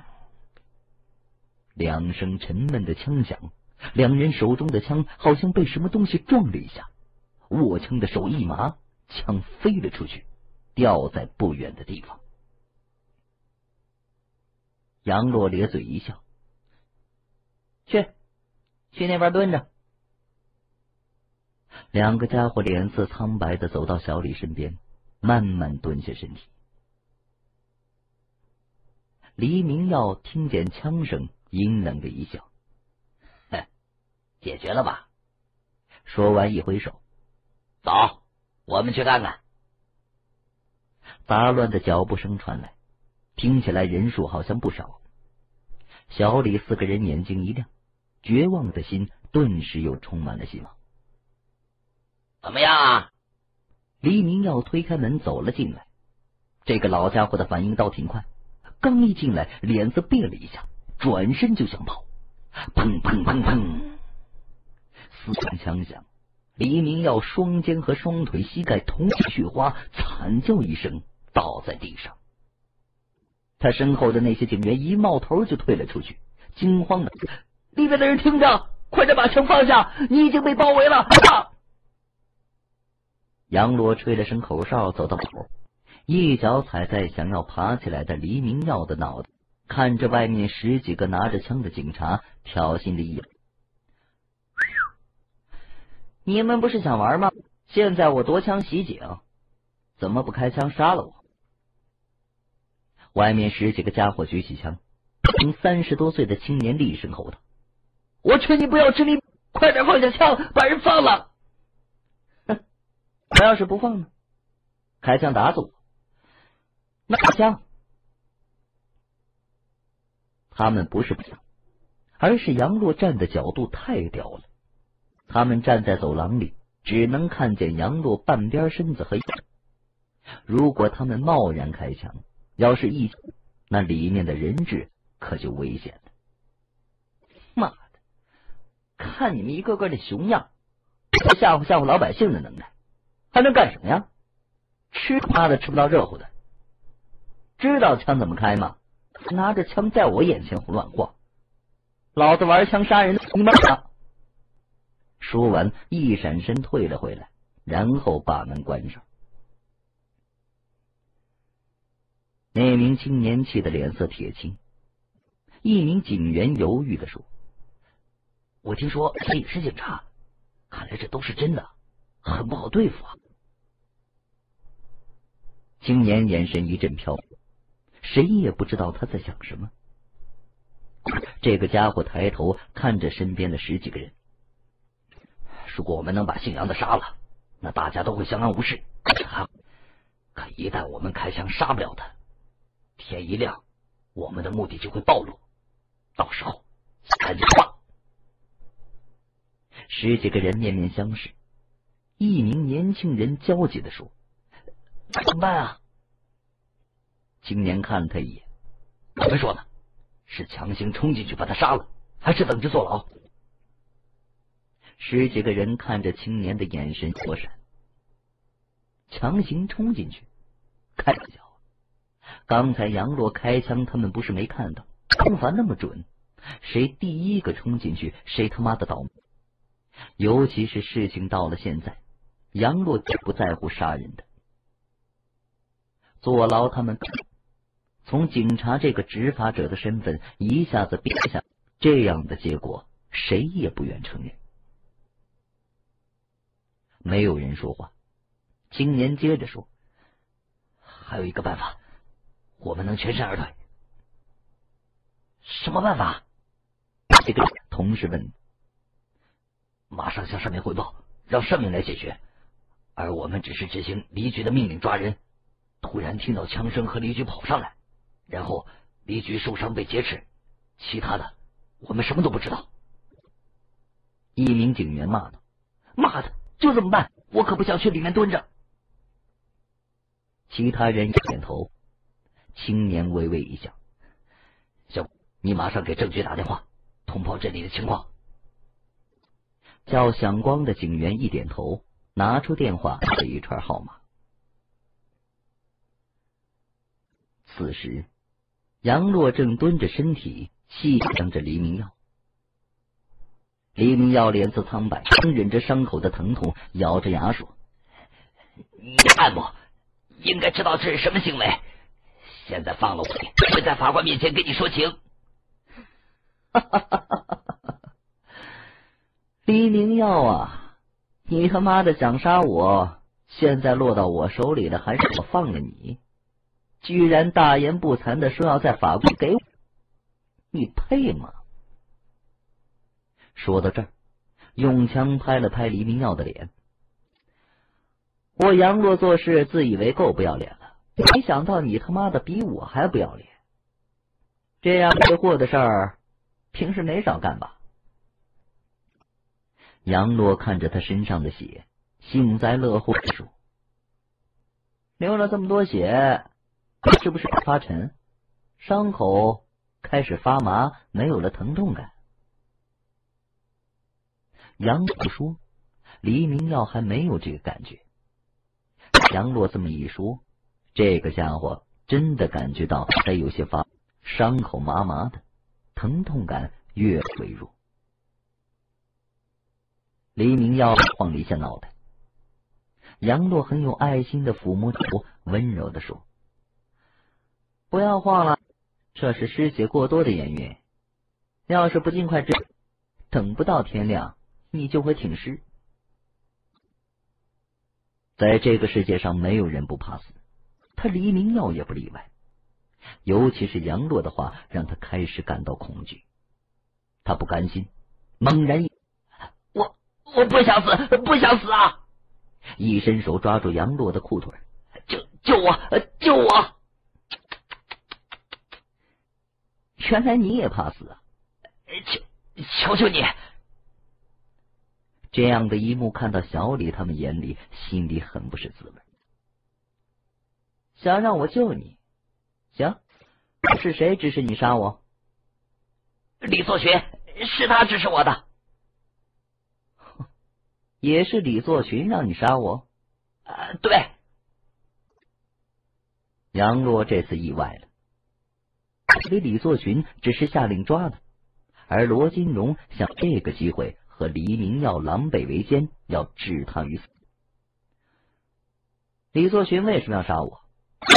两声沉闷的枪响，两人手中的枪好像被什么东西撞了一下，握枪的手一麻，枪飞了出去，掉在不远的地方。杨洛咧嘴一笑：“去，去那边蹲着。”两个家伙脸色苍白的走到小李身边，慢慢蹲下身体。黎明耀听见枪声，阴冷的一笑：“哼，解决了吧？”说完一挥手：“走，我们去看看。”杂乱的脚步声传来，听起来人数好像不少。小李四个人眼睛一亮，绝望的心顿时又充满了希望。“怎么样啊？”黎明耀推开门走了进来，这个老家伙的反应倒挺快。刚一进来，脸色变了一下，转身就想跑。砰砰砰砰，四声枪响，黎明耀双肩和双腿、膝盖同时血花，惨叫一声，倒在地上。他身后的那些警员一冒头就退了出去，惊慌的：“里面的人听着，快点把枪放下，你已经被包围了！”啊、杨罗吹了声口哨，走到口。一脚踩在想要爬起来的黎明耀的脑袋，看着外面十几个拿着枪的警察，挑衅的一眼：“你们不是想玩吗？现在我夺枪袭警，怎么不开枪杀了我？”外面十几个家伙举起枪，听三十多岁的青年厉声吼道：“我劝你不要吃力，快点放下枪，把人放了！”“哼，我要是不放呢？开枪打死我！”“拿枪！”他们不是不想，而是杨洛站的角度太刁了。他们站在走廊里，只能看见杨洛半边身子和影。如果他们贸然开枪，要是一，那里面的人质可就危险了。“妈的，看你们一个个的熊样，吓唬吓唬老百姓的能耐，还能干什么呀？吃他的吃不到热乎的，知道枪怎么开吗？拿着枪在我眼前胡乱晃，老子玩枪杀人的你妈的！说完，一闪身退了回来，然后把门关上。那名青年气得脸色铁青。一名警员犹豫地说：“我听说你是警察，看来这都是真的，很不好对付啊。”青年眼神一阵飘忽，谁也不知道他在想什么。这个家伙抬头看着身边的十几个人：“如果我们能把姓杨的杀了，那大家都会相安无事。可一旦我们开枪杀不了他，天一亮，我们的目的就会暴露。”到时候赶紧换。十几个人面面相视，一名年轻人焦急地说：“怎么办啊？”青年看了他一眼：“我们说呢，是强行冲进去把他杀了，还是等着坐牢？”十几个人看着青年的眼神躲闪。强行冲进去？开玩笑。刚才杨洛开枪，他们不是没看到，枪法那么准，谁第一个冲进去，谁他妈的倒霉。尤其是事情到了现在，杨洛就不在乎杀人的。坐牢他们从警察这个执法者的身份一下子变下，这样的结果谁也不愿承认。没有人说话，青年接着说：“还有一个办法。”我们能全身而退。什么办法？这个同事问。马上向上面汇报，让上面来解决。而我们只是执行黎局的命令抓人，突然听到枪声和黎局跑上来，然后黎局受伤被劫持，其他的我们什么都不知道。一名警员骂道：“骂的就这么办，我可不想去里面蹲着。”其他人点头。青年微微一笑：“小姑，你马上给政局打电话，通报这里的情况。”叫响光的警员一点头，拿出电话给一串号码。此时，杨洛正蹲着身体，细想着黎明耀。黎明耀脸色苍白，强忍着伤口的疼痛，咬着牙说：“你按摩，应该知道这是什么行为。现在放了我，我会在法官面前跟你说情。”哈哈哈哈哈！黎明耀啊，你他妈的想杀我，现在落到我手里了，还是我放了你？居然大言不惭的说要在法官给我，你配吗？说到这儿，用枪拍了拍黎明耀的脸。我杨洛做事自以为够不要脸了。没想到你他妈的比我还不要脸，这样挥霍的事儿，平时没少干吧？杨洛看着他身上的血，幸灾乐祸地说：“流了这么多血，是不是发沉？伤口开始发麻，没有了疼痛感。”杨洛说：“黎明耀还没有这个感觉。”杨洛这么一说。这个家伙真的感觉到他有些发，伤口麻麻的，疼痛感越微弱。黎明耀晃了一下脑袋，杨洛很有爱心的抚摸头，温柔的说：“不要晃了，这是失血过多的原因。要是不尽快治，等不到天亮，你就会挺尸。在这个世界上，没有人不怕死。”他黎明耀也不例外，尤其是杨洛的话让他开始感到恐惧。他不甘心，猛然一我我不想死，不想死啊！一伸手抓住杨洛的裤腿，救救我，救我！原来你也怕死啊！求求求你！这样的一幕看到小李他们眼里，心里很不是滋味。想让我救你，行，是谁指使你杀我？李作学，是他指使我的。也是李作群让你杀我？啊，对。杨洛这次意外了，因为李作群只是下令抓的，而罗金荣想这个机会和黎明耀狼狈为奸，要置他于死。李作群为什么要杀我？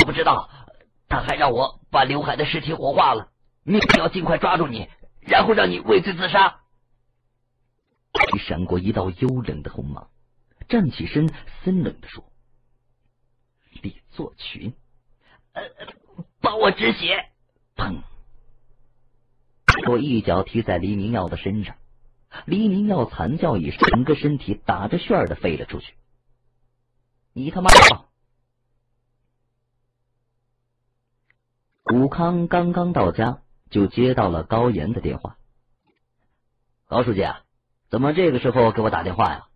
我不知道，他还让我把刘海的尸体火化了，命令要尽快抓住你，然后让你畏罪自杀。你闪过一道幽冷的红芒，站起身，森冷地说：“李作群，呃，帮我止血！”砰！我一脚踢在黎明耀的身上，黎明耀惨叫一声，整个身体打着旋儿的飞了出去。你他妈！武康刚刚到家，就接到了高岩的电话。高书记啊，怎么这个时候给我打电话呀？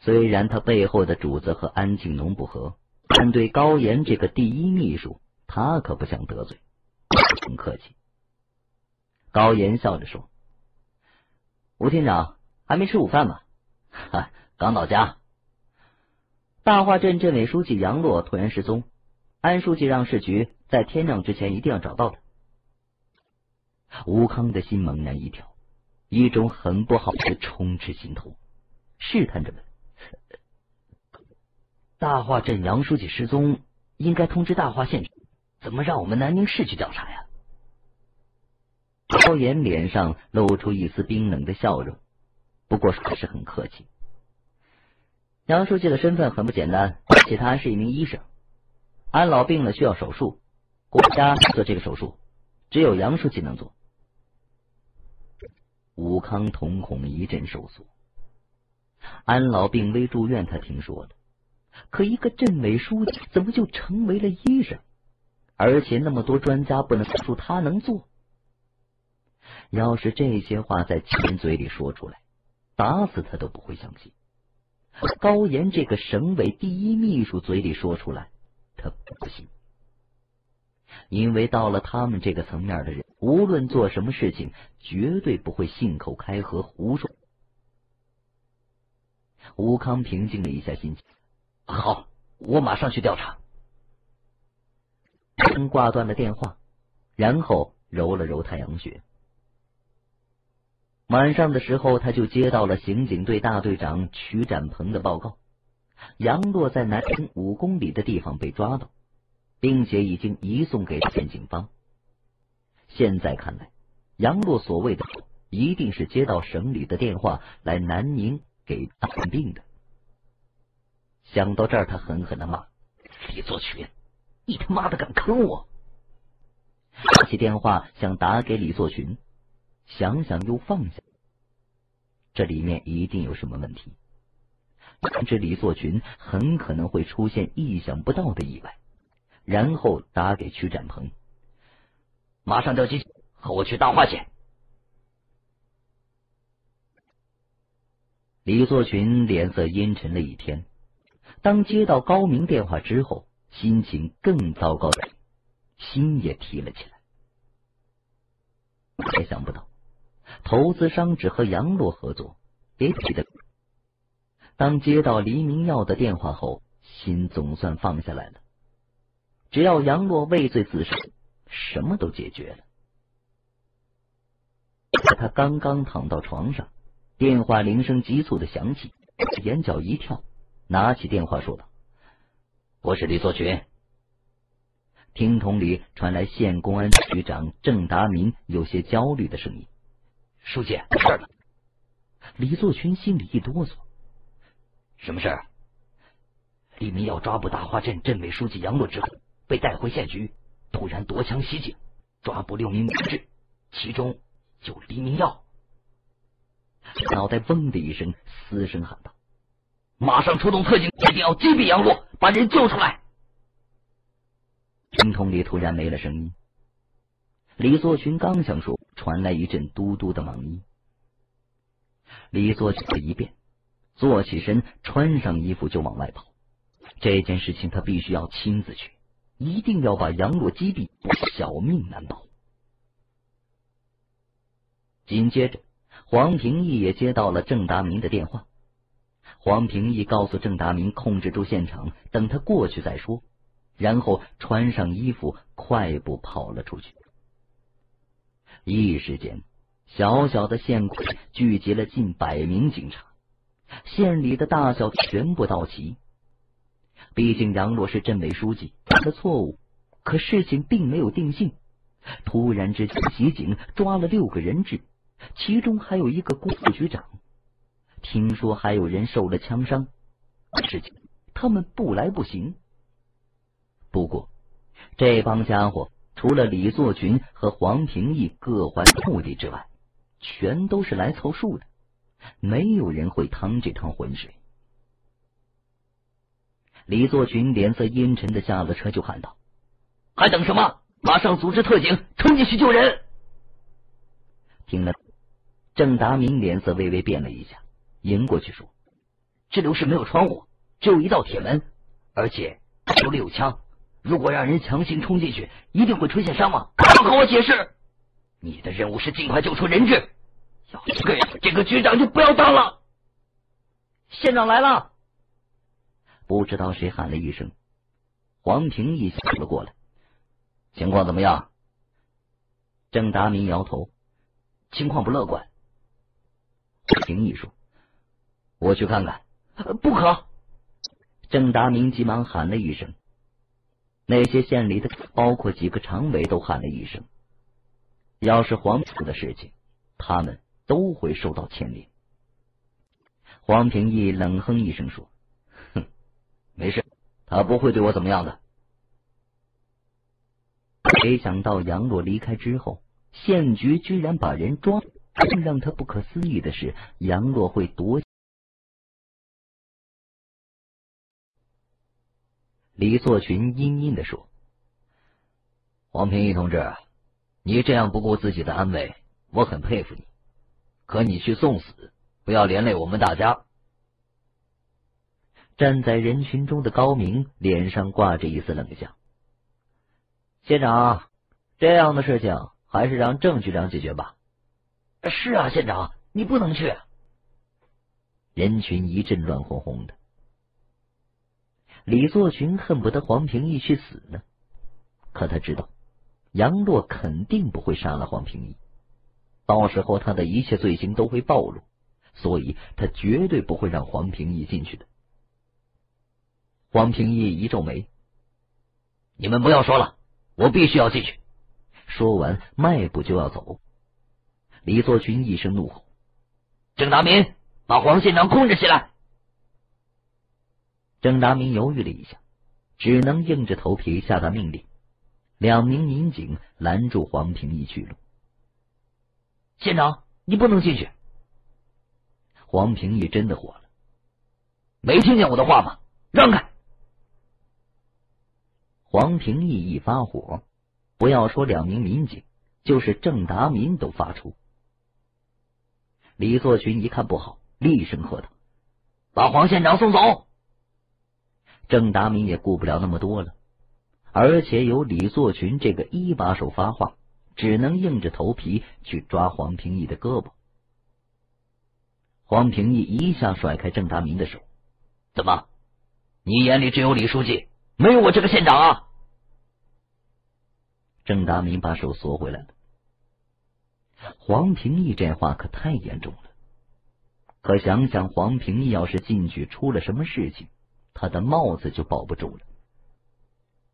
虽然他背后的主子和安庆农不和，但对高岩这个第一秘书，他可不想得罪。很客气。高岩笑着说：“吴厅长还没吃午饭吗？”哈，刚到家。大化镇镇委书记杨洛突然失踪，安书记让市局在天亮之前一定要找到他。吴康的心猛然一跳，一种很不好的充斥心头，试探着问：“大化镇杨书记失踪，应该通知大化县，怎么让我们南宁市去调查呀？”高岩脸上露出一丝冰冷的笑容，不过还是很客气。杨书记的身份很不简单，而且他还是一名医生。安老病了需要手术，国家做这个手术，只有杨书记能做。武康瞳孔一阵收缩。安老病危住院，他听说了，可一个镇委书记怎么就成为了医生？而且那么多专家不能说出他能做。要是这些话在秦嘴里说出来，打死他都不会相信。高岩这个省委第一秘书嘴里说出来，他不信。因为到了他们这个层面的人，无论做什么事情，绝对不会信口开河胡说。吴康平静了一下心情，好，我马上去调查。挂断了电话，然后揉了揉太阳穴。晚上的时候，他就接到了刑警队大队长曲展鹏的报告，杨洛在南京五公里的地方被抓到，并且已经移送给县警方。现在看来，杨洛所谓的一定是接到省里的电话来南宁给看病的。想到这儿，他狠狠的骂：“李作群！你他妈的敢坑我！”拿起电话想打给李作群，想想又放下，这里面一定有什么问题。但是李作群很可能会出现意想不到的意外。然后打给曲展鹏，马上调机和我去大化县。李作群脸色阴沉了一天，当接到高明电话之后，心情更糟糕了，心也提了起来。也想不到，投资商只和杨洛合作，别提的。当接到黎明耀的电话后，心总算放下来了。只要杨洛畏罪自杀，什么都解决了。他刚刚躺到床上，电话铃声急促的响起，眼角一跳，拿起电话说道：“我是李作群。”听筒里传来县公安局长郑达民有些焦虑的声音：“书记，出事了。”李作群心里一哆嗦：“什么事儿？”“李明耀抓捕大化镇镇委书记杨洛之后，被带回县局，突然夺枪袭警，抓捕六名同志，其中有黎明耀。”脑袋嗡的一声，嘶声喊道：“马上出动特警，一定要击毙杨洛，把人救出来！”听筒里突然没了声音。李作群刚想说，传来一阵嘟嘟的忙音。李作群一变，坐起身，穿上衣服就往外跑。这件事情他必须要亲自去，一定要把杨洛击毙，小命难保。紧接着，黄平义也接到了郑达明的电话。黄平义告诉郑达明控制住现场，等他过去再说，然后穿上衣服，快步跑了出去。一时间，小小的县库聚集了近百名警察，县里的大小全部到齐。毕竟杨洛是镇委书记，犯了错误，可事情并没有定性。突然之间，袭警抓了六个人质，其中还有一个副局长。听说还有人受了枪伤，事情他们不来不行。不过，这帮家伙除了李作群和黄平义各怀目的之外，全都是来凑数的，没有人会趟这趟浑水。李作群脸色阴沉的下了车，就喊道：“还等什么？马上组织特警冲进去救人！”听了，郑达明脸色微微变了一下，迎过去说：“这流室没有窗户，只有一道铁门，而且手里有枪。如果让人强行冲进去，一定会出现伤亡。不要和我解释，你的任务是尽快救出人质。要是这样，这个局长就不要当了。”县长来了！不知道谁喊了一声，黄平义走了过来。情况怎么样？郑达明摇头，情况不乐观。黄平义说：“我去看看。”呃、不可！郑达明急忙喊了一声，那些县里的，包括几个常委都喊了一声。要是黄埔的事情，他们都会受到牵连。黄平义冷哼一声说：“哼，没事，他不会对我怎么样的。”没想到杨洛离开之后，县局居然把人抓。更让他不可思议的是，杨洛会夺。李作群阴阴的说：“黄平义同志，你这样不顾自己的安危，我很佩服你。可你去送死，不要连累我们大家。”站在人群中的高明脸上挂着一丝冷笑。县长，这样的事情还是让郑局长解决吧。是啊，县长，你不能去。人群一阵乱哄哄的。李作群恨不得黄平义去死呢，可他知道杨洛肯定不会杀了黄平义，到时候他的一切罪行都会暴露，所以他绝对不会让黄平义进去的。黄平义一皱眉：“你们不要说了，我必须要进去。”说完，迈步就要走。李作群一声怒吼：“郑达明，把黄县长控制起来！”郑达明犹豫了一下，只能硬着头皮下达命令。两名民警拦住黄平义去路：“县长，你不能进去！”黄平义真的火了：“没听见我的话吗？让开！”黄平义一发火，不要说两名民警，就是郑达民都发出。李作群一看不好，厉声喝道：“把黄县长送走！”郑达民也顾不了那么多了，而且有李作群这个一把手发话，只能硬着头皮去抓黄平义的胳膊。黄平义一下甩开郑达民的手：“怎么，你眼里只有李书记？没有我这个县长啊！”郑达明把手缩回来了。黄平义这话可太严重了，可想想黄平义要是进去出了什么事情，他的帽子就保不住了。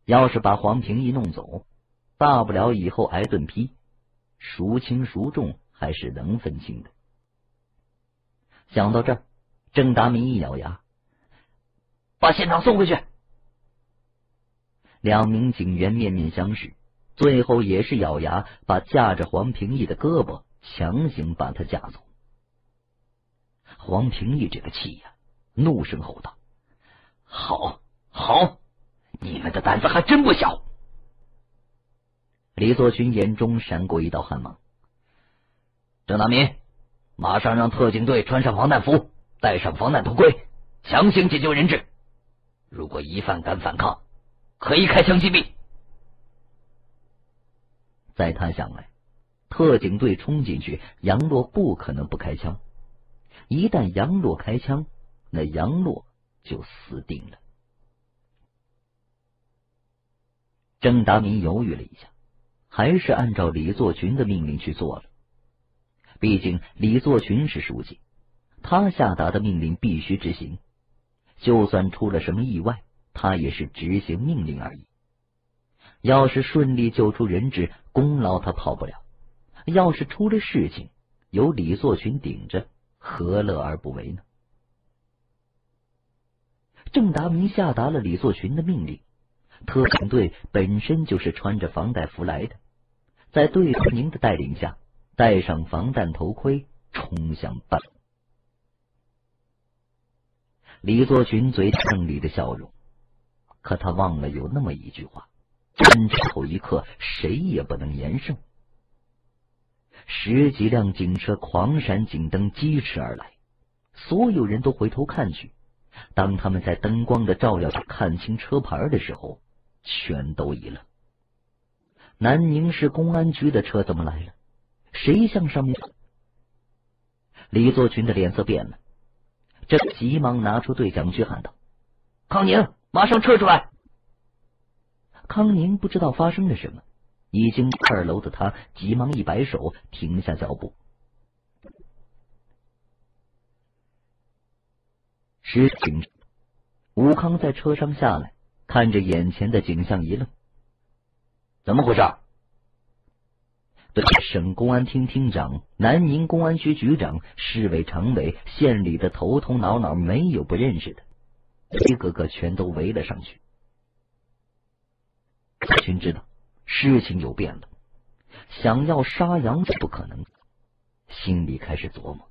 要是把黄平义弄走，大不了以后挨顿批，孰轻孰重还是能分清的。想到这儿，郑达明一咬牙：“把县长送回去！”两名警员面面相视，最后也是咬牙把架着黄平义的胳膊强行把他架走。黄平义这个气呀、啊，怒声吼道：“好好，你们的胆子还真不小！”李作群眼中闪过一道寒芒：“郑大民，马上让特警队穿上防弹服，戴上防弹头盔，强行解救人质。如果疑犯敢反抗，可以开枪击毙。”在他想来，特警队冲进去，杨洛不可能不开枪。一旦杨洛开枪，那杨洛就死定了。郑达民犹豫了一下，还是按照李作群的命令去做了。毕竟李作群是书记，他下达的命令必须执行，就算出了什么意外，他也是执行命令而已。要是顺利救出人质，功劳他跑不了；要是出了事情，由李作群顶着，何乐而不为呢？郑达明下达了李作群的命令。特警队本身就是穿着防弹服来的，在队长宁的带领下，戴上防弹头盔，冲向办公。李作群嘴角胜利的笑容，可他忘了有那么一句话：战斗一刻，谁也不能言胜。十几辆警车狂闪警灯疾驰而来，所有人都回头看去。当他们在灯光的照耀下看清车牌的时候，全都疑了。南宁市公安局的车怎么来了？谁向上面？李作群的脸色变了，这急忙拿出对讲机喊道：“康宁，马上撤出来！”康宁不知道发生了什么，已经二楼的他急忙一摆手，停下脚步。石警长吴康在车上下来，看着眼前的景象一愣：“怎么回事？”对省公安厅厅长、南宁公安局局长、市委常委、县里的头头脑脑没有不认识的，一个个全都围了上去。李群知道事情有变了，想要杀杨是不可能，心里开始琢磨，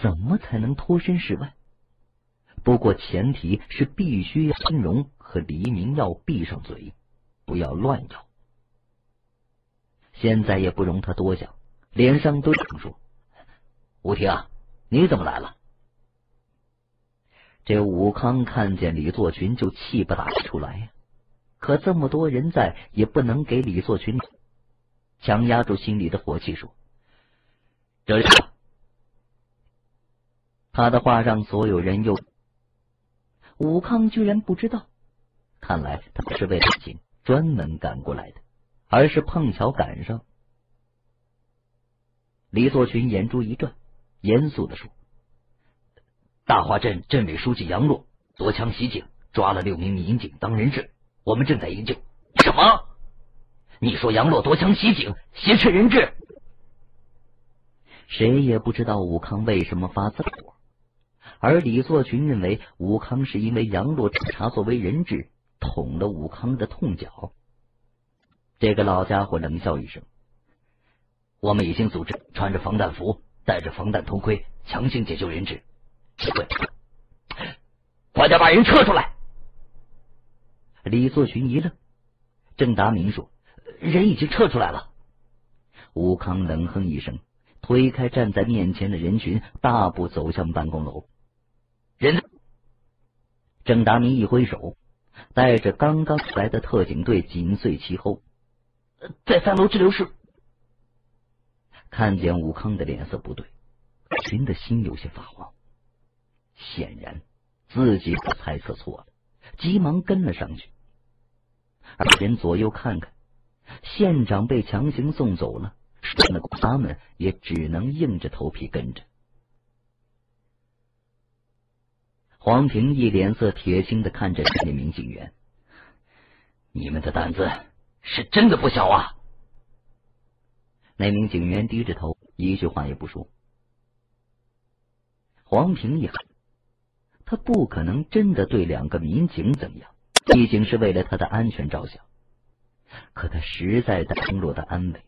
怎么才能脱身事外？不过前提是必须要金荣和黎明耀闭上嘴，不要乱咬。现在也不容他多想，连向队长说：“吴婷啊，你怎么来了？”这武康看见李作群就气不打一处来呀、啊，可这么多人在，也不能给李作群强压住心里的火气，说：“这里。”他的话让所有人又。武康居然不知道，看来他不是为事情专门赶过来的，而是碰巧赶上。李作群眼珠一转，严肃地说：“大华镇镇委书记杨洛夺枪袭警，抓了六名民警当人质，我们正在营救。”“什么？你说杨洛夺枪袭警，挟持人质？”谁也不知道武康为什么发这么火。而李作群认为吴康是因为杨洛侦查作为人质捅了吴康的痛脚。这个老家伙冷笑一声：“我们已经组织穿着防弹服、戴着防弹头盔强行解救人质，快点把人撤出来！”李作群一愣，郑达明说：“人已经撤出来了。”吴康冷哼一声，推开站在面前的人群，大步走向办公楼。人！郑达明一挥手，带着刚刚来的特警队紧随其后。在三楼滞留室，看见武康的脸色不对，秦的心有些发慌。显然自己的猜测错了，急忙跟了上去。二人左右看看，县长被强行送走了，他们也只能硬着头皮跟着。黄平一脸色铁青的看着那名警员：“你们的胆子是真的不小啊！”那名警员低着头，一句话也不说。黄平一喊，他不可能真的对两个民警怎样，毕竟是为了他的安全着想。可他实在在张罗的安慰，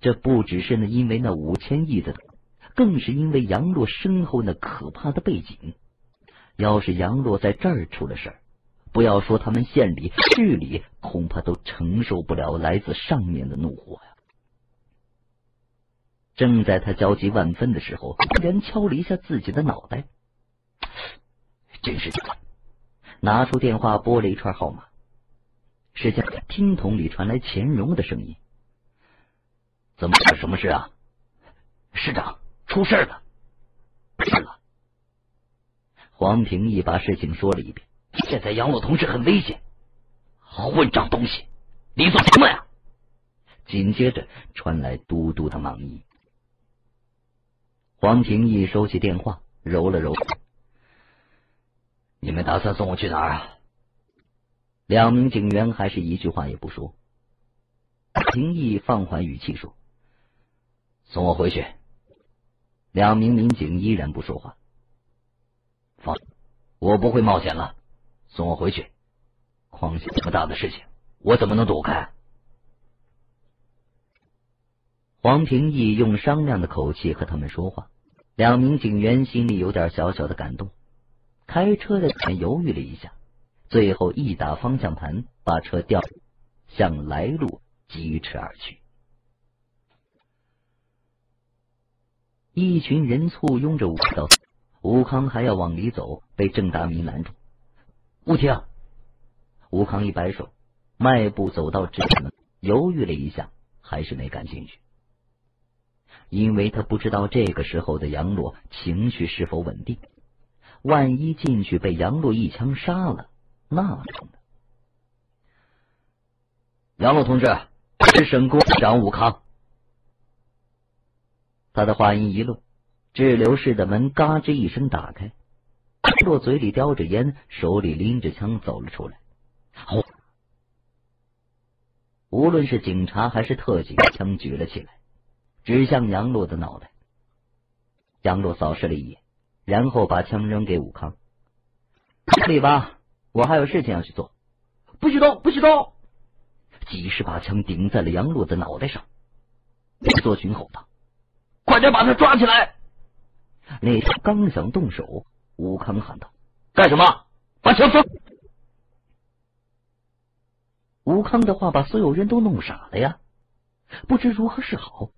这不只是因为那五千亿的，更是因为杨洛身后那可怕的背景。要是杨洛在这儿出了事儿，不要说他们县里、市里，恐怕都承受不了来自上面的怒火呀！正在他焦急万分的时候，突然敲了一下自己的脑袋，真是巧！拿出电话拨了一串号码，只见听筒里传来钱荣的声音：“怎么有什么事啊？”“市长，出事了！”“出事了！”黄平义把事情说了一遍。现在杨洛同志很危险，混账东西，你做什么呀？紧接着传来嘟嘟的忙音。黄平义收起电话，揉了揉。你们打算送我去哪儿啊？两名警员还是一句话也不说。平义放缓语气说：“送我回去。”两名民警依然不说话。放，我不会冒险了，送我回去。况且这么大的事情，我怎么能躲开？黄平义用商量的口气和他们说话，两名警员心里有点小小的感动。开车的人犹豫了一下，最后一打方向盘，把车调向来路疾驰而去。一群人簇拥着武道，吴康还要往里走，被郑达明拦住。吴婷，吴康一摆手，迈步走到之前，犹豫了一下，还是没敢进去。因为他不知道这个时候的杨洛情绪是否稳定，万一进去被杨洛一枪杀了，那怎么？杨洛同志，是省公安长武康。他的话音一落，滞留室的门嘎吱一声打开，杨洛嘴里叼着烟，手里拎着枪走了出来。哦、无论是警察还是特警，枪举了起来，指向杨洛的脑袋。杨洛扫视了一眼，然后把枪扔给武康。里吧，我还有事情要去做。不许动，不许动！几十把枪顶在了杨洛的脑袋上。左群吼道：“快点把他抓起来！”那枪刚想动手，武康喊道：“干什么？把枪放！”吴康的话把所有人都弄傻了呀，不知如何是好。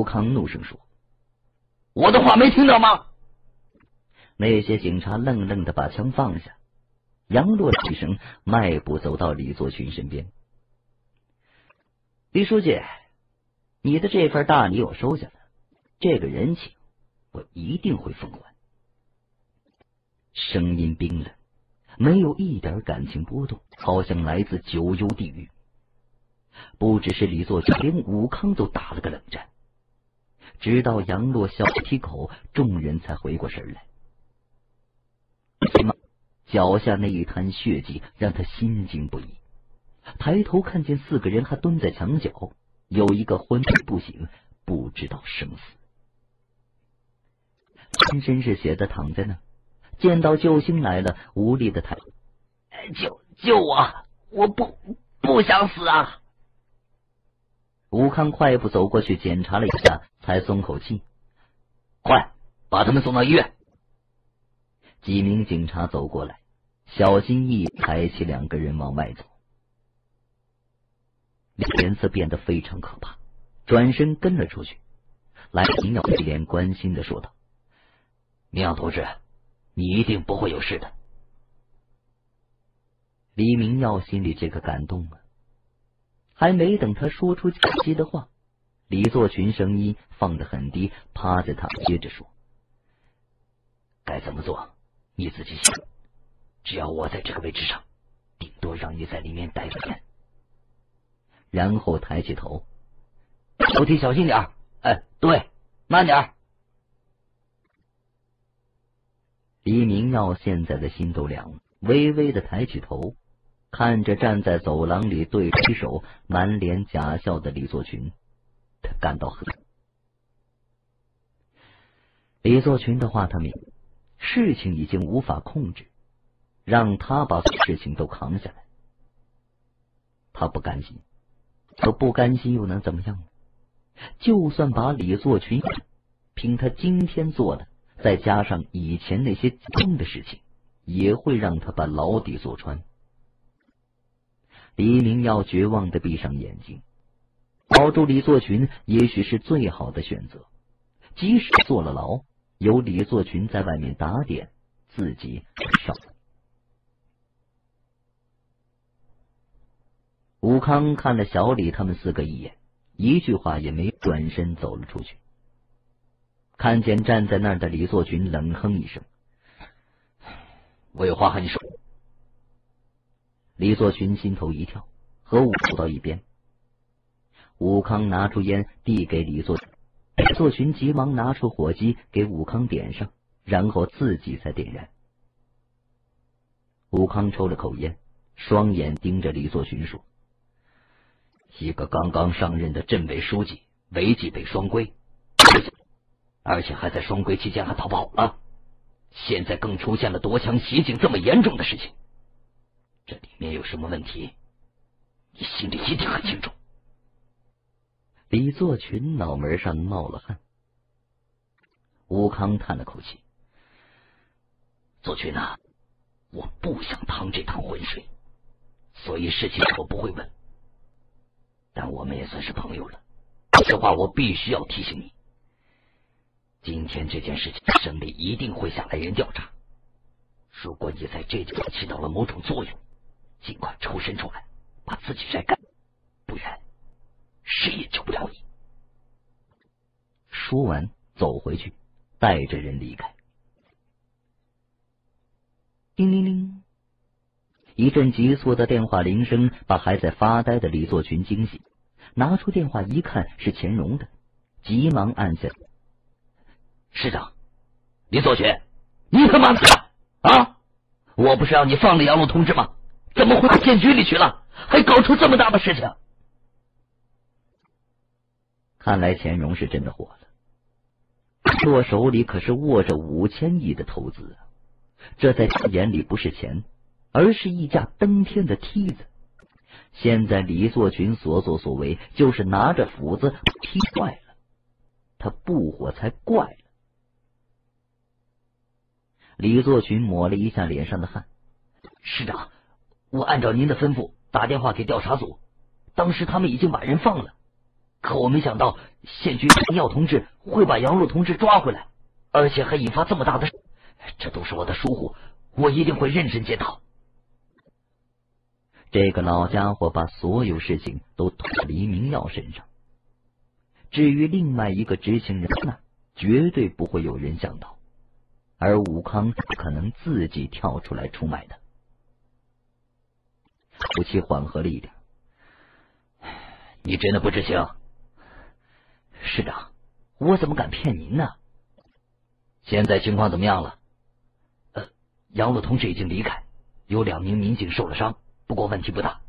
吴康怒声说：“我的话没听到吗？”那些警察愣愣的把枪放下，杨洛一声迈步走到李作群身边。李书记，你的这份大礼我收下了，这个人情我一定会奉还。声音冰冷，没有一点感情波动，好像来自九幽地狱。不只是李作群，连武康都打了个冷战。直到杨洛笑劈口，众人才回过神来。脚下那一滩血迹让他心惊不已，抬头看见四个人还蹲在墙角，有一个昏迷不醒，不知道生死。浑身是血的躺在那，见到救星来了，无力的抬：“救救我！我不不想死啊！”吴康快步走过去检查了一下，才松口气。快把他们送到医院。几名警察走过来，小心翼翼抬起两个人往外走。脸色变得非常可怕，转身跟了出去。来明耀一脸关心的说道：“明耀同志，你一定不会有事的。”黎明耀心里这个感动啊！还没等他说出感激的话，李作群声音放得很低，趴在他接着说：“该怎么做，你自己想。只要我在这个位置上，顶多让你在里面待几天。”然后抬起头：“楼梯小心点，哎，对，慢点。”黎明耀现在的心都凉了，微微的抬起头。看着站在走廊里对起手、满脸假笑的李作群，他感到很……李作群的话他明白，事情已经无法控制，让他把事情都扛下来，他不甘心，可不甘心又能怎么样？就算把李作群凭他今天做的，再加上以前那些重的事情，也会让他把牢底坐穿。黎明耀绝望地闭上眼睛，保住李作群也许是最好的选择。即使坐了牢，有李作群在外面打点，自己少。吴康看了小李他们四个一眼，一句话也没，转身走了出去。看见站在那儿的李作群，冷哼一声：“我有话和你说。”李作群心头一跳，和武走到一边。武康拿出烟递给李作群，李作群急忙拿出火机给武康点上，然后自己才点燃。武康抽了口烟，双眼盯着李作群说：“一个刚刚上任的镇委书记，违纪被双规，而且还在双规期间还逃跑了，现在更出现了夺强袭警这么严重的事情，这里面有什么问题，你心里一定很清楚。”李作群脑门上冒了汗。吴康叹了口气：“作群啊，我不想趟这趟浑水，所以事情我不会问，但我们也算是朋友了，这话我必须要提醒你。今天这件事情，省里一定会下来人调查。如果你在这件事起到了某种作用，尽快抽身出来，把自己晒干，不然谁也救不了你。”说完，走回去，带着人离开。叮铃铃，一阵急促的电话铃声把还在发呆的李作群惊醒，拿出电话一看是钱荣的，急忙按下。市长，李作群，你他妈的啊！我不是让你放了杨璐同志吗？怎么会到县局里去了？还搞出这么大的事情？看来钱荣是真的火了，做手里可是握着五千亿的投资啊！这在他眼里不是钱，而是一架登天的梯子。现在李作群所作所为，就是拿着斧子踢坏了，他不火才怪了。李作群抹了一下脸上的汗：“市长，我按照您的吩咐打电话给调查组，当时他们已经把人放了，可我没想到县局陈耀同志会把杨璐同志抓回来，而且还引发这么大的事，这都是我的疏忽，我一定会认真检讨。”这个老家伙把所有事情都推到黎明耀身上，至于另外一个执行人呢，绝对不会有人想到。而武康可能自己跳出来出卖他。武器缓和了一点：“你真的不知情？”“市长，我怎么敢骗您呢？”“现在情况怎么样了？”呃，杨璐同志已经离开，有两名民警受了伤，不过问题不大。”“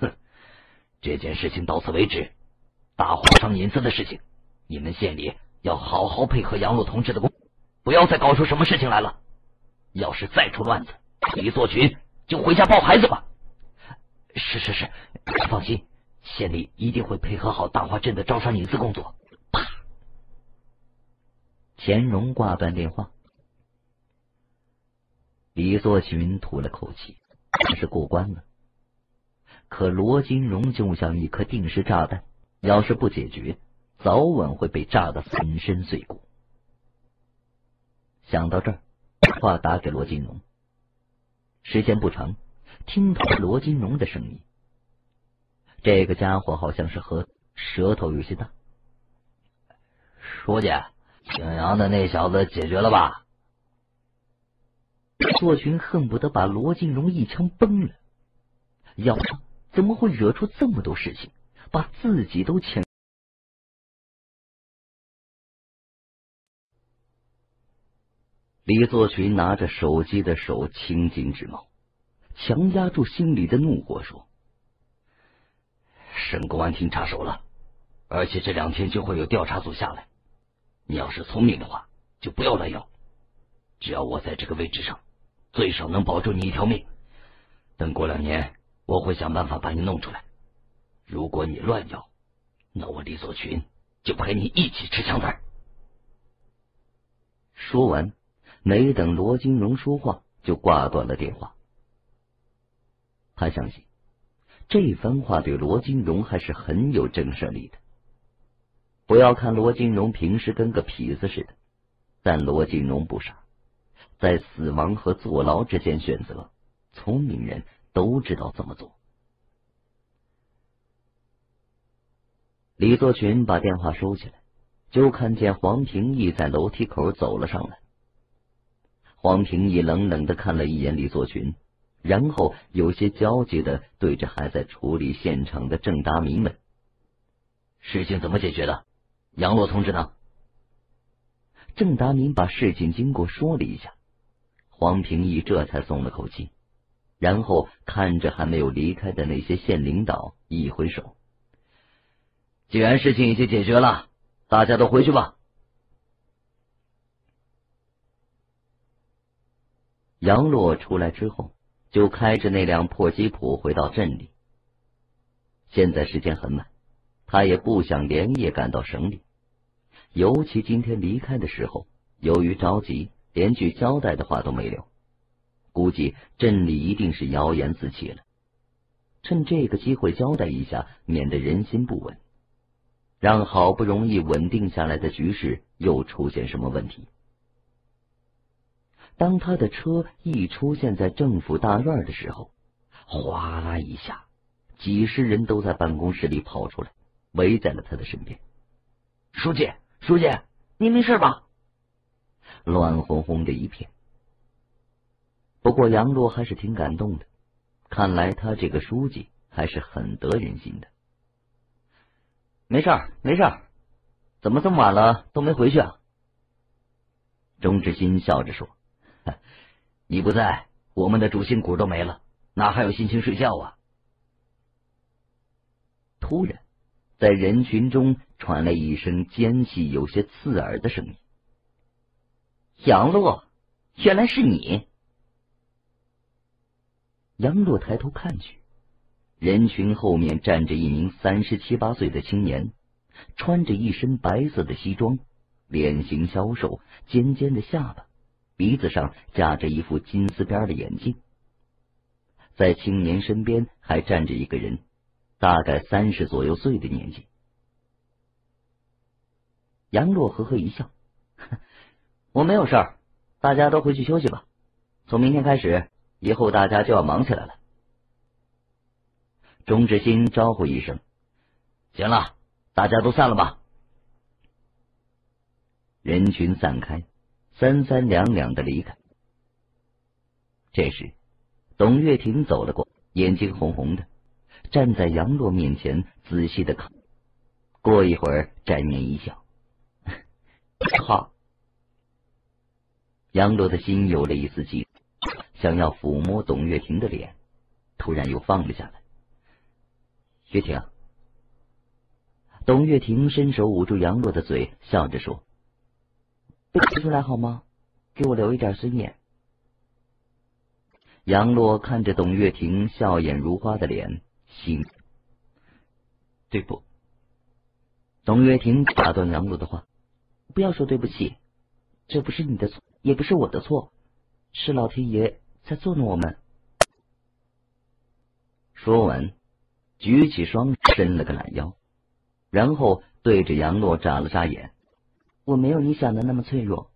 哼，这件事情到此为止，打花商引资的事情，你们县里要好好配合杨璐同志的工作，不要再搞出什么事情来了。要是再出乱子，李作群就回家抱孩子吧。”“是是是，你放心，县里一定会配合好大化镇的招商引资工作。”啪！钱荣挂断电话。李作群吐了口气，还是过关了。可罗金荣就像一颗定时炸弹，要是不解决，早晚会被炸得粉身碎骨。想到这儿，电话打给罗金荣。时间不长，听到罗金荣的声音。这个家伙好像是喝，舌头有些大。“书记，姓杨的那小子解决了吧？”作群恨不得把罗金荣一枪崩了，要不怎么会惹出这么多事情，把自己都牵。李作群拿着手机的手青筋直冒，强压住心里的怒火说：“省公安厅插手了，而且这两天就会有调查组下来，你要是聪明的话，就不要来要。只要我在这个位置上，最少能保住你一条命。等过两年，我会想办法把你弄出来。如果你乱要，那我李作群就陪你一起吃枪子儿。”说完，没等罗金荣说话，就挂断了电话。他相信这番话对罗金荣还是很有震慑力的。不要看罗金荣平时跟个痞子似的，但罗金荣不傻，在死亡和坐牢之间选择，聪明人都知道怎么做。李作群把电话收起来，就看见黄平义在楼梯口走了上来。黄平一冷冷地看了一眼李作群，然后有些焦急地对着还在处理现场的郑达明问：“事情怎么解决的？杨洛同志呢？”郑达明把事情经过说了一下，黄平一这才松了口气，然后看着还没有离开的那些县领导，一挥手：“既然事情已经解决了，大家都回去吧。”杨洛出来之后，就开着那辆破吉普回到镇里。现在时间很晚，他也不想连夜赶到省里，尤其今天离开的时候，由于着急，连句交代的话都没留，估计镇里一定是谣言四起了。趁这个机会交代一下，免得人心不稳，让好不容易稳定下来的局势又出现什么问题。当他的车一出现在政府大院的时候，哗啦一下，几十人都在办公室里跑出来，围在了他的身边。“书记，书记，您没事吧？”乱哄哄的一片。不过杨洛还是挺感动的，看来他这个书记还是很得人心的。“没事儿，没事儿，怎么这么晚了都没回去啊？”钟志新笑着说：“你不在，我们的主心骨都没了，哪还有心情睡觉啊？”突然，在人群中传来一声尖细、有些刺耳的声音：“杨洛，原来是你！”杨洛抬头看去，人群后面站着一名三十七八岁的青年，穿着一身白色的西装，脸型消瘦，尖尖的下巴，鼻子上架着一副金丝边的眼镜。在青年身边还站着一个人，大概三十左右岁的年纪。杨洛呵呵一笑：“我没有事儿，大家都回去休息吧。从明天开始，以后大家就要忙起来了。”钟志新招呼一声：“行了，大家都散了吧。”人群散开，三三两两的离开。这时，董月婷走了过，眼睛红红的，站在杨洛面前仔细的看。过一会儿，展颜一笑：“好。”杨洛的心有了一丝悸，想要抚摸董月婷的脸，突然又放了下来。“月婷。”董月婷伸手捂住杨洛的嘴，笑着说：“别提出来好吗？给我留一点尊严。”杨洛看着董月婷笑眼如花的脸，心对不？董月婷打断杨洛的话：“不要说对不起，这不是你的错，也不是我的错，是老天爷在捉弄我们。”说完，举起双伸了个懒腰，然后对着杨洛眨了眨眼。“我没有你想的那么脆弱，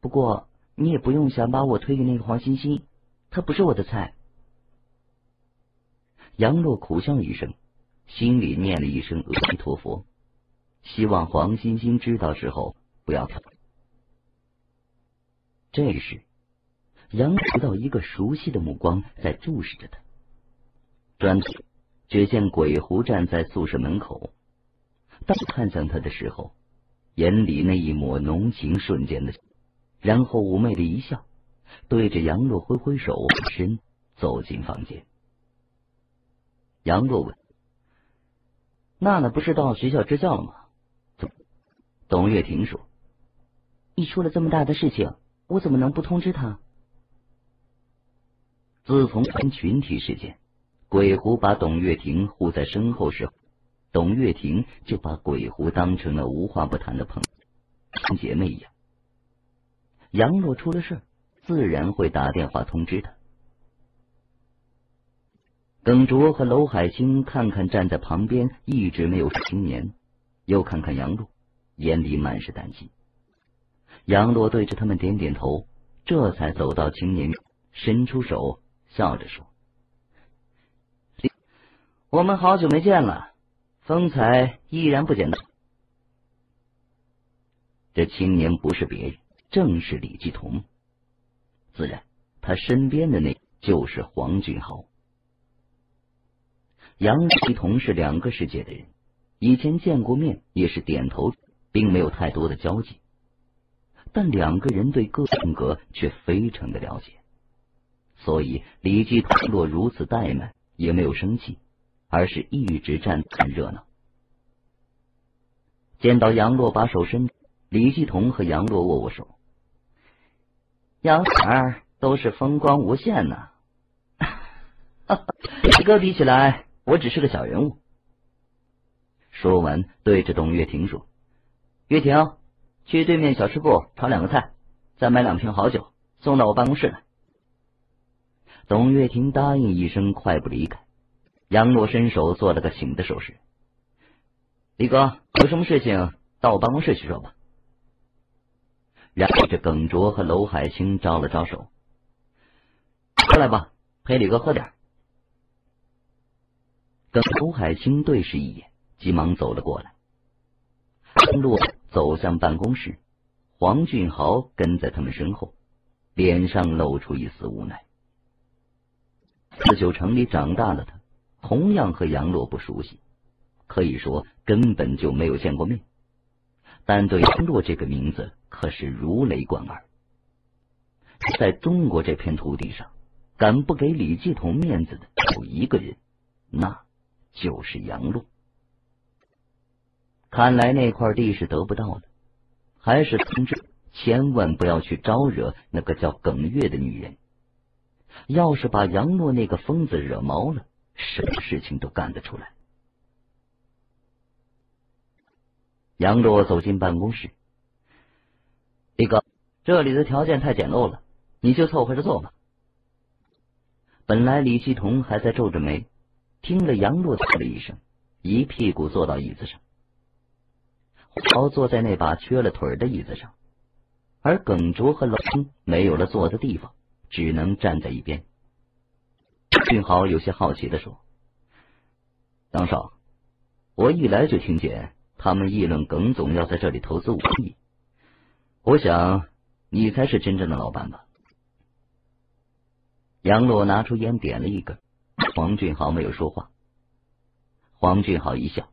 不过你也不用想把我推给那个黄欣欣，她不是我的菜。”杨洛苦笑一声，心里念了一声阿弥陀佛，希望黄欣欣知道之后不要跳。这时，杨洛知道一个熟悉的目光在注视着他。转头，只见鬼狐站在宿舍门口，当看向他的时候，眼里那一抹浓情瞬间的，然后妩媚的一笑，对着杨洛挥挥手，身走进房间。杨洛问：“娜娜不是到学校支教了吗？”董月婷说：“你出了这么大的事情，我怎么能不通知她？”自从群体事件，鬼狐把董月婷护在身后时候，董月婷就把鬼狐当成了无话不谈的朋友姐妹一样。杨洛出了事，自然会打电话通知他。耿卓和娄海清看看站在旁边一直没有说青年，又看看杨洛，眼里满是担心。杨洛对着他们点点头，这才走到青年，伸出手，笑着说：“我们好久没见了，风采依然不简单。”这青年不是别人，正是李继同。自然他身边的那就是黄俊豪。杨奇同是两个世界的人，以前见过面也是点头，并没有太多的交集，但两个人对各性格却非常的了解，所以李继同若如此怠慢也没有生气，而是一直站看热闹。见到杨洛把手伸，李继同和杨洛握握手。杨儿都是风光无限呢、啊，和哥比起来，我只是个小人物。说完，对着董月婷说：“月婷，去对面小吃部炒两个菜，再买两瓶好酒，送到我办公室来。”董月婷答应一声，快步离开。杨洛伸手做了个请的手势：“李哥，有什么事情到我办公室去说吧。”然后这耿卓和娄海清招了招手：“过来吧，陪李哥喝点。”耿娄海清对视一眼，急忙走了过来。杨洛走向办公室，黄俊豪跟在他们身后，脸上露出一丝无奈。四九城里长大的他，同样和杨洛不熟悉，可以说根本就没有见过面，但对杨洛这个名字可是如雷贯耳。在中国这片土地上，敢不给李继同面子的有一个人，那就是杨洛。看来那块地是得不到的，还是通知千万不要去招惹那个叫耿月的女人。要是把杨洛那个疯子惹毛了，什么事情都干得出来。杨洛走进办公室：“李哥，这里的条件太简陋了，你就凑合着做吧。”本来李继同还在皱着眉，听了杨洛叫了一声，一屁股坐到椅子上。豪坐在那把缺了腿的椅子上，而耿卓和娄星没有了坐的地方，只能站在一边。俊豪有些好奇地说：“杨少，我一来就听见他们议论耿总要在这里投资五亿，我想你才是真正的老板吧。”杨洛拿出烟点了一根，黄俊豪没有说话。黄俊豪一笑：“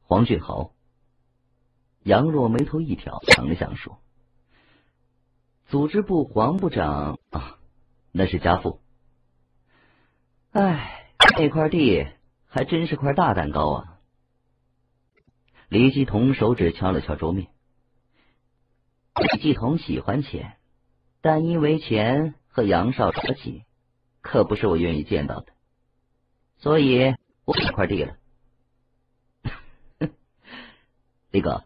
黄俊豪。”杨洛眉头一挑，想了想说：“组织部黄部长啊，那是家父。哎，那块地还真是块大蛋糕啊。”李继同手指敲了敲桌面：“李继同喜欢钱，但因为钱和杨少扯起，可不是我愿意见到的，所以我买块地了。”李哥，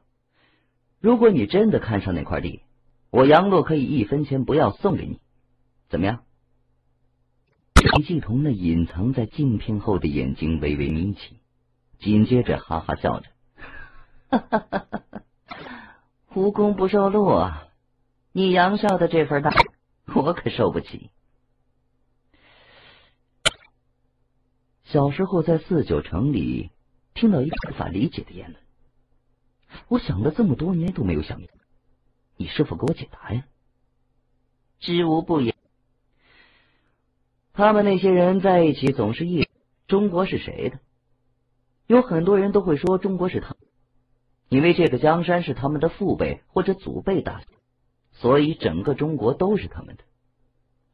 如果你真的看上那块地，我杨洛可以一分钱不要送给你，怎么样？李继同那隐藏在镜片后的眼睛微微眯起，紧接着哈哈笑着：“哈哈哈哈，无功不受禄啊！你杨少的这份大，我可受不起。”小时候在四九城里听到一个无法理解的言论，我想了这么多年都没有想明白，你是否给我解答呀？“知无不言。”他们那些人在一起总是一中国是谁的，有很多人都会说中国是他们，因为这个江山是他们的父辈或者祖辈打下，所以整个中国都是他们的，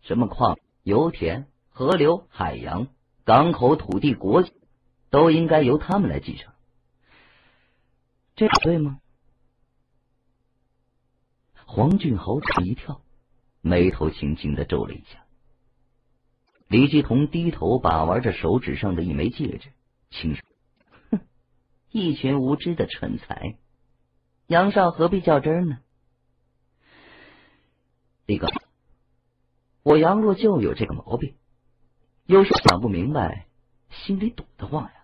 什么矿、油田、河流、海洋、港口、土地、国际都应该由他们来继承，这对吗？黄俊豪吓一跳，眉头轻轻的皱了一下。李继同低头把玩着手指上的一枚戒指，轻声：“哼，一群无知的蠢材，杨少何必较真呢？李哥，我杨若就有这个毛病，有时想不明白，心里堵得慌呀。”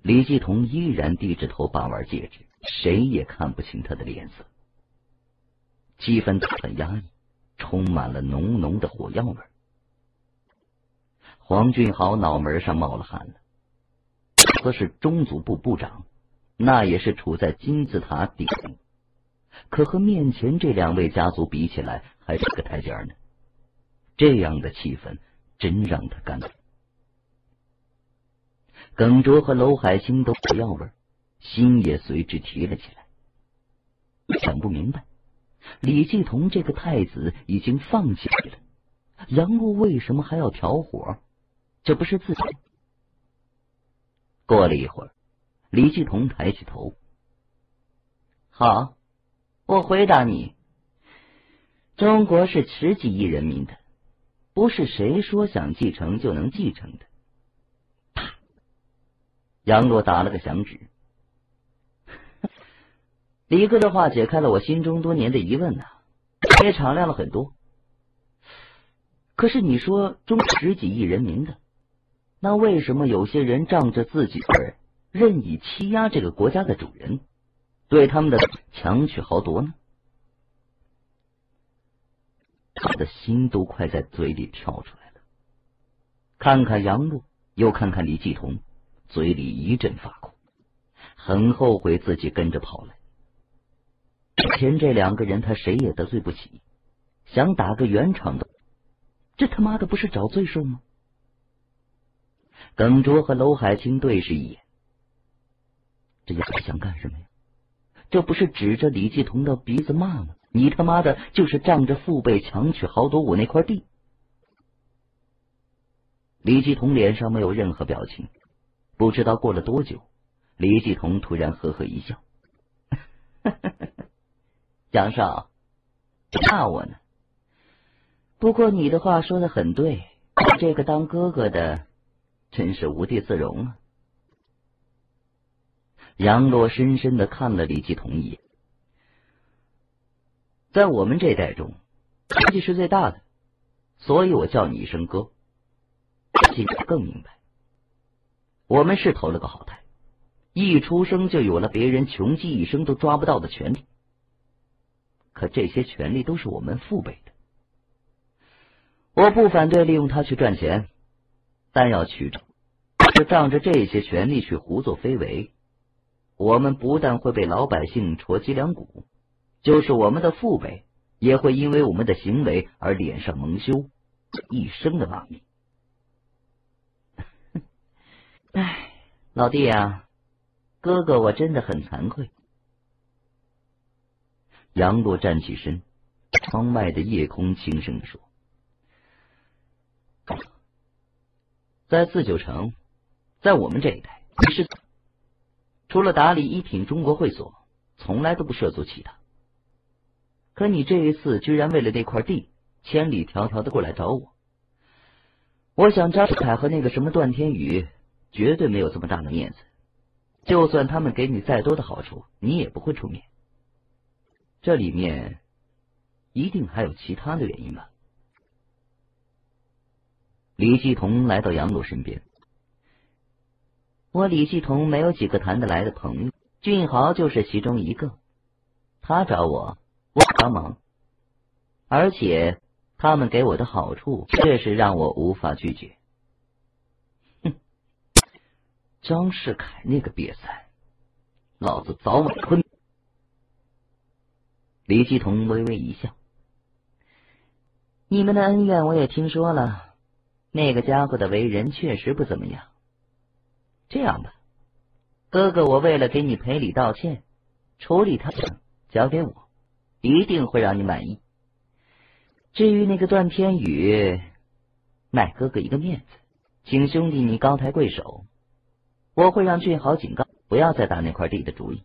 李继同依然低着头把玩戒指，谁也看不清他的脸色。气氛很压抑，充满了浓浓的火药味。黄俊豪脑门上冒了汗了，他是中组部部长，那也是处在金字塔顶。可和面前这两位家族比起来，还是个台阶呢。这样的气氛真让他尴尬。耿卓和娄海星都不要味儿，心也随之提了起来。想不明白，李继同这个太子已经放弃了，杨璐为什么还要挑火？这不是自己？过了一会儿，李继同抬起头：“好，我回答你，中国是十几亿人民的，不是谁说想继承就能继承的。”杨洛打了个响指。李哥的话解开了我心中多年的疑问啊，也敞亮了很多。可是你说中国十几亿人民的，那为什么有些人仗着自己的儿，任意欺压这个国家的主人，对他们的强取豪夺呢？他的心都快在嘴里跳出来了。看看杨洛，又看看李继同，嘴里一阵发苦，很后悔自己跟着跑来。之前这两个人他谁也得罪不起，想打个圆场的，这他妈的不是找罪受吗？耿卓和娄海清对视一眼，这丫头想干什么呀？这不是指着李继同的鼻子骂吗？你他妈的就是仗着父辈强取豪夺我那块地！李继同脸上没有任何表情。不知道过了多久，李继同突然呵呵一笑：“杨少，骂我呢？不过你的话说的很对，这个当哥哥的真是无地自容啊。”杨洛深深的看了李继同一眼。在我们这代中，年纪是最大的，所以我叫你一声哥，心里更明白。我们是投了个好胎，一出生就有了别人穷极一生都抓不到的权利。可这些权利都是我们父辈的。我不反对利用它去赚钱，但要取证，就仗着这些权利去胡作非为，我们不但会被老百姓戳脊梁骨，就是我们的父辈也会因为我们的行为而脸上蒙羞，一生的骂名。唉，老弟啊，哥哥我真的很惭愧。杨洛站起身，窗外的夜空轻声地说：“在四九城，在我们这一代，你是除了打理一品中国会所，从来都不涉足其他。可你这一次居然为了那块地，千里迢迢的过来找我。我想张凯和那个什么段天宇。”绝对没有这么大的面子，就算他们给你再多的好处，你也不会出面。这里面一定还有其他的原因吧？李继同来到杨洛身边。我李继同没有几个谈得来的朋友，俊豪就是其中一个。他找我，我帮忙，而且他们给我的好处确实让我无法拒绝。张世凯那个瘪三，老子早晚吞！李继同微微一笑：“你们的恩怨我也听说了，那个家伙的为人确实不怎么样。这样吧，哥哥，我为了给你赔礼道歉，处理他，交给我，一定会让你满意。至于那个段天宇，卖哥哥一个面子，请兄弟你高抬贵手。”我会让俊豪警告，不要再打那块地的主意。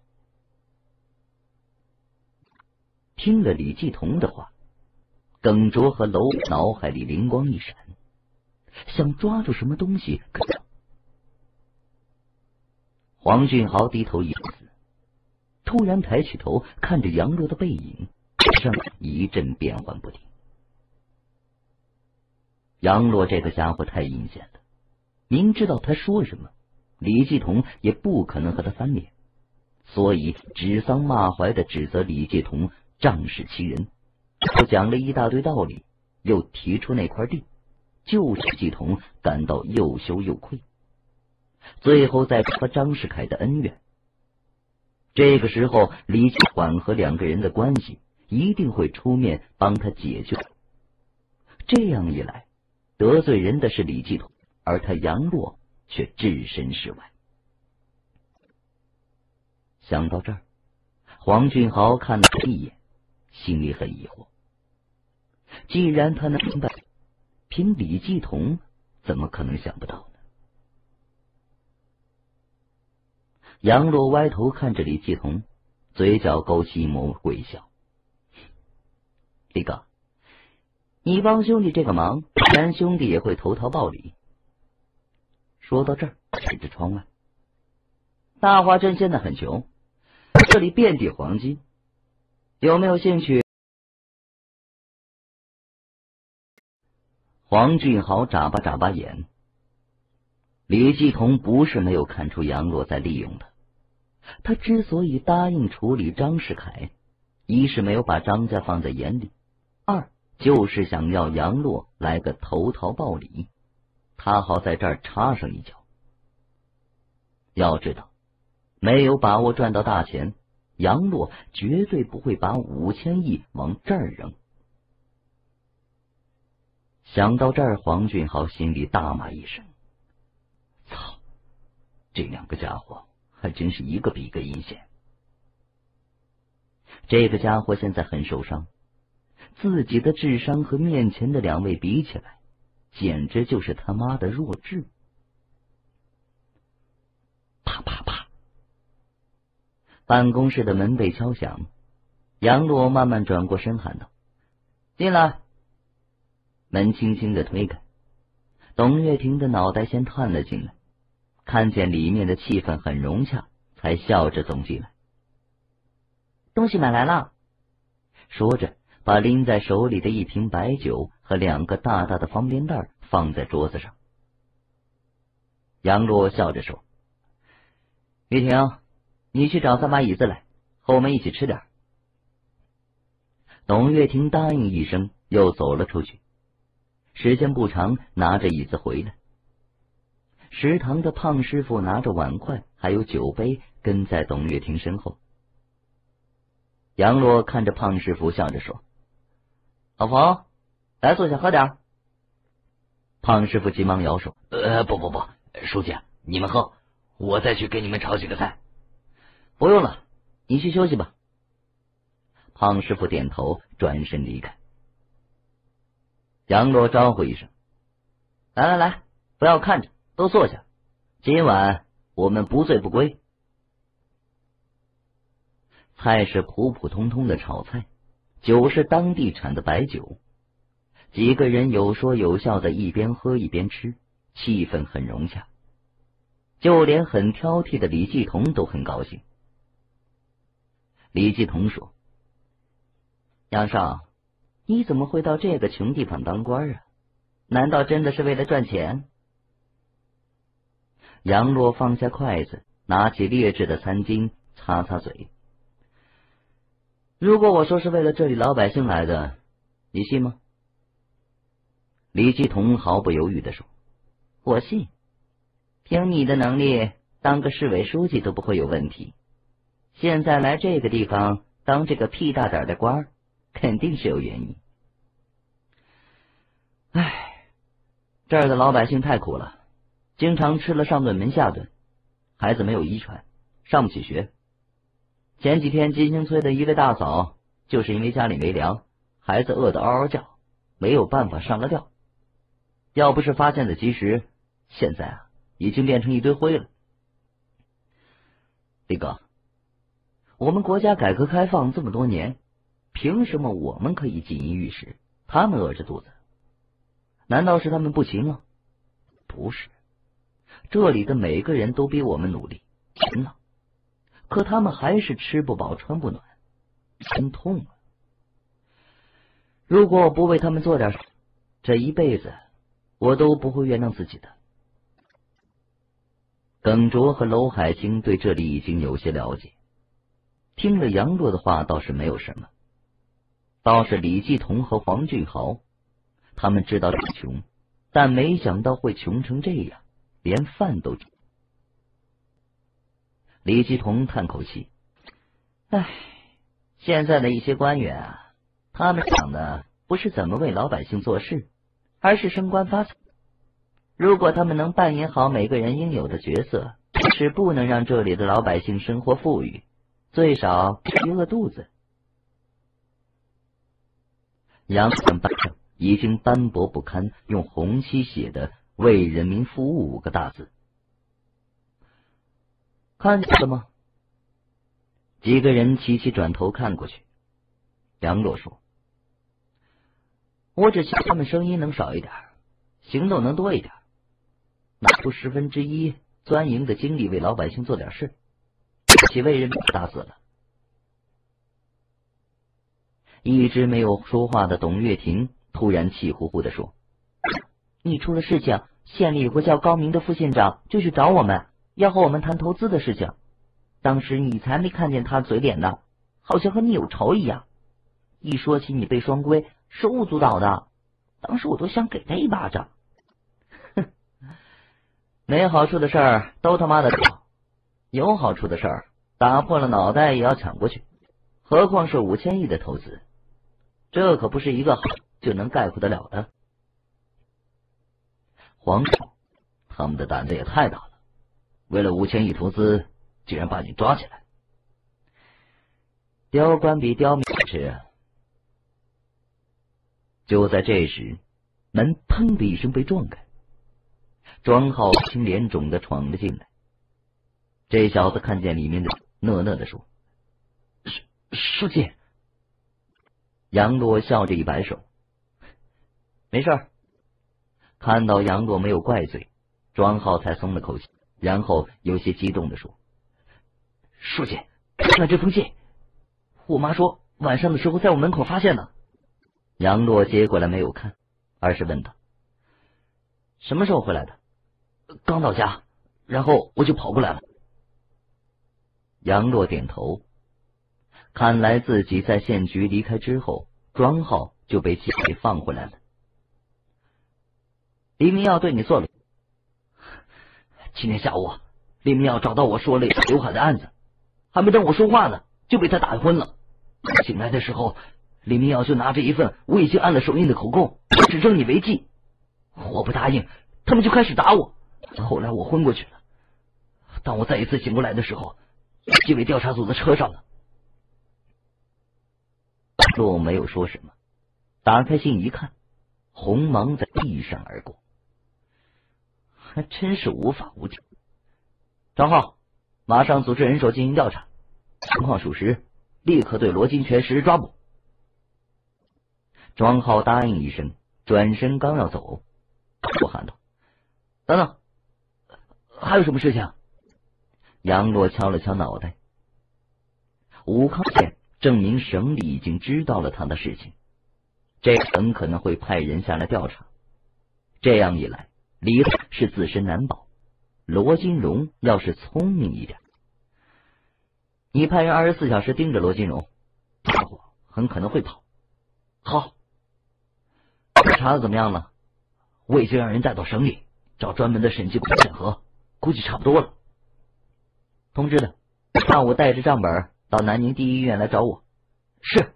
听了李继同的话，耿卓和娄脑海里灵光一闪，想抓住什么东西。可黄俊豪低头一思，突然抬起头看着杨洛的背影，上一阵变幻不定。杨洛这个家伙太阴险了，明知道他说什么，李继同也不可能和他翻脸，所以指桑骂槐的指责李继同仗势欺人，又讲了一大堆道理，又提出那块地，就是李继同感到又羞又愧。最后再说张世凯的恩怨，这个时候，李秋婉和两个人的关系一定会出面帮他解救。这样一来，得罪人的是李继同，而他杨洛却置身事外。想到这儿，黄俊豪看了他一眼，心里很疑惑。既然他能明白，凭李继同怎么可能想不到呢？杨洛歪头看着李继同，嘴角勾起一抹鬼笑。李哥，你帮兄弟这个忙，咱兄弟也会投桃报李。说到这儿，指着窗外，大华镇现在很穷，这里遍地黄金，有没有兴趣？黄俊豪眨巴眨巴眼。李继同不是没有看出杨洛在利用他，他之所以答应处理张世凯，一是没有把张家放在眼里，二就是想要杨洛来个投桃报李，他好在这儿插上一脚。要知道，没有把握赚到大钱，杨洛绝对不会把五千亿往这儿扔。想到这儿，黄俊豪心里大骂一声。操！这两个家伙还真是一个比一个阴险。这个家伙现在很受伤，自己的智商和面前的两位比起来，简直就是他妈的弱智。啪啪啪！办公室的门被敲响，杨洛慢慢转过身喊道：“进来。”门轻轻的推开。董月婷的脑袋先探了进来，看见里面的气氛很融洽，才笑着走进来。东西买来了，说着把拎在手里的一瓶白酒和两个大大的方便袋放在桌子上。杨洛笑着说：“月婷，你去找三把椅子来，和我们一起吃点。”董月婷答应一声，又走了出去。时间不长，拿着椅子回来。食堂的胖师傅拿着碗筷还有酒杯跟在董月婷身后。杨洛看着胖师傅笑着说：“老冯，来坐下喝点。”胖师傅急忙摇手：“呃，不不不，书记，你们喝，我再去给你们炒几个菜。”“不用了，你去休息吧。”胖师傅点头，转身离开。杨洛招呼一声：“来来来，不要看着，都坐下。今晚我们不醉不归。”菜是普普通通的炒菜，酒是当地产的白酒。几个人有说有笑的，一边喝一边吃，气氛很融洽。就连很挑剔的李继同都很高兴。李继同说：“杨少，你怎么会到这个穷地方当官啊？难道真的是为了赚钱？”杨洛放下筷子，拿起劣质的餐巾擦擦嘴。“如果我说是为了这里老百姓来的，你信吗？”李继同毫不犹豫地说：“我信，凭你的能力，当个市委书记都不会有问题。现在来这个地方当这个屁大点的官儿，肯定是有原因。唉，这儿的老百姓太苦了，经常吃了上顿没下顿，孩子没有遗传，上不起学。前几天金星村的一位大嫂，就是因为家里没粮，孩子饿得嗷嗷叫，没有办法上了吊。要不是发现的及时，现在啊，已经变成一堆灰了。李哥，我们国家改革开放这么多年，凭什么我们可以锦衣玉食，他们饿着肚子？难道是他们不勤劳？不是，这里的每个人都比我们努力勤劳，可他们还是吃不饱穿不暖，心痛啊！如果我不为他们做点事，这一辈子我都不会原谅自己的。”耿卓和娄海清对这里已经有些了解，听了杨洛的话倒是没有什么。倒是李继同和黄俊豪，他们知道这穷，但没想到会穷成这样，连饭都吃。李继同叹口气：“唉，现在的一些官员啊，他们想的不是怎么为老百姓做事，而是升官发财。如果他们能扮演好每个人应有的角色，是不能让这里的老百姓生活富裕，最少不饿肚子。杨城板上已经斑驳不堪，用红漆写的“为人民服务”五个大字。看见了吗？几个人齐齐转头看过去。杨洛说：“我只希望他们声音能少一点，行动能多一点，拿出十分之一钻营的精力为老百姓做点事，岂为人民打死了。”一直没有说话的董月婷突然气呼呼地说：“你出了事情，县里有个叫高明的副县长就去找我们，要和我们谈投资的事情。当时你才没看见他嘴脸呢，好像和你有仇一样。一说起你被双规，手舞足蹈的，当时我都想给他一巴掌。哼，没好处的事儿都他妈的搞，有好处的事儿打破了脑袋也要抢过去，何况是五千亿的投资。”这可不是一个就能概括得了的。黄少，他们的胆子也太大了，为了五千亿投资，竟然把你抓起来。刁官比刁民是。就在这时，门砰的一声被撞开，庄浩青脸肿的闯了进来。这小子看见里面的，讷讷的说：“书记。”杨洛笑着一摆手：“没事。”看到杨洛没有怪罪，庄浩才松了口气，然后有些激动的说：“书记，看这封信，我妈说晚上的时候在我门口发现的。”杨洛接过来没有看，而是问道：“什么时候回来的？”“刚到家，然后我就跑过来了。”杨洛点头。看来自己在县局离开之后，庄浩就被气给放回来了。“黎明耀对你做了。”“今天下午，黎明耀找到我说了一下刘海的案子，还没等我说话呢，就被他打昏了。醒来的时候，黎明耀就拿着一份我已经按了手印的口供，指证你违纪。我不答应，他们就开始打我。后来我昏过去了。当我再一次醒过来的时候，纪委调查组的车上了。”洛没有说什么，打开信一看，红芒在地上而过，还真是无法无天。张浩，马上组织人手进行调查，情况属实，立刻对罗金全实施抓捕。庄浩答应一声，转身刚要走，我喊道：“等等，还有什么事情？”杨洛敲了敲脑袋，武康县证明省里已经知道了他的事情，这很可能会派人下来调查。这样一来，李是自身难保。罗金荣要是聪明一点，你派人二十四小时盯着罗金荣，大伙很可能会跑。好，查的怎么样了？我已经让人带到省里，找专门的审计部审核，估计差不多了。通知的，下午带着账本。到南宁第一医院来找我。是。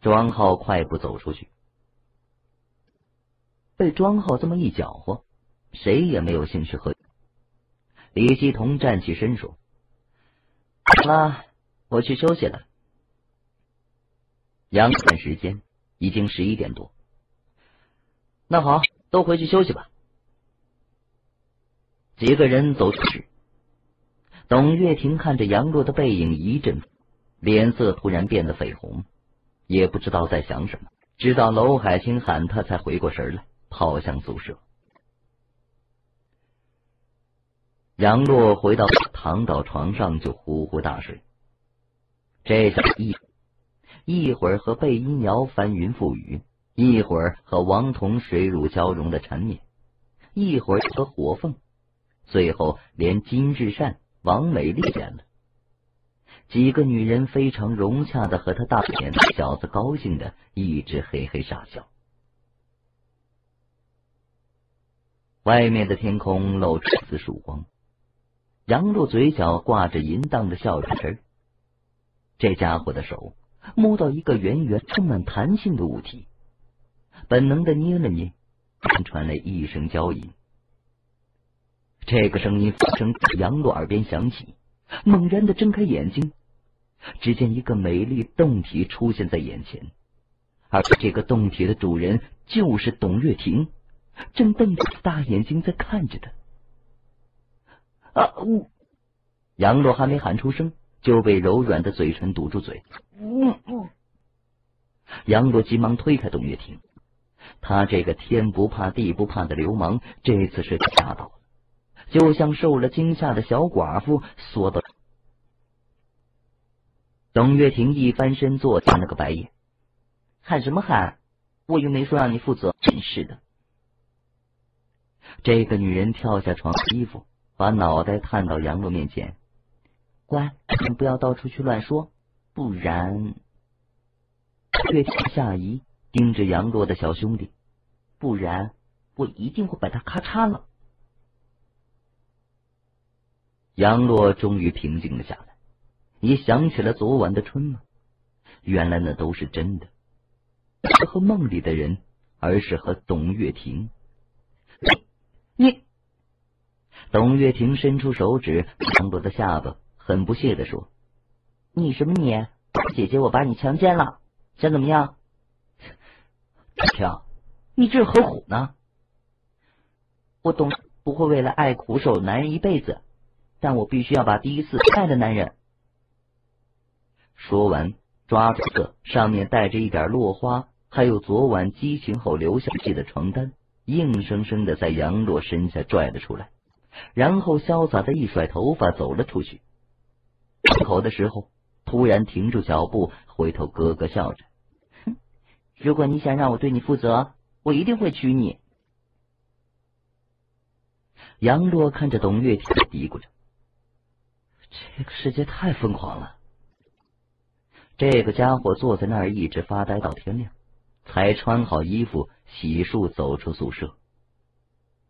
庄浩快步走出去。被庄浩这么一搅和，谁也没有兴趣喝酒。李希同站起身说：“好了，我去休息了。”杨看时间，已经十一点多。“那好，都回去休息吧。”几个人走出去。董月婷看着杨洛的背影一阵，脸色突然变得绯红，也不知道在想什么，直到娄海清喊他才回过神来，跑向宿舍。杨洛回到躺到床上就呼呼大睡，这下一一会儿和贝音瑶翻云覆雨，一会儿和王彤水乳交融的缠绵，一会儿和火凤，最后连金志善王美丽见了，几个女人非常融洽的和他大脸小子高兴的一直嘿嘿傻笑。外面的天空露出丝曙光，杨洛嘴角挂着淫荡的笑容，这家伙的手摸到一个圆圆充满弹性的物体，本能的捏了捏，传来一声娇吟。这个声音从杨洛耳边响起，猛然的睁开眼睛，只见一个美丽动体出现在眼前，而这个动体的主人就是董月婷，正瞪着大眼睛在看着他。啊呜！杨洛还没喊出声，就被柔软的嘴唇堵住嘴。嗯嗯、杨洛急忙推开董月婷，他这个天不怕地不怕的流氓，这次是吓到了，就像受了惊吓的小寡妇缩到。董月婷一翻身坐下了个白眼，喊什么喊？我又没说让你负责，真是的。这个女人跳下床衣服，把脑袋探到杨洛面前，乖，你不要到处去乱说，不然。月婷下移盯着杨洛的小兄弟，不然我一定会把他咔嚓了。杨洛终于平静了下来，也想起了昨晚的春梦，原来那都是真的，不是和梦里的人，而是和董月婷。你，董月婷伸出手指，杨洛的下巴，很不屑地说：“你什么你？姐姐我把你强奸了，想怎么样？”跳，你这是何苦呢？我懂，不会为了爱苦守男人一辈子。但我必须要把第一次爱的男人。说完，抓住个上面带着一点落花，还有昨晚激情后留下去的床单，硬生生的在杨洛身下拽了出来，然后潇洒的一甩头发走了出去。出口的时候，突然停住脚步，回头咯咯笑着：“如果你想让我对你负责，我一定会娶你。”杨洛看着董月婷，嘀咕着。这个世界太疯狂了。这个家伙坐在那儿一直发呆到天亮，才穿好衣服洗漱走出宿舍。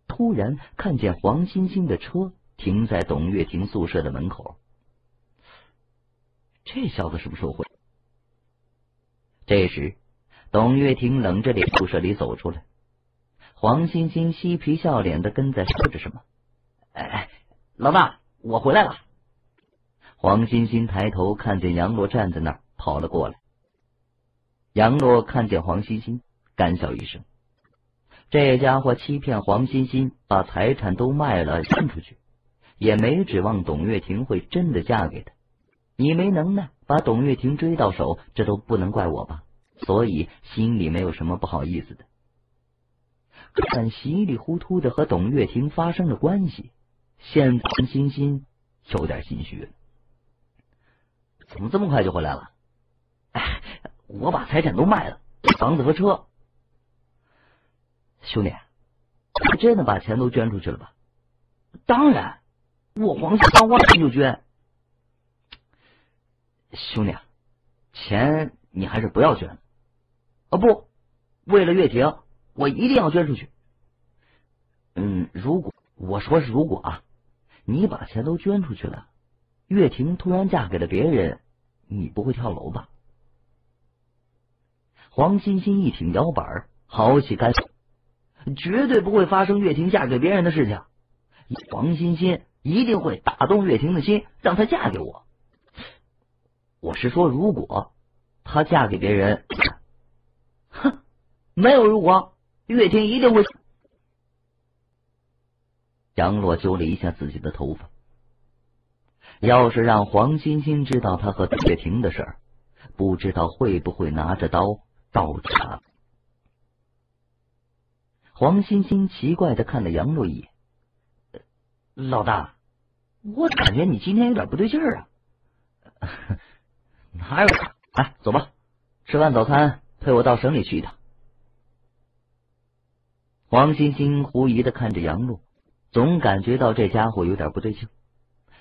突然看见黄欣欣的车停在董月婷宿舍的门口，这小子什么时候回？这时，董月婷冷着脸宿舍里走出来，黄欣欣嬉皮笑脸的跟在说着什么：“哎，老大，我回来了。”黄欣欣抬头看见杨洛站在那儿，跑了过来。杨洛看见黄欣欣，干笑一声。这家伙欺骗黄欣欣，把财产都卖了献出去，也没指望董月婷会真的嫁给他。你没能耐把董月婷追到手，这都不能怪我吧？所以心里没有什么不好意思的。但稀里糊涂的和董月婷发生了关系，现在黄欣欣有点心虚了。怎么这么快就回来了？哎，我把财产都卖了，房子和车。兄弟，你真的把钱都捐出去了吧？当然，我黄家花钱就捐。兄弟，钱你还是不要捐了。啊不，为了月婷，我一定要捐出去。嗯，如果我说是如果啊，你把钱都捐出去了。月婷突然嫁给了别人，你不会跳楼吧？黄欣欣一挺摇板，豪气干爽，绝对不会发生月婷嫁给别人的事情。黄欣欣一定会打动月婷的心，让她嫁给我。我是说，如果她嫁给别人，哼，没有如果，月婷一定会。杨洛揪了一下自己的头发。要是让黄欣欣知道他和董月婷的事儿，不知道会不会拿着刀刀叉。黄欣欣奇怪的看了杨洛一眼：“老大，我感觉你今天有点不对劲儿啊。”“哪有？哎，走吧，吃完早餐陪我到省里去一趟。”黄欣欣狐疑的看着杨洛，总感觉到这家伙有点不对劲。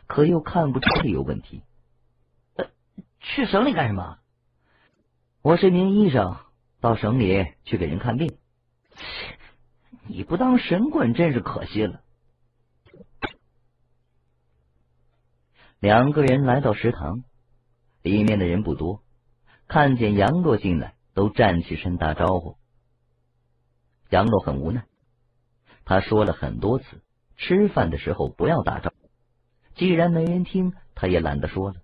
可又看不出来有问题。呃，去省里干什么？我是名医生，到省里去给人看病。你不当神棍真是可惜了。两个人来到食堂，里面的人不多，看见杨若进来，都站起身打招呼。杨若很无奈，他说了很多次，吃饭的时候不要打招呼，既然没人听，他也懒得说了。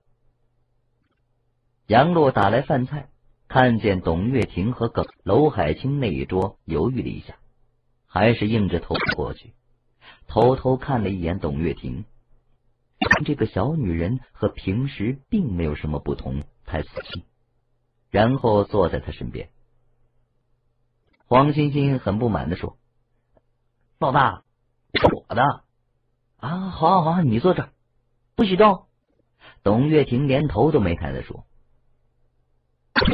杨若打来饭菜，看见董月亭和耿娄海清那一桌，犹豫了一下，还是硬着头过去，偷偷看了一眼董月亭。这个小女人和平时并没有什么不同，太死气，然后坐在她身边。黄欣欣很不满地说：“老大，是我的啊！好好好，你坐这儿，不许动。”董月婷连头都没抬地说。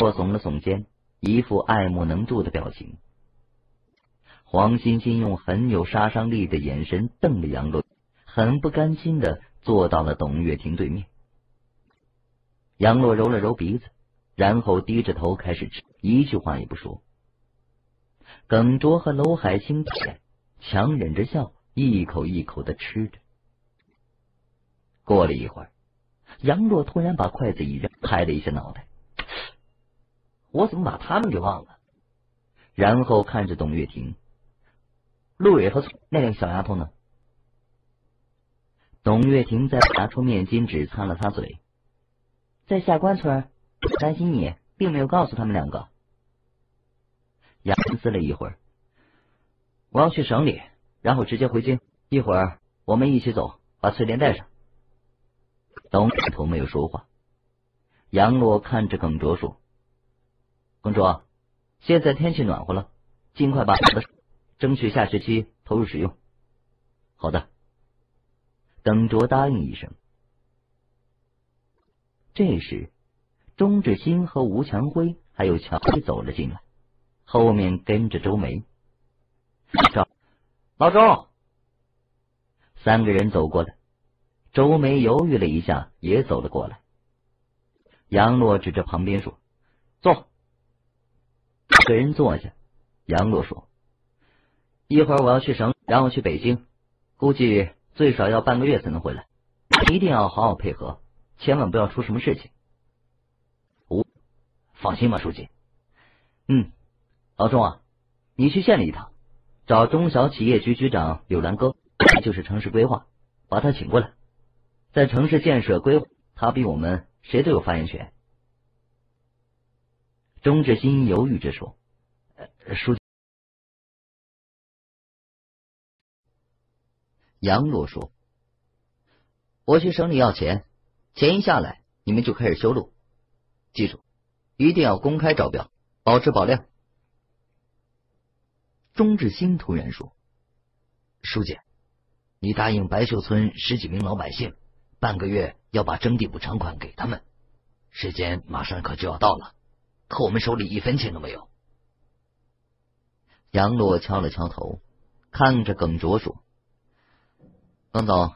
我耸了耸肩，一副爱莫能助的表情。黄欣欣用很有杀伤力的眼神瞪着杨若，很不甘心的坐到了董月婷对面。杨若揉了揉鼻子，然后低着头开始吃，一句话也不说。耿卓和娄海清强忍着笑，一口一口的吃着。过了一会儿，杨若突然把筷子一扔，拍了一下脑袋，我怎么把他们给忘了？然后看着董月婷，陆蕊和那两个小丫头呢？董月婷再拿出面巾纸擦了擦嘴，在下关村，担心你，并没有告诉他们两个。杨思了一会儿，我要去省里，然后直接回京。一会儿我们一起走，把翠莲带上。董点头没有说话。杨洛看着耿卓说：“耿卓，现在天气暖和了，尽快把我的争取下学期投入使用。”好的。耿卓答应一声。这时，钟志新和吴强辉还有乔辉走了进来，后面跟着周梅。赵老周，三个人走过来，周梅犹豫了一下，也走了过来。杨洛指着旁边说：“坐。”几个人坐下。杨洛说：“一会儿我要去省，然后去北京，估计最少要半个月才能回来，一定要好好配合，千万不要出什么事情。”“吴，放心吧，书记。”“嗯，老钟啊，你去县里一趟。”找中小企业局局长柳兰哥，就是城市规划，把他请过来。在城市建设规划，他比我们谁都有发言权。钟志新犹豫着说：“呃，书记。”杨洛说：“我去省里要钱，钱一下来，你们就开始修路。记住，一定要公开招标，保质保量。”钟志新突然说：“书记，你答应白秀村十几名老百姓，半个月要把征地补偿款给他们，时间马上可就要到了，可我们手里一分钱都没有。”杨洛敲了敲头，看着耿卓说：“耿总，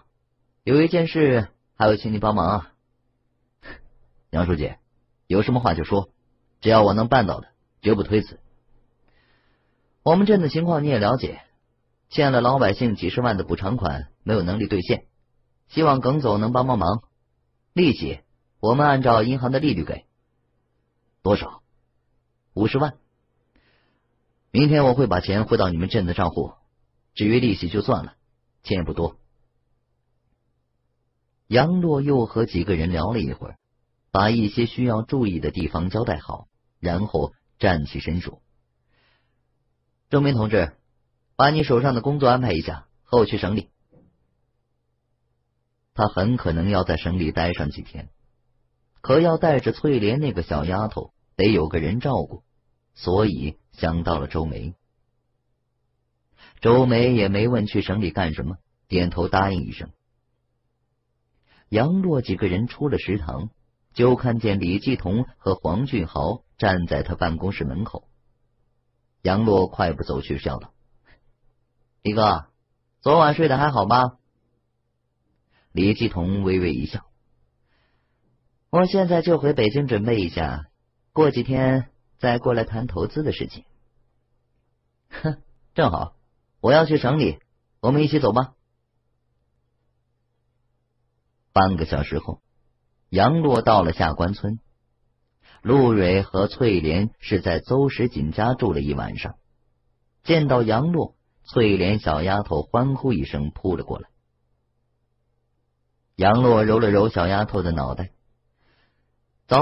有一件事还要请你帮忙啊。”“杨书记，有什么话就说，只要我能办到的，绝不推辞。我们镇的情况你也了解，欠了老百姓几十万的补偿款没有能力兑现，希望耿总能帮帮忙。利息我们按照银行的利率给，多少？五十万。明天我会把钱汇到你们镇的账户，至于利息就算了，钱也不多。”杨洛又和几个人聊了一会儿，把一些需要注意的地方交代好，然后站起身说：“周明同志，把你手上的工作安排一下，和我去省里。”他很可能要在省里待上几天，可要带着翠莲那个小丫头，得有个人照顾，所以想到了周梅。周梅也没问去省里干什么，点头答应一声。杨洛几个人出了食堂，就看见李继同和黄俊豪站在他办公室门口。杨洛快步走去，笑道：“李哥，昨晚睡得还好吧？”李继同微微一笑：“我现在就回北京准备一下，过几天再过来谈投资的事情。”“哼，正好，我要去省里，我们一起走吧。”半个小时后，杨洛到了下关村，陆蕊和翠莲是在邹石锦家住了一晚上。见到杨洛，翠莲小丫头欢呼一声扑了过来。杨洛揉了揉小丫头的脑袋，走，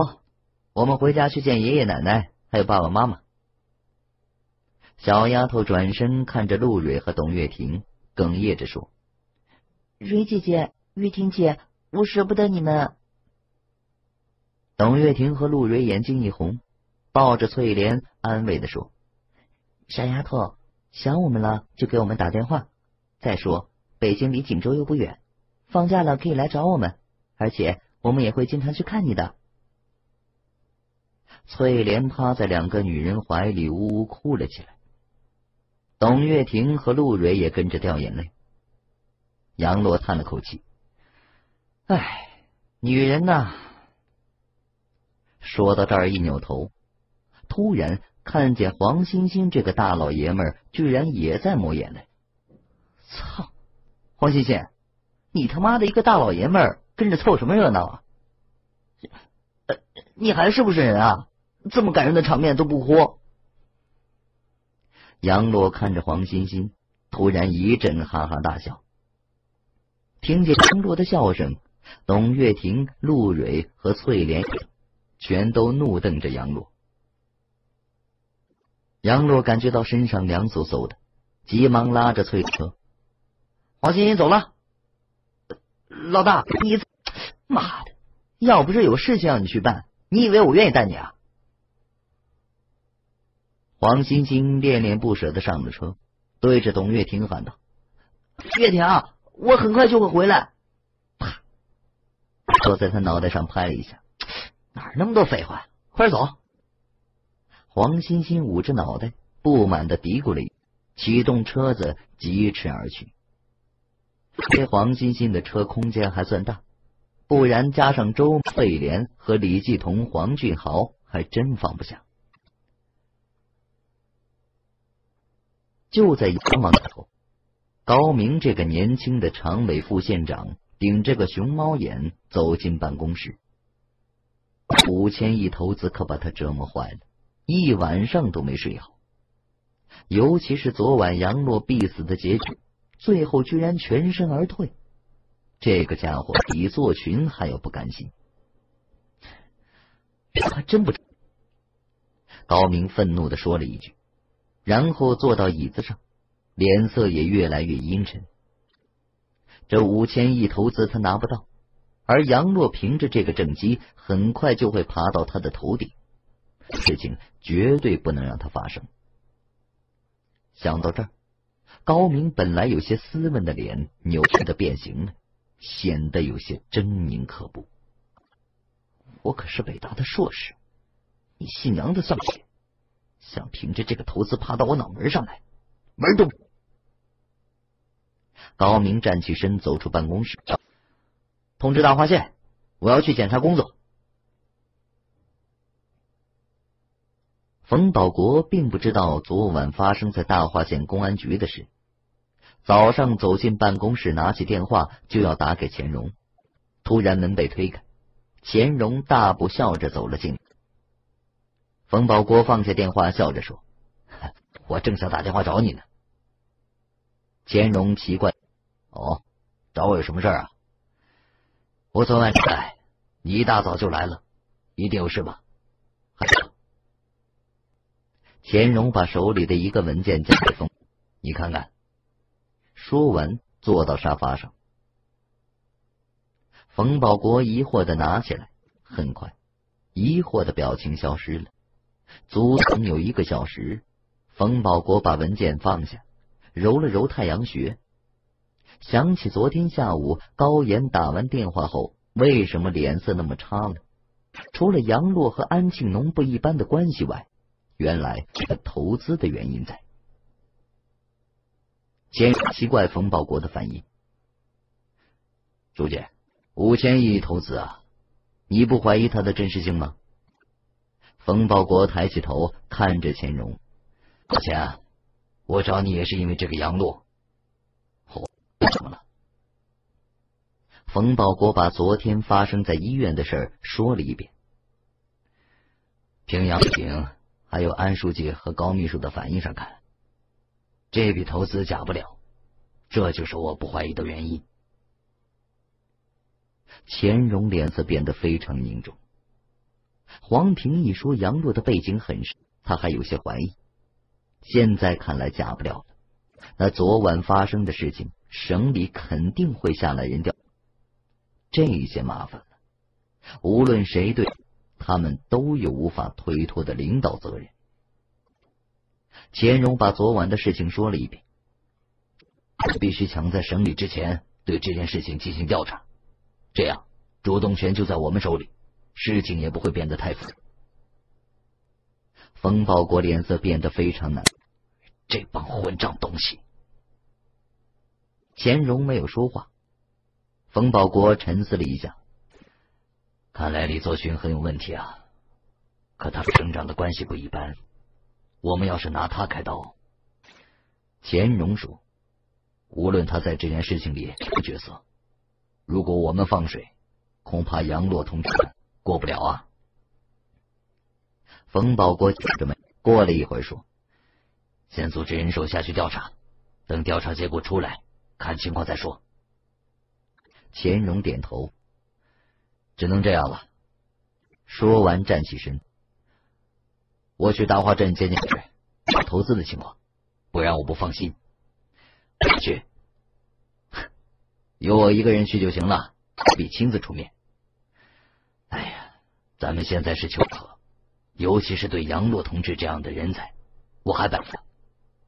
我们回家去见爷爷奶奶，还有爸爸妈妈。小丫头转身看着陆蕊和董月婷，哽咽着说：“蕊姐姐，玉婷姐，我舍不得你们。”董月婷和陆蕊眼睛一红，抱着翠莲安慰的说：“傻丫头，想我们了就给我们打电话。再说北京离锦州又不远，放假了可以来找我们，而且我们也会经常去看你的。”翠莲趴在两个女人怀里呜呜哭了起来，董月婷和陆蕊也跟着掉眼泪。杨洛叹了口气：“唉，女人呐。”说到这儿一扭头，突然看见黄欣欣这个大老爷们儿居然也在抹眼泪。操，黄欣欣，你他妈的一个大老爷们儿跟着凑什么热闹啊？呃，你还是不是人啊？这么感人的场面都不哭？杨洛看着黄欣欣，突然一阵哈哈大笑。听见杨洛的笑声，董月婷、陆蕊和翠莲全都怒瞪着杨洛。杨洛感觉到身上凉飕飕的，急忙拉着翠车。黄欣欣走了。老大，你妈的，要不是有事情让你去办，你以为我愿意带你啊？黄欣欣恋恋不舍的上了车，对着董月婷喊道：“月婷，我很快就会回来。”啪，就在他脑袋上拍了一下。哪那么多废话，快点走！黄欣欣捂着脑袋，不满的嘀咕了一句，启动车子疾驰而去。这黄欣欣的车空间还算大，不然加上周佩莲和李继同、黄俊豪，还真放不下。就在杨忙头，高明这个年轻的常委副县长顶着个熊猫眼走进办公室。五千亿投资可把他折磨坏了，一晚上都没睡好。尤其是昨晚杨洛必死的结局，最后居然全身而退，这个家伙比作群还要不甘心。还真不成，高明愤怒的说了一句，然后坐到椅子上，脸色也越来越阴沉。这五千亿投资他拿不到。而杨洛凭着这个政绩，很快就会爬到他的头顶，事情绝对不能让他发生。想到这儿，高明本来有些斯文的脸扭曲的变形了，显得有些狰狞可怖。我可是北大的硕士，你信娘的算计，想凭着这个投资爬到我脑门上来，门都不！高明站起身，走出办公室。通知大化县，我要去检查工作。冯保国并不知道昨晚发生在大化县公安局的事，早上走进办公室，拿起电话就要打给钱荣，突然门被推开，钱荣大步笑着走了进来。冯保国放下电话，笑着说：“我正想打电话找你呢。”钱荣奇怪：“哦，找我有什么事儿啊？”“我昨晚来，你一大早就来了，一定有事吧？”还有，钱荣把手里的一个文件交给冯，你看看。说完，坐到沙发上。冯保国疑惑的拿起来，很快，疑惑的表情消失了。足足有一个小时，冯保国把文件放下，揉了揉太阳穴。想起昨天下午高岩打完电话后为什么脸色那么差了，除了杨洛和安庆农不一般的关系外，原来是投资的原因在。先奇怪冯保国的反应：“朱姐，五千亿投资啊，你不怀疑它的真实性吗？”冯保国抬起头看着钱荣：“老钱啊，我找你也是因为这个杨洛。”怎么了？冯保国把昨天发生在医院的事说了一遍。凭杨子平还有安书记和高秘书的反应上看，这笔投资假不了，这就是我不怀疑的原因。钱荣脸色变得非常凝重。黄平一说杨洛的背景很深，他还有些怀疑，现在看来假不了了。那昨晚发生的事情，省里肯定会下来人调，这些麻烦了。无论谁对，他们都有无法推脱的领导责任。钱荣把昨晚的事情说了一遍，必须抢在省里之前对这件事情进行调查，这样主动权就在我们手里，事情也不会变得太复杂。冯保国脸色变得非常难，这帮混账东西。钱荣没有说话，冯保国沉思了一下，看来李作群很有问题啊，可他和省长的关系不一般，我们要是拿他开刀。钱荣说，无论他在这件事情里什么角色，如果我们放水，恐怕杨洛同志过不了啊。冯保国举着眉，过了一会儿说，先组织人手下去调查，等调查结果出来，看情况再说。钱荣点头，只能这样了。说完站起身，我去达化镇见见人，找投资的情况，不然我不放心。去，有我一个人去就行了，何必亲自出面？哎呀，咱们现在是求和，尤其是对杨洛同志这样的人才，我还摆着，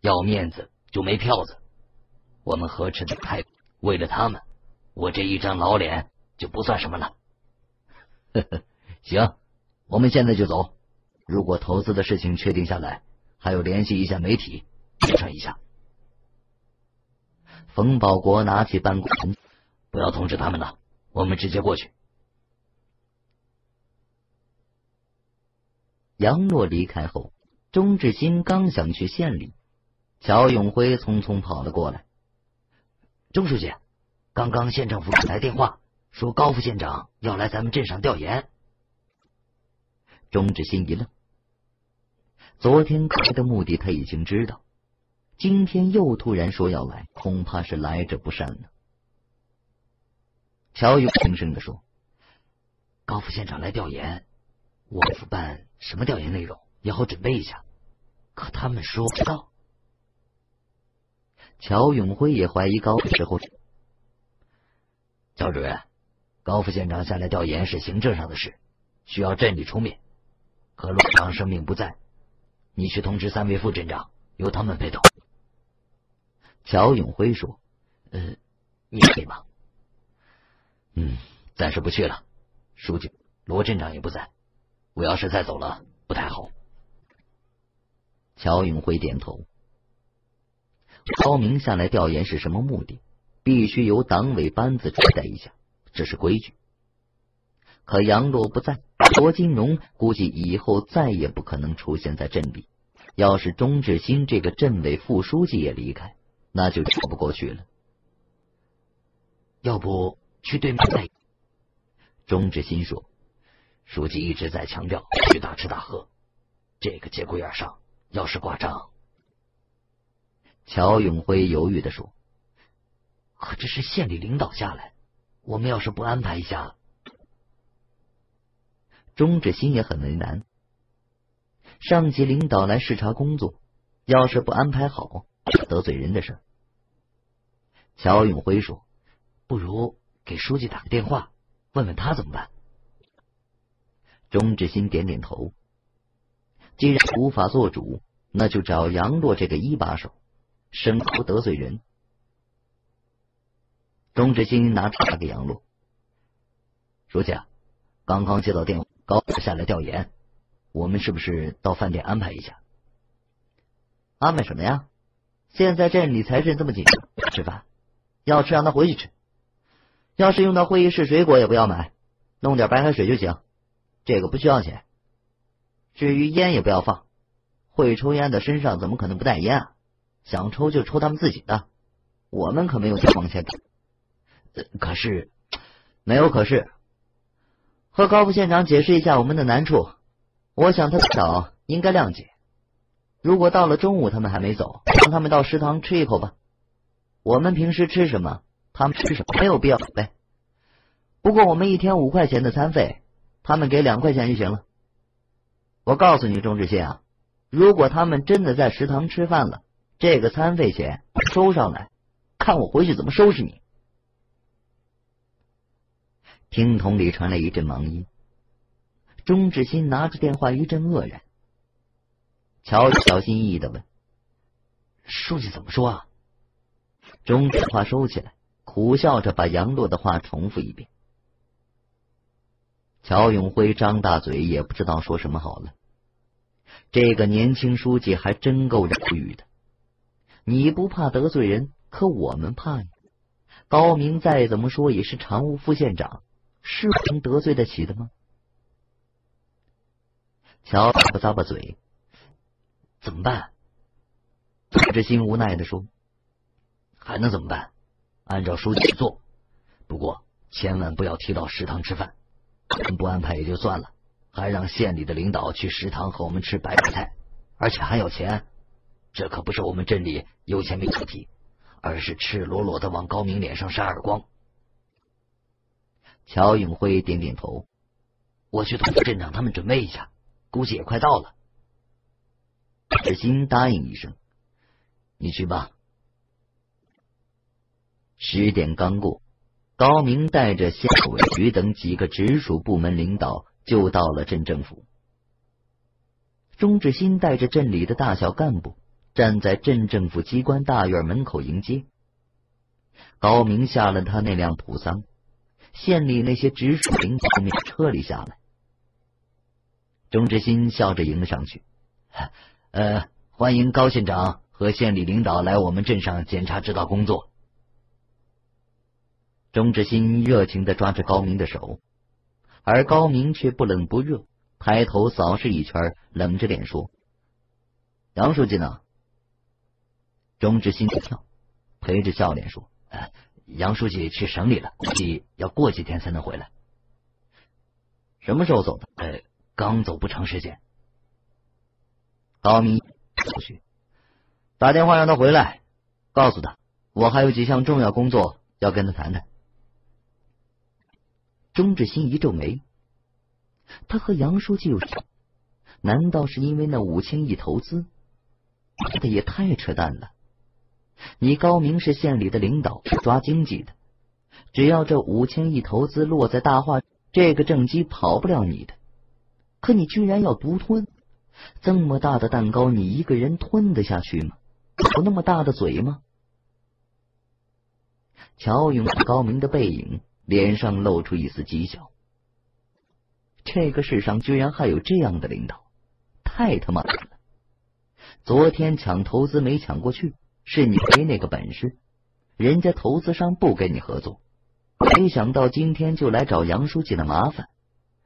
要面子就没票子。我们呵斥的太，为了他们，我这一张老脸就不算什么了。呵呵，行，我们现在就走。如果投资的事情确定下来，还有联系一下媒体，宣传一下。冯保国拿起办公本，不要通知他们了，我们直接过去。杨洛离开后，钟志新刚想去县里，乔永辉匆匆跑了过来。钟书记，刚刚县政府来电话，说高副县长要来咱们镇上调研。钟志新一愣，昨天来的目的他已经知道，今天又突然说要来，恐怕是来者不善呢。乔永轻声地说，高副县长来调研，我府办什么调研内容也好准备一下，可他们说不到。乔永辉也怀疑高的时候，乔主任，高副县长下来调研是行政上的事，需要镇里出面，可陆长生命不在，你去通知三位副镇长，由他们陪同。乔永辉说，呃你可以吗？嗯，暂时不去了，书记罗镇长也不在，我要是再走了不太好。乔永辉点头，高明下来调研是什么目的，必须由党委班子交代一下，这是规矩。可杨洛不在，罗金荣估计以后再也不可能出现在镇里，要是钟志新这个镇委副书记也离开，那就说不过去了。要不去对面再？钟志新说，书记一直在强调去大吃大喝，这个节骨眼上要是挂账。乔永辉犹豫地说，可这是县里领导下来，我们要是不安排一下。钟志新也很为难，上级领导来视察工作，要是不安排好，得罪人的事。乔永辉说，不如给书记打个电话，问问他怎么办。钟志新点点头，既然无法做主，那就找杨洛这个一把手，省不得罪人。钟志新拿出来给杨洛，书记啊，刚刚接到电话，高下来调研，我们是不是到饭店安排一下？安排什么呀？现在镇里财政这么紧张，吃饭要吃让他回去吃，要是用到会议室水果也不要买，弄点白开水就行，这个不需要钱。至于烟也不要放，会抽烟的身上怎么可能不带烟啊？想抽就抽他们自己的，我们可没有消防钱。可是没有可是。和高副县长解释一下我们的难处，我想他们早应该谅解。如果到了中午他们还没走，让他们到食堂吃一口吧。我们平时吃什么，他们吃什么，没有必要呗。不过我们一天五块钱的餐费，他们给两块钱就行了。我告诉你，钟志新啊，如果他们真的在食堂吃饭了，这个餐费钱收上来，看我回去怎么收拾你。听筒里传来一阵忙音，钟志新拿着电话一阵愕然。乔小心翼翼的问：“书记怎么说啊？”钟志话收起来，苦笑着把杨洛的话重复一遍。乔永辉张大嘴也不知道说什么好了。这个年轻书记还真够让语的。你不怕得罪人，可我们怕呀。高明再怎么说也是常务副县长，是能得罪得起的吗？乔咂巴咂巴嘴，怎么办？董志新无奈的说：“还能怎么办？按照书记做，不过千万不要提到食堂吃饭。”不安排也就算了，还让县里的领导去食堂和我们吃白菜菜，而且还要钱，这可不是我们镇里有钱没问题，而是赤裸裸的往高明脸上扇耳光。乔永辉点点头，我去同镇长他们准备一下，估计也快到了。志新答应一声，你去吧。十点刚过。高明带着县委局等几个直属部门领导就到了镇政府。钟志新带着镇里的大小干部站在镇政府机关大院门口迎接。高明下了他那辆普桑，县里那些直属领导从车里下来。钟志新笑着迎了上去，呃，欢迎高县长和县里领导来我们镇上检查指导工作。钟志新热情地抓着高明的手，而高明却不冷不热，抬头扫视一圈，冷着脸说：“杨书记呢？”钟志新一跳，陪着笑脸说：“啊，杨书记去省里了，估计要过几天才能回来。什么时候走的？呃，刚走不长时间。”高明不许打电话让他回来，告诉他我还有几项重要工作要跟他谈谈。钟志新一皱眉，他和杨书记有什么？难道是因为那五千亿投资？这也太扯淡了！你高明是县里的领导，抓经济的，只要这五千亿投资落在大化，这个政绩跑不了你的。可你居然要独吞，这么大的蛋糕，你一个人吞得下去吗？有那么大的嘴吗？乔永和高明的背影，脸上露出一丝讥笑。这个世上居然还有这样的领导，太他妈了！昨天抢投资没抢过去，是你没那个本事，人家投资商不跟你合作，没想到今天就来找杨书记的麻烦，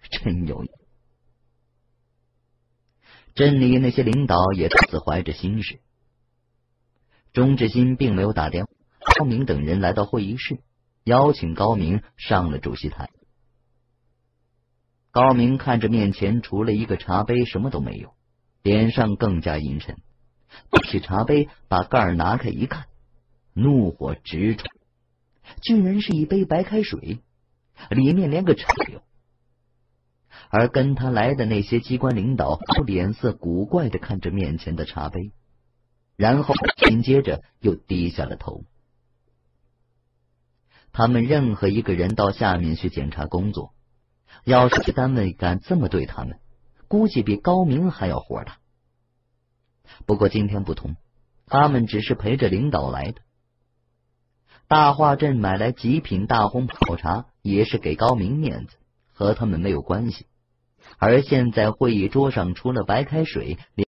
真有意思。镇里那些领导也各自怀着心事。钟志新并没有打电话，高明等人来到会议室，邀请高明上了主席台。高明看着面前除了一个茶杯什么都没有，脸上更加阴沉，抱起茶杯把盖儿拿开一看，怒火直冲，居然是一杯白开水，里面连个茶都没有。而跟他来的那些机关领导都脸色古怪的看着面前的茶杯，然后紧接着又低下了头。他们任何一个人到下面去检查工作，要是单位敢这么对他们，估计比高明还要火大。不过今天不同，他们只是陪着领导来的。大化镇买来极品大红泡茶，也是给高明面子，和他们没有关系。而现在会议桌上除了白开水，连